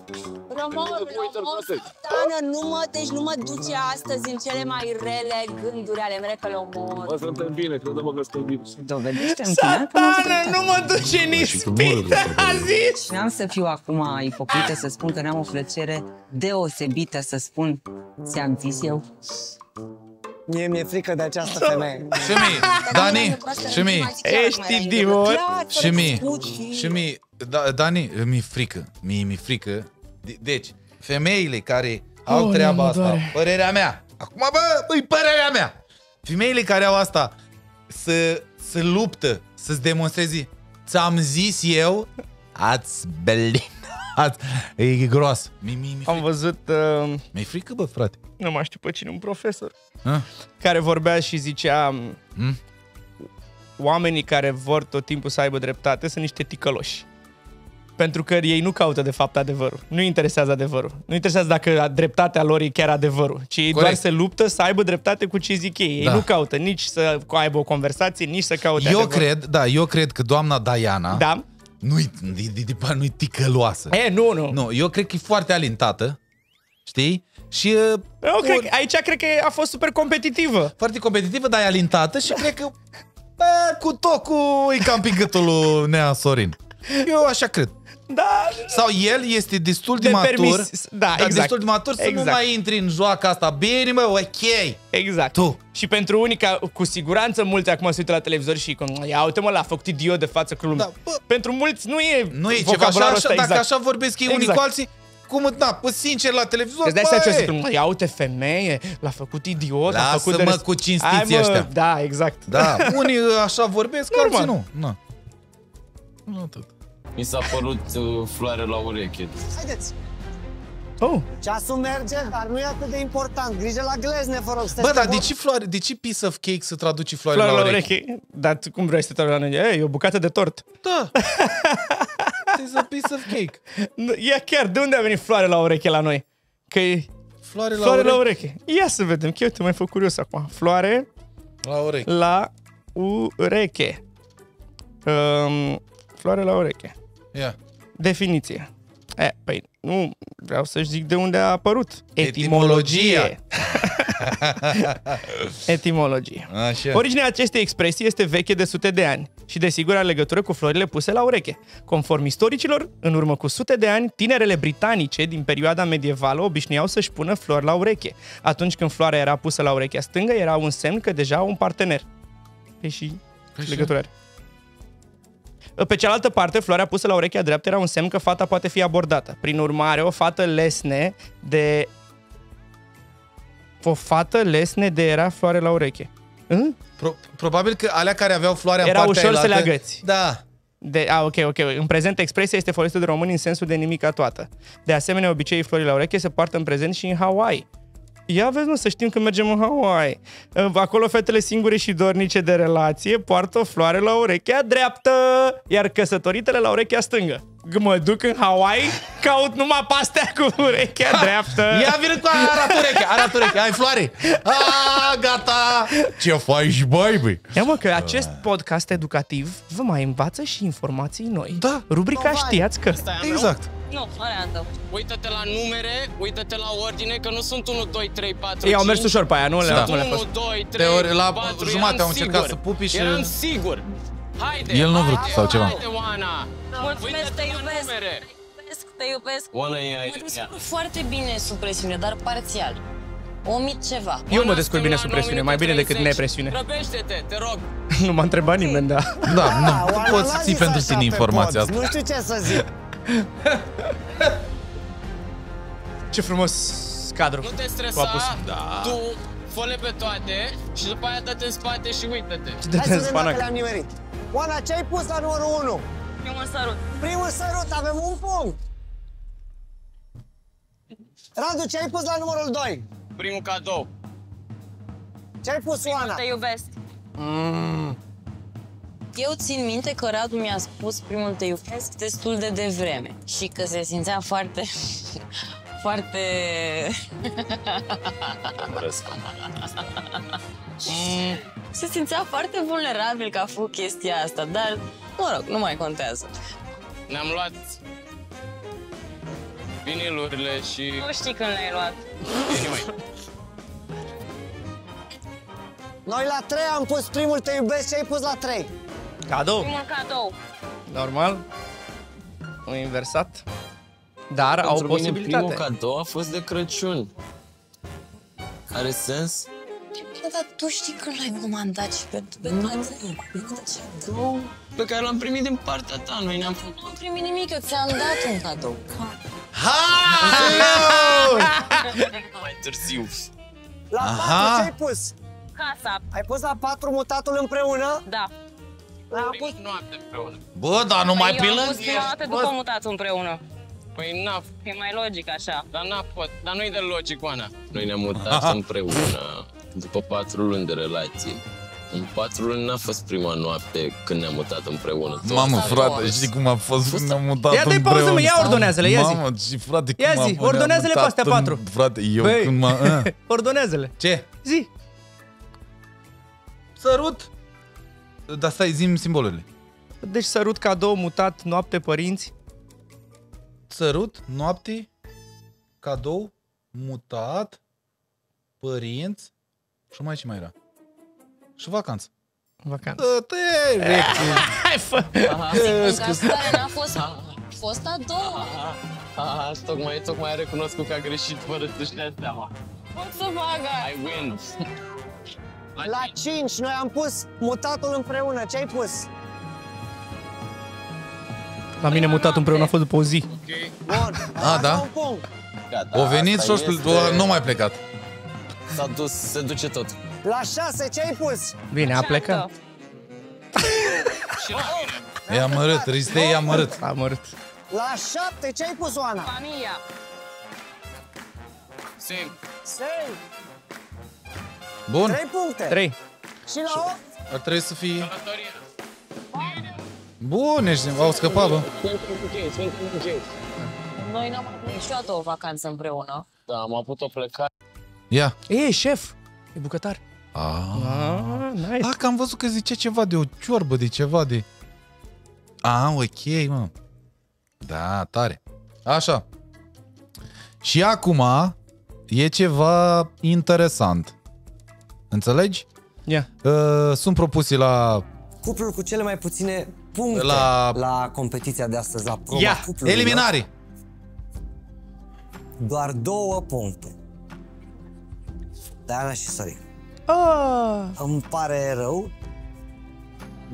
Rămân, Tană, nu mă duce astăzi în cele mai rele gânduri ale mele că le omor. Bă, suntem bine, crede-mă că suntem bine. Dovedește-mi tine că nu mă duce nici spite, a zis! N-am să fiu acum ipocrită să spun că n-am o plăcere deosebită să spun, ți-am zis eu. Mie mi-e frică de această femeie. Și mie, Dani, și mie. Ești divor. Și mie, și mie. Dani, mi-e frică. Mi-e frică. Deci, femeile care au treaba asta, părerea mea. Acum, bă, e părerea mea. Femeile care au asta, să luptă, să-ți demonstrezi. Ți-am zis eu, ați belit. E gros. Am văzut... Mi-e frică, bă, frate. Nu mai știu pe cine, un profesor. Care vorbea și zicea... Oamenii care vor tot timpul să aibă dreptate sunt niște ticăloși. Pentru că ei nu caută de fapt adevărul. Nu-i interesează adevărul. Nu-i interesează dacă dreptatea lor e chiar adevărul. Ci ei doar se luptă să aibă dreptate cu ce zic ei. Ei nu caută nici să aibă o conversație, nici să caute adevărul. Eu cred că doamna Daiana... Da. Nu-i ticăloasă. E, nu. Eu cred că e foarte alintată. Știi? Și... aici cred că a fost super competitivă. Foarte competitivă, dar e alintată și cred că... Cu tocul e cam pingătul lui Nea Sorin. Eu așa cred. Da. Sau el este destul de matur. Da, exact. Destul de matur să nu mai intri în joaca asta. Bine, mă, ok. Exact. Tu. Și pentru unii, cu siguranță mulți acum se uită la televizor și ia uite-mă, l-a făcut idiot de față cu lumea. Pentru mulți nu e vocabularul ăsta exact. Dacă așa vorbesc ei unii cu alții, cum, pus sincer la televizor, băi! Ia uite, femeie, l-a făcut idiot, a făcut de... Lasă-mă cu cinstiții ăștia. Da, exact. Da, unii așa vorbesc, alții nu. Nu tot. Mi s-a părut floare la ureche. Haideți! Ceasul merge, dar nu e atât de important. Grijă la glezne, vă rog. Bă, dar de ce piece of cake să traduci floare la ureche? Dar cum vrei să te traduci la ureche? E o bucată de tort. Da. It's a piece of cake. Ia chiar, de unde a venit floare la ureche la noi? Că e... Floare la ureche. Ia să vedem, că eu te mai fac curios acum. Floare la ureche. Floare la ureche. Definiție. Păi, nu vreau să-și zic de unde a apărut. Etimologie. Etimologie. Originea acestei expresii este veche de sute de ani și desigur are legătură cu florile puse la ureche. Conform istoricilor, în urmă cu sute de ani, tinerele britanice din perioada medievală obișnuiau să-și pună flori la ureche. Atunci când floarea era pusă la urechea stângă, era un semn că deja au un partener. Păi și legătură. Pe cealaltă parte, floarea pusă la urechea dreaptă era un semn că fata poate fi abordată. Prin urmare, o fată lesne de era floare la ureche. Probabil că alea care aveau floarea în partea ușor să le agăți. Da. Ok. În prezent, expresia este folosită de români în sensul de nimica toată. De asemenea, obicei florii la ureche se poartă în prezent și în Hawaii. Ia vezi, să știm că mergem în Hawaii. Acolo fetele singure și dornice de relație poartă o floare la urechea dreaptă, iar căsătoritele la urechea stângă. Mă duc în Hawaii, caut numai pastea cu urechea dreaptă. Ia vine cu arată urechea, ai floare. Gata. Ce faci, băi? Ia mă, că acest podcast educativ vă mai învață și informații noi. Da. Rubrica știați că... Exact. Nu, alea. Uită-te la numere, uită-te la ordine, că nu sunt 1, 2, 3, 4, 5. Ei, au mers ușor pe aia, nu? Sunt 1, 2, 3, 4, la jumate au încercat să pupi și... Eram sigur. Haide, el nu a vrut sau ceva. Haide, Oana! Mulțumesc, te iubesc! Te iubesc! Oana e aici. Mă descurc foarte bine sub presiune, dar parțial. Ceva. Eu mă descurc bine sub presiune, mai bine decât nepresiune. Grăbește-te, te rog! Nu m-a întrebat nimeni, da. Da, nu, tu poți să ții pentru tine informația asta. Nu știu ce să zic. Ce frumos cadru. Nu te stresa, tu fă-le pe toate și după aia dă-te în spate și uită-te. Hai să vedem dacă le-am nimerit. Oana, ce ai pus la numărul 1? Primul sărut. Primul sărut, avem un punct. Radu, ce ai pus la numărul 2? Primul cadou. Ce ai pus, Oana? Te iubesc. Eu țin minte că Radu mi-a spus primul te iubesc destul de devreme și că se simțea foarte, foarte... se simțea foarte vulnerabil că a făcut chestia asta, dar, mă rog, nu mai contează. Ne-am luat vinilurile și... Nu știi când le-ai luat. Noi la 3 am pus primul te iubesc, ce ai pus la 3? Cadou. Primul cadou. Normal. Nu inversat. Dar pentru au posibilitate. Primul cadou a fost de Crăciun. Are sens? Dar tu știi că l-ai comandat și pentru cadou pe care l-am primit din partea ta. Noi n-am făcut. Nu am primit nimic, eu ți-am dat un cadou. Mai târziu. La 4 ce-ai pus? Casa. Ai pus la 4 mutatul împreună? Da. Am pus noapte împreună. Bă, dar nu mai pilă? Am pus noapte după mutatul împreună. Păi n-a... E mai logic așa. Dar n-a pot. Dar nu-i de logic, Oana. Noi ne-am mutat împreună după 4 luni de relație. În 4 luni n-a fost prima noapte când ne-am mutat împreună. Mamă, frate, știi cum a fost când ne-am mutat împreună? Ia dă-i pauză, mă, ia ordonează-le, ia zi. Mamă, și frate, cum a fost? Ia zi, ordonează-le pe astea 4. Frate, eu când mă... Ordonează-le. Ce? Zi. Sărut. Dar stai, zi-mi simbolurile. Deci sărut, cadou, mutat, noapte, părinți. Sărut, noapte, cadou, mutat, părinți. Și mai era. Și vacanță. Vacanță. Te vezi. N-a fost. A fost a doua. Tocmai a recunoscut că a greșit fără să-și dea seama. Pot să bagă. I win. La 5 noi am pus mutatul împreună. Ce ai pus? La mine mutatul împreună a fost după o zi. Bun. A, da? O venit și nu mai plecat. S-a dus, se duce tot. La 6 ce ai pus? Bine, a plecat. E amărât, Ristei e amărât. Amărât. La 7 ce ai pus, Oana? Familia. Sim. Sim. Bun. 3 puncte. 3. Și la 8? Ar trebui să fie... Călătorie. Bun, au scăpat, bă. Noi n-am avut niciodată o vacanță împreună. Da, am avut o plecare. Ia. E, șef. E bucătar. Aaaa, nice. A, că am văzut că zicea ceva de o ciorbă, de ceva de... A, ok, mă. Da, tare. Așa. Și acum e ceva interesant. Înțelegi? Yeah. Sunt propuse la... Cuplul cu cele mai puține puncte la competiția de astăzi, la proba cuplului. Eliminare! Doar 2 puncte. Daiana și Sorin. Îmi pare rău,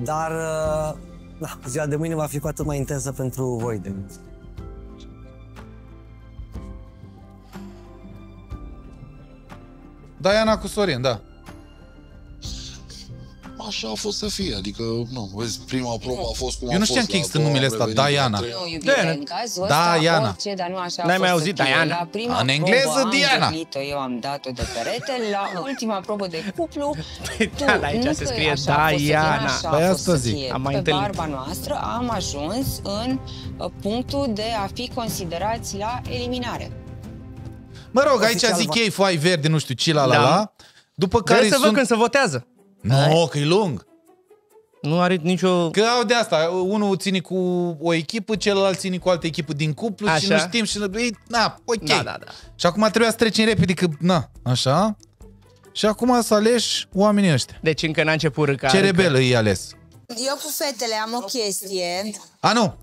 dar ziua de mâine va fi cu atât mai intensă pentru voi de mine. Daiana cu Sorin, da. Așa a fost să fie, adică, nu, vezi, prima probă a fost cum a fost. Eu nu știam că există numele ăsta, Daiana. Nu, iubire, în cazul ăsta, orice, dar nu așa a fost. N-ai mai auzit Daiana? În engleză, Diana. Eu am dat-o de perete, la ultima probă de cuplu, tu, nu se scrie Daiana. Păi asta zic, am mai întâlnit. Pe barba noastră am ajuns în punctul de a fi considerați la eliminare. Mă rog, aici zic ei, foai verde, nu știu, cilalala. După care sunt... Vreau să văd când se votează. Nu, că e lung. Nu are nicio... Că au de asta, unul ține cu o echipă, celălalt ține cu altă echipă din cuplu. Așa. Și nu știm și... Ei, na, ok. Da, da, da. Și acum trebuia să trecem repede, că na, așa. Și acum să alegi oamenii ăștia. Deci încă n-a început râca. Cerebel îi ales. Eu cu fetele am o chestie. A, nu.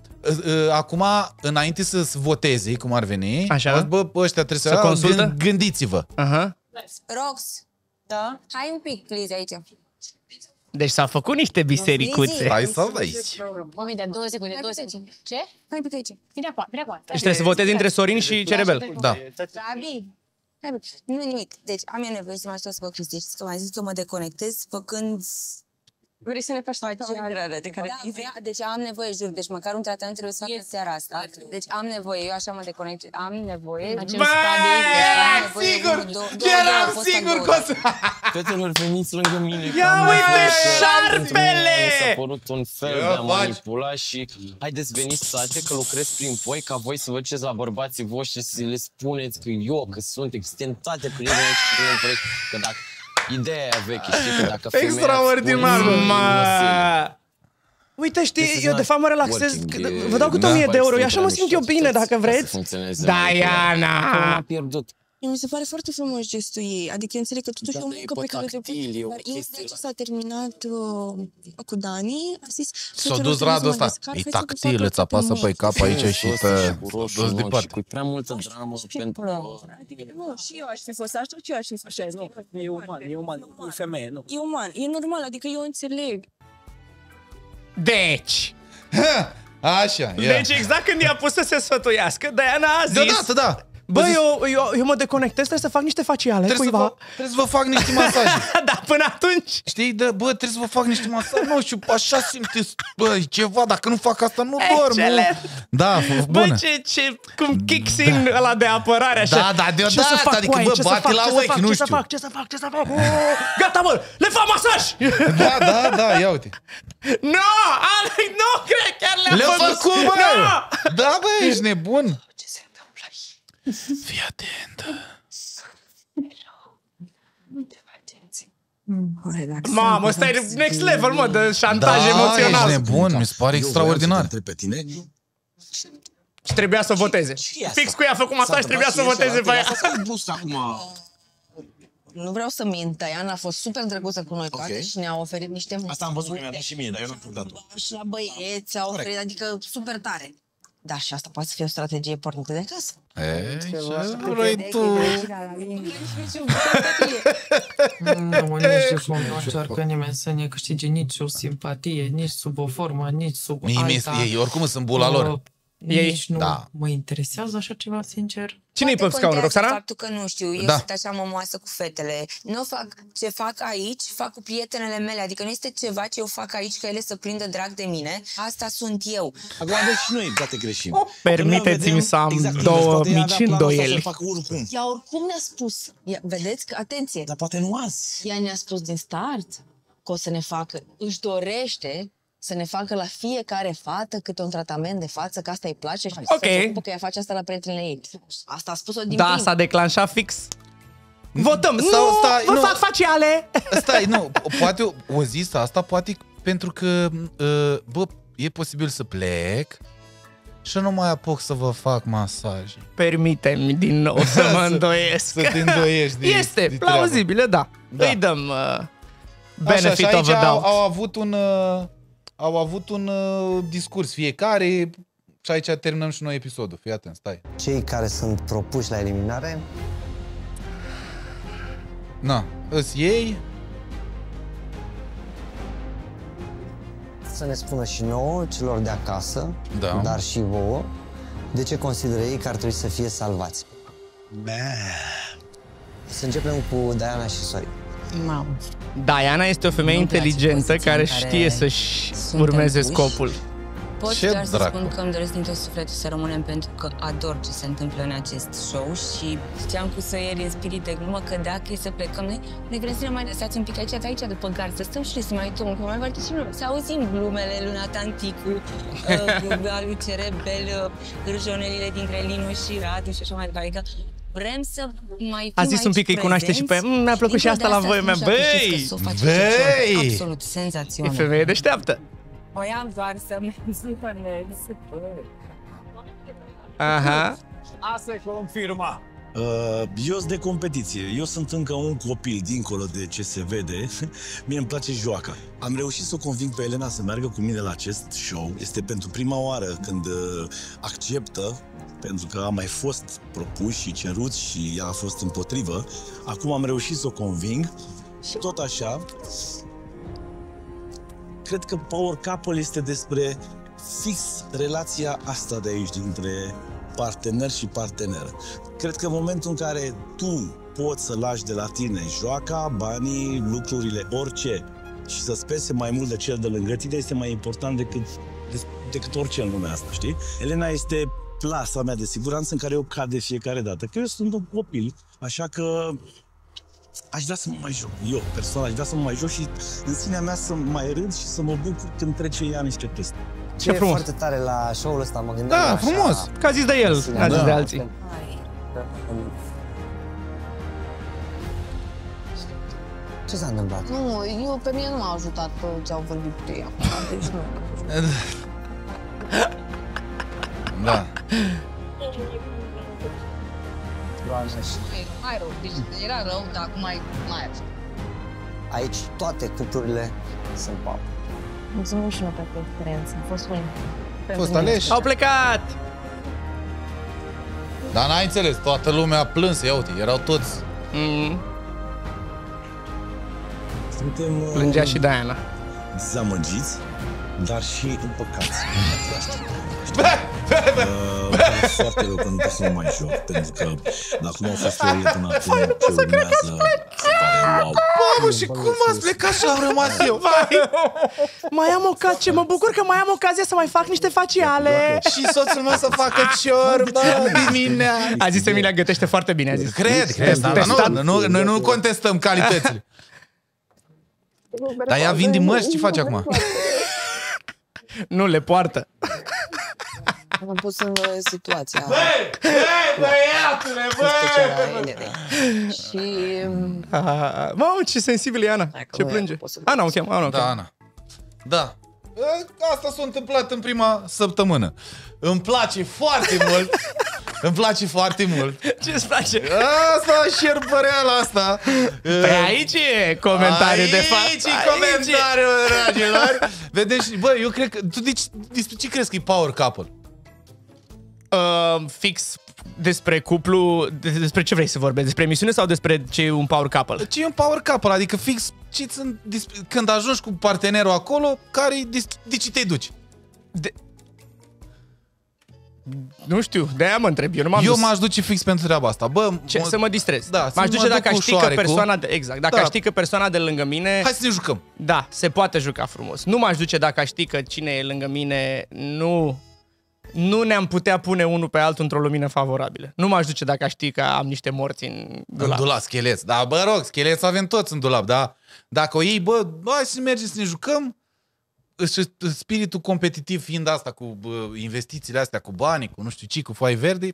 Acum, înainte să-ți voteze, cum ar veni... Așa. Bă, ăștia trebuie să consultă? Gândiți-vă. Aha. Rox, da? Hai un pic, Lizzie, aici. Deci s-a făcut niște bisericuțe. Hai să vezi. Mami, dar 2 secunde, 2 secunde. Ce? Hai pe aici. Vine apoi, vine apoi. Deci trebuie să votezi între Sorin și Cerebel. Da. Rabi. Nu nimic. Deci am eu nevoie să mă aștept să vă Cristi. Că m-a zis că mă deconectez făcând Vrei să ne faci de care da, deci am nevoie, jur, deci măcar un tratament trebuie să fac în seara asta. Deci am nevoie, eu așa mă deconectez, am nevoie. Bă, eram sigur! Eram sigur că o să... Fetelor, veniți lângă mine. Ia uite șarpele! Mi s-a părut un fel de a manipula și... Haideți, veniți sate că lucrez prin voi, ca voi să vă duceți la bărbații voștri să le spuneți că eu, că sunt extentate prin ele că dacă... Ideea veche, știi, că dacă femeia... Extraordinar, mă! Uite, știi, eu de fapt mă relaxez, vă dau câte 1000 de euro, așa mă simt eu bine, dacă vreți. Daiana! Am pierdut. Mi se pare foarte frumos gestul ei, adică înțeleg că totuși o muncă pe care o depune. Dar imediat ce s-a terminat cu Dani, a zis... S-a dus Radu ăsta. E tactil, îți apasă pe cap aici și te duci departe. Cu prea multă dramă pentru... Nu, și eu aș fi fost așa, și eu aș fi fost așa. Nu, e uman, e uman, e femeie, nu. E uman, e normal, adică eu înțeleg. Deci... Așa, ia. Deci exact când i-a pus să se sfătuiască, Daiana a zis... Deodată, da! Bă, eu mă deconectez, trebuie să fac niște faciale cuiva. Trebuie să vă fac niște masaje. Da, până atunci. Știi, da, bă, trebuie să vă fac niște masaje. Nu știu, așa simteți, bă, ceva, dacă nu fac asta, nu dorm. Da, bună. Bă, cum kicking ăla de apărare, așa. Da, da, deodată, adică, bă, bate la ochi, nu știu. Ce să fac? Gata, mă, le fac masaj! Da, da, da, ia uite. Nu, Alex, nu cred, chiar le-am făcut. Da, bă, ești nebun. Fii atentă. Mamă, ăsta e next level, mă, de șantaj emoțional. Da, ești nebun, mi se pare extraordinar. Și trebuia să voteze. Fix cu ea a făcut masaj, trebuia să voteze pe aia. Nu vreau să mint, Daiana a fost super drăguță cu noi toate și ne-a oferit niște multe. Asta am văzut că mi-a dat și mie, dar eu nu am dat-o. Și la băieți a oferit, adică super tare. Da, și asta poate să fie o strategie pornită de acasă. Nu vrei tu! Nu încearcă nimeni să ne câștige nici o simpatie, nici sub o formă, nici sub alta. Ei oricum sunt bula lor. Nici nu mă interesează așa ceva, sincer. Cine-i pe scaun, Roxana? Faptul că nu știu, eu sunt așa mămoasă cu fetele. Nu fac ce fac aici, fac cu prietenele mele. Adică nu este ceva ce eu fac aici, că ele să prindă drag de mine. Asta sunt eu. Acum avem și noi, toate greșim. Permiteți-mi să am două mici îndoieli. Ea oricum ne-a spus. Vedeți? Atenție. Dar poate nu azi. Ea ne-a spus din start că o să ne facă. Își dorește să ne facă la fiecare fată câte un tratament de față, că asta îi place și să se ocupă că ea face asta la prietenele ei. Asta a spus-o din prima. Da, s-a declanșat fix. Votăm! Nu, vă fac faciale! Stai, nu, poate o zis asta, poate pentru că, bă, e posibil să plec și nu mai apuc să vă fac masaj. Permite-mi din nou să mă îndoiesc. Să te îndoiești. Este plauzibilă, da. Îi dăm benefit of the doubt. Au avut un... Au avut un discurs fiecare și aici terminăm și noi episodul. Fii atent, stai. Cei care sunt propuși la eliminare... Na, îs ei... Să ne spună și nouă, celor de acasă, dar și vouă, de ce consideră ei că ar trebui să fie salvați. Bă. Să începem cu Daiana și Sorin. Mamă. Daiana este o femeie inteligentă care știe să-și urmeze scopul. Pot doar să spun că îmi doresc din tot sufletul să rămânem pentru că ador ce se întâmplă în acest show și ziceam cu să ieri în spirit de glumă că dacă e să plecăm noi, ne vrem să ne mai lăsați un pic aici după gard, să stăm și să mai uităm, că mai participăm, să auzim glumele lui Natanticu, lui Cerebel, râjonelile dintre Lino și Radu și așa mai departe. Vrem să mai a zis un pic că îi cunoaște și pe... Mi-a plăcut și asta la voi, mea. Băi! Băi! Absolut senzațional. E femeie deșteaptă. Voiam doar să mă zâmpănez. Aha. Asta e confirma. Eu sunt de competiție. Eu sunt încă un copil dincolo de ce se vede. Mie îmi place joaca. Am reușit să o conving pe Elena să meargă cu mine la acest show. Este pentru prima oară când acceptă, pentru că a mai fost propus și cerut și ea a fost împotrivă. Acum am reușit să o conving. Și tot așa, cred că Power Couple este despre fix relația asta de aici, dintre partener și parteneră. Cred că în momentul în care tu poți să lași de la tine joaca, banii, lucrurile, orice, și să-ți pese mai mult de cel de lângă tine este mai important decât orice în lumea asta, știi? Elena este plasa mea de siguranță în care eu cad de fiecare dată, că eu sunt un copil, așa că aș vrea să mă mai joc, eu personal aș vrea să mă mai joc și în sinea mea să mai râd și să mă bucur când trece ea niște peste. Ce frumos. E foarte tare la show-ul ăsta, mă gândeam. Da, frumos, că a zis de el, a zis de alții. Ce s-a întâmplat? Nu, eu, pe mine nu m-a ajutat ce au vorbit cu ea. Deci nu. Da. Mai rău, deci era rău, dar acum mai rău. Aici toate tuturile sunt pop. Mulțumim și noi pentru experiență, a fost bun. A fost aleși. Au plecat! Dar n-ai înțeles, toată lumea a plâns, ia uite, erau toți. Plângea și Daiana. Dezamăgiți, dar și împăcați. Foarte rău că nu pot să mă mai joc, pentru că dacă nu au fost teorie până acum, ce urmează, se pare wow. Mamă, și cum ați plecat și am rămas eu? Mai am ocazie, mă bucur că mai am ocazia să mai fac niște faciale. Și soțul meu să facă ciorbă diminea. A zis Emilia, gătește foarte bine, a zis. Cred, dar noi nu contestăm calitățile. Dar ea vin din măști, ce faci acum? Nu, le poartă. M-am pus în situația... Băiatule, și... Mamă, ce sensibil e Ana, ce plânge. Ana o cheamă, Ana o cheamă. Da, Ana. Da. Asta s-a întâmplat în prima săptămână. Îmi place foarte mult. Îmi place foarte mult. Ce-ți place? Asta, șerbăreala asta. Aici e comentariul de fapt. Aici e comentariul, dragilor. Vedeți, bă, eu cred că... Tu despre ce crezi că e Power Couple? Fix despre cuplu, despre ce vrei să vorbești? Despre emisiune sau despre ce e un power couple? Ce e un power couple? Adică fix ce sunt, când ajungi cu partenerul acolo, care de ce te duci? Nu știu, de-aia mă întreb, eu nu m-am dus. Eu m-aș duce fix pentru treaba asta. Bă, să mă distrez. Da, m-aș duce dacă aș ști că persoana de, exact, dacă aș ști că persoana de lângă mine. Hai să ne jucăm. Da, se poate juca frumos. Nu m-aș duce dacă aș ști că cine e lângă mine, nu ne-am putea pune unul pe altul într-o lumină favorabilă. Nu m-aș duce dacă știi că am niște morți în dulap. În dulap, scheleți. Da, bă, rog, scheleți avem toți în dulap, da? Dacă o iei, bă, hai să mergem să ne jucăm. Spiritul competitiv fiind asta cu investițiile astea, cu banii, cu nu știu ce, cu foaie verde.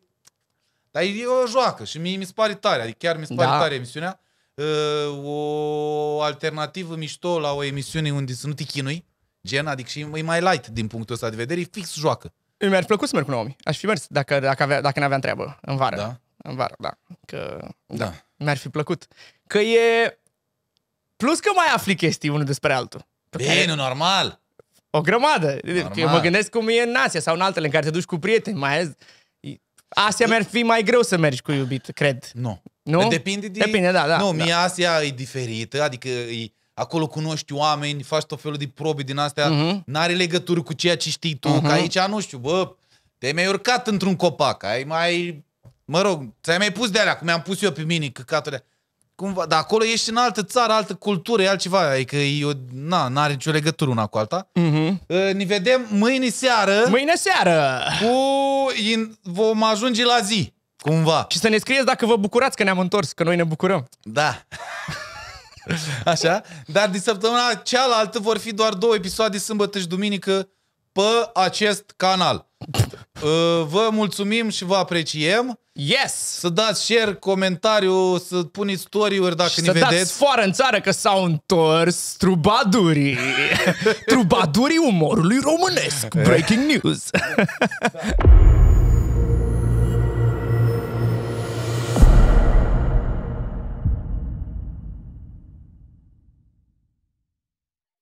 Dar e o joacă și mi se pare tare. Adică chiar mi se pare tare emisiunea. O alternativă mișto la o emisiune unde să nu te chinui. Gen, adică și e mai light din punctul ăsta de vedere. E fix joacă. Mi-ar plăcut să merg cu Naomi. Aș fi mers dacă n-aveam treabă în vară. Da. În vară, da. Că da. Mi-ar fi plăcut. Că e... Plus că mai afli chestii unul despre altul. Bine, normal. O grămadă. Normal. Eu mă gândesc cum e în Asia sau în altele în care te duci cu prieteni. Mai Asia mi-ar fi mai greu să mergi cu iubit, cred. Nu. Nu? Depinde, da, da. Nu, mie Asia e diferită, adică e... Acolo cunoști oameni, faci tot felul de probe din astea, n-are legătură cu ceea ce știi tu, că aici, nu știu, bă, te-ai mai urcat într-un copac, ai mai, mă rog, ți-ai mai pus de alea, cum mi-am pus eu pe mine, căcaturile. Cumva, dar acolo ești în altă țară, altă cultură, e altceva, adică eu, n-are nicio legătură una cu alta. Ne vedem mâine seară. Mâine seară! Vom ajunge la zi, cumva. Și să ne scrieți dacă vă bucurați că ne-am întors, că noi ne bucurăm. Da. Așa, dar din săptămâna cealaltă vor fi doar 2 episoade, sâmbătă și duminică, pe acest canal. Vă mulțumim și vă apreciem. Yes! Să dați share, comentariu, să puneți story-uri dacă ne vedeți. Să dați foară în țară că s-au întors trubadurii. Trubadurii umorului românesc. Breaking news.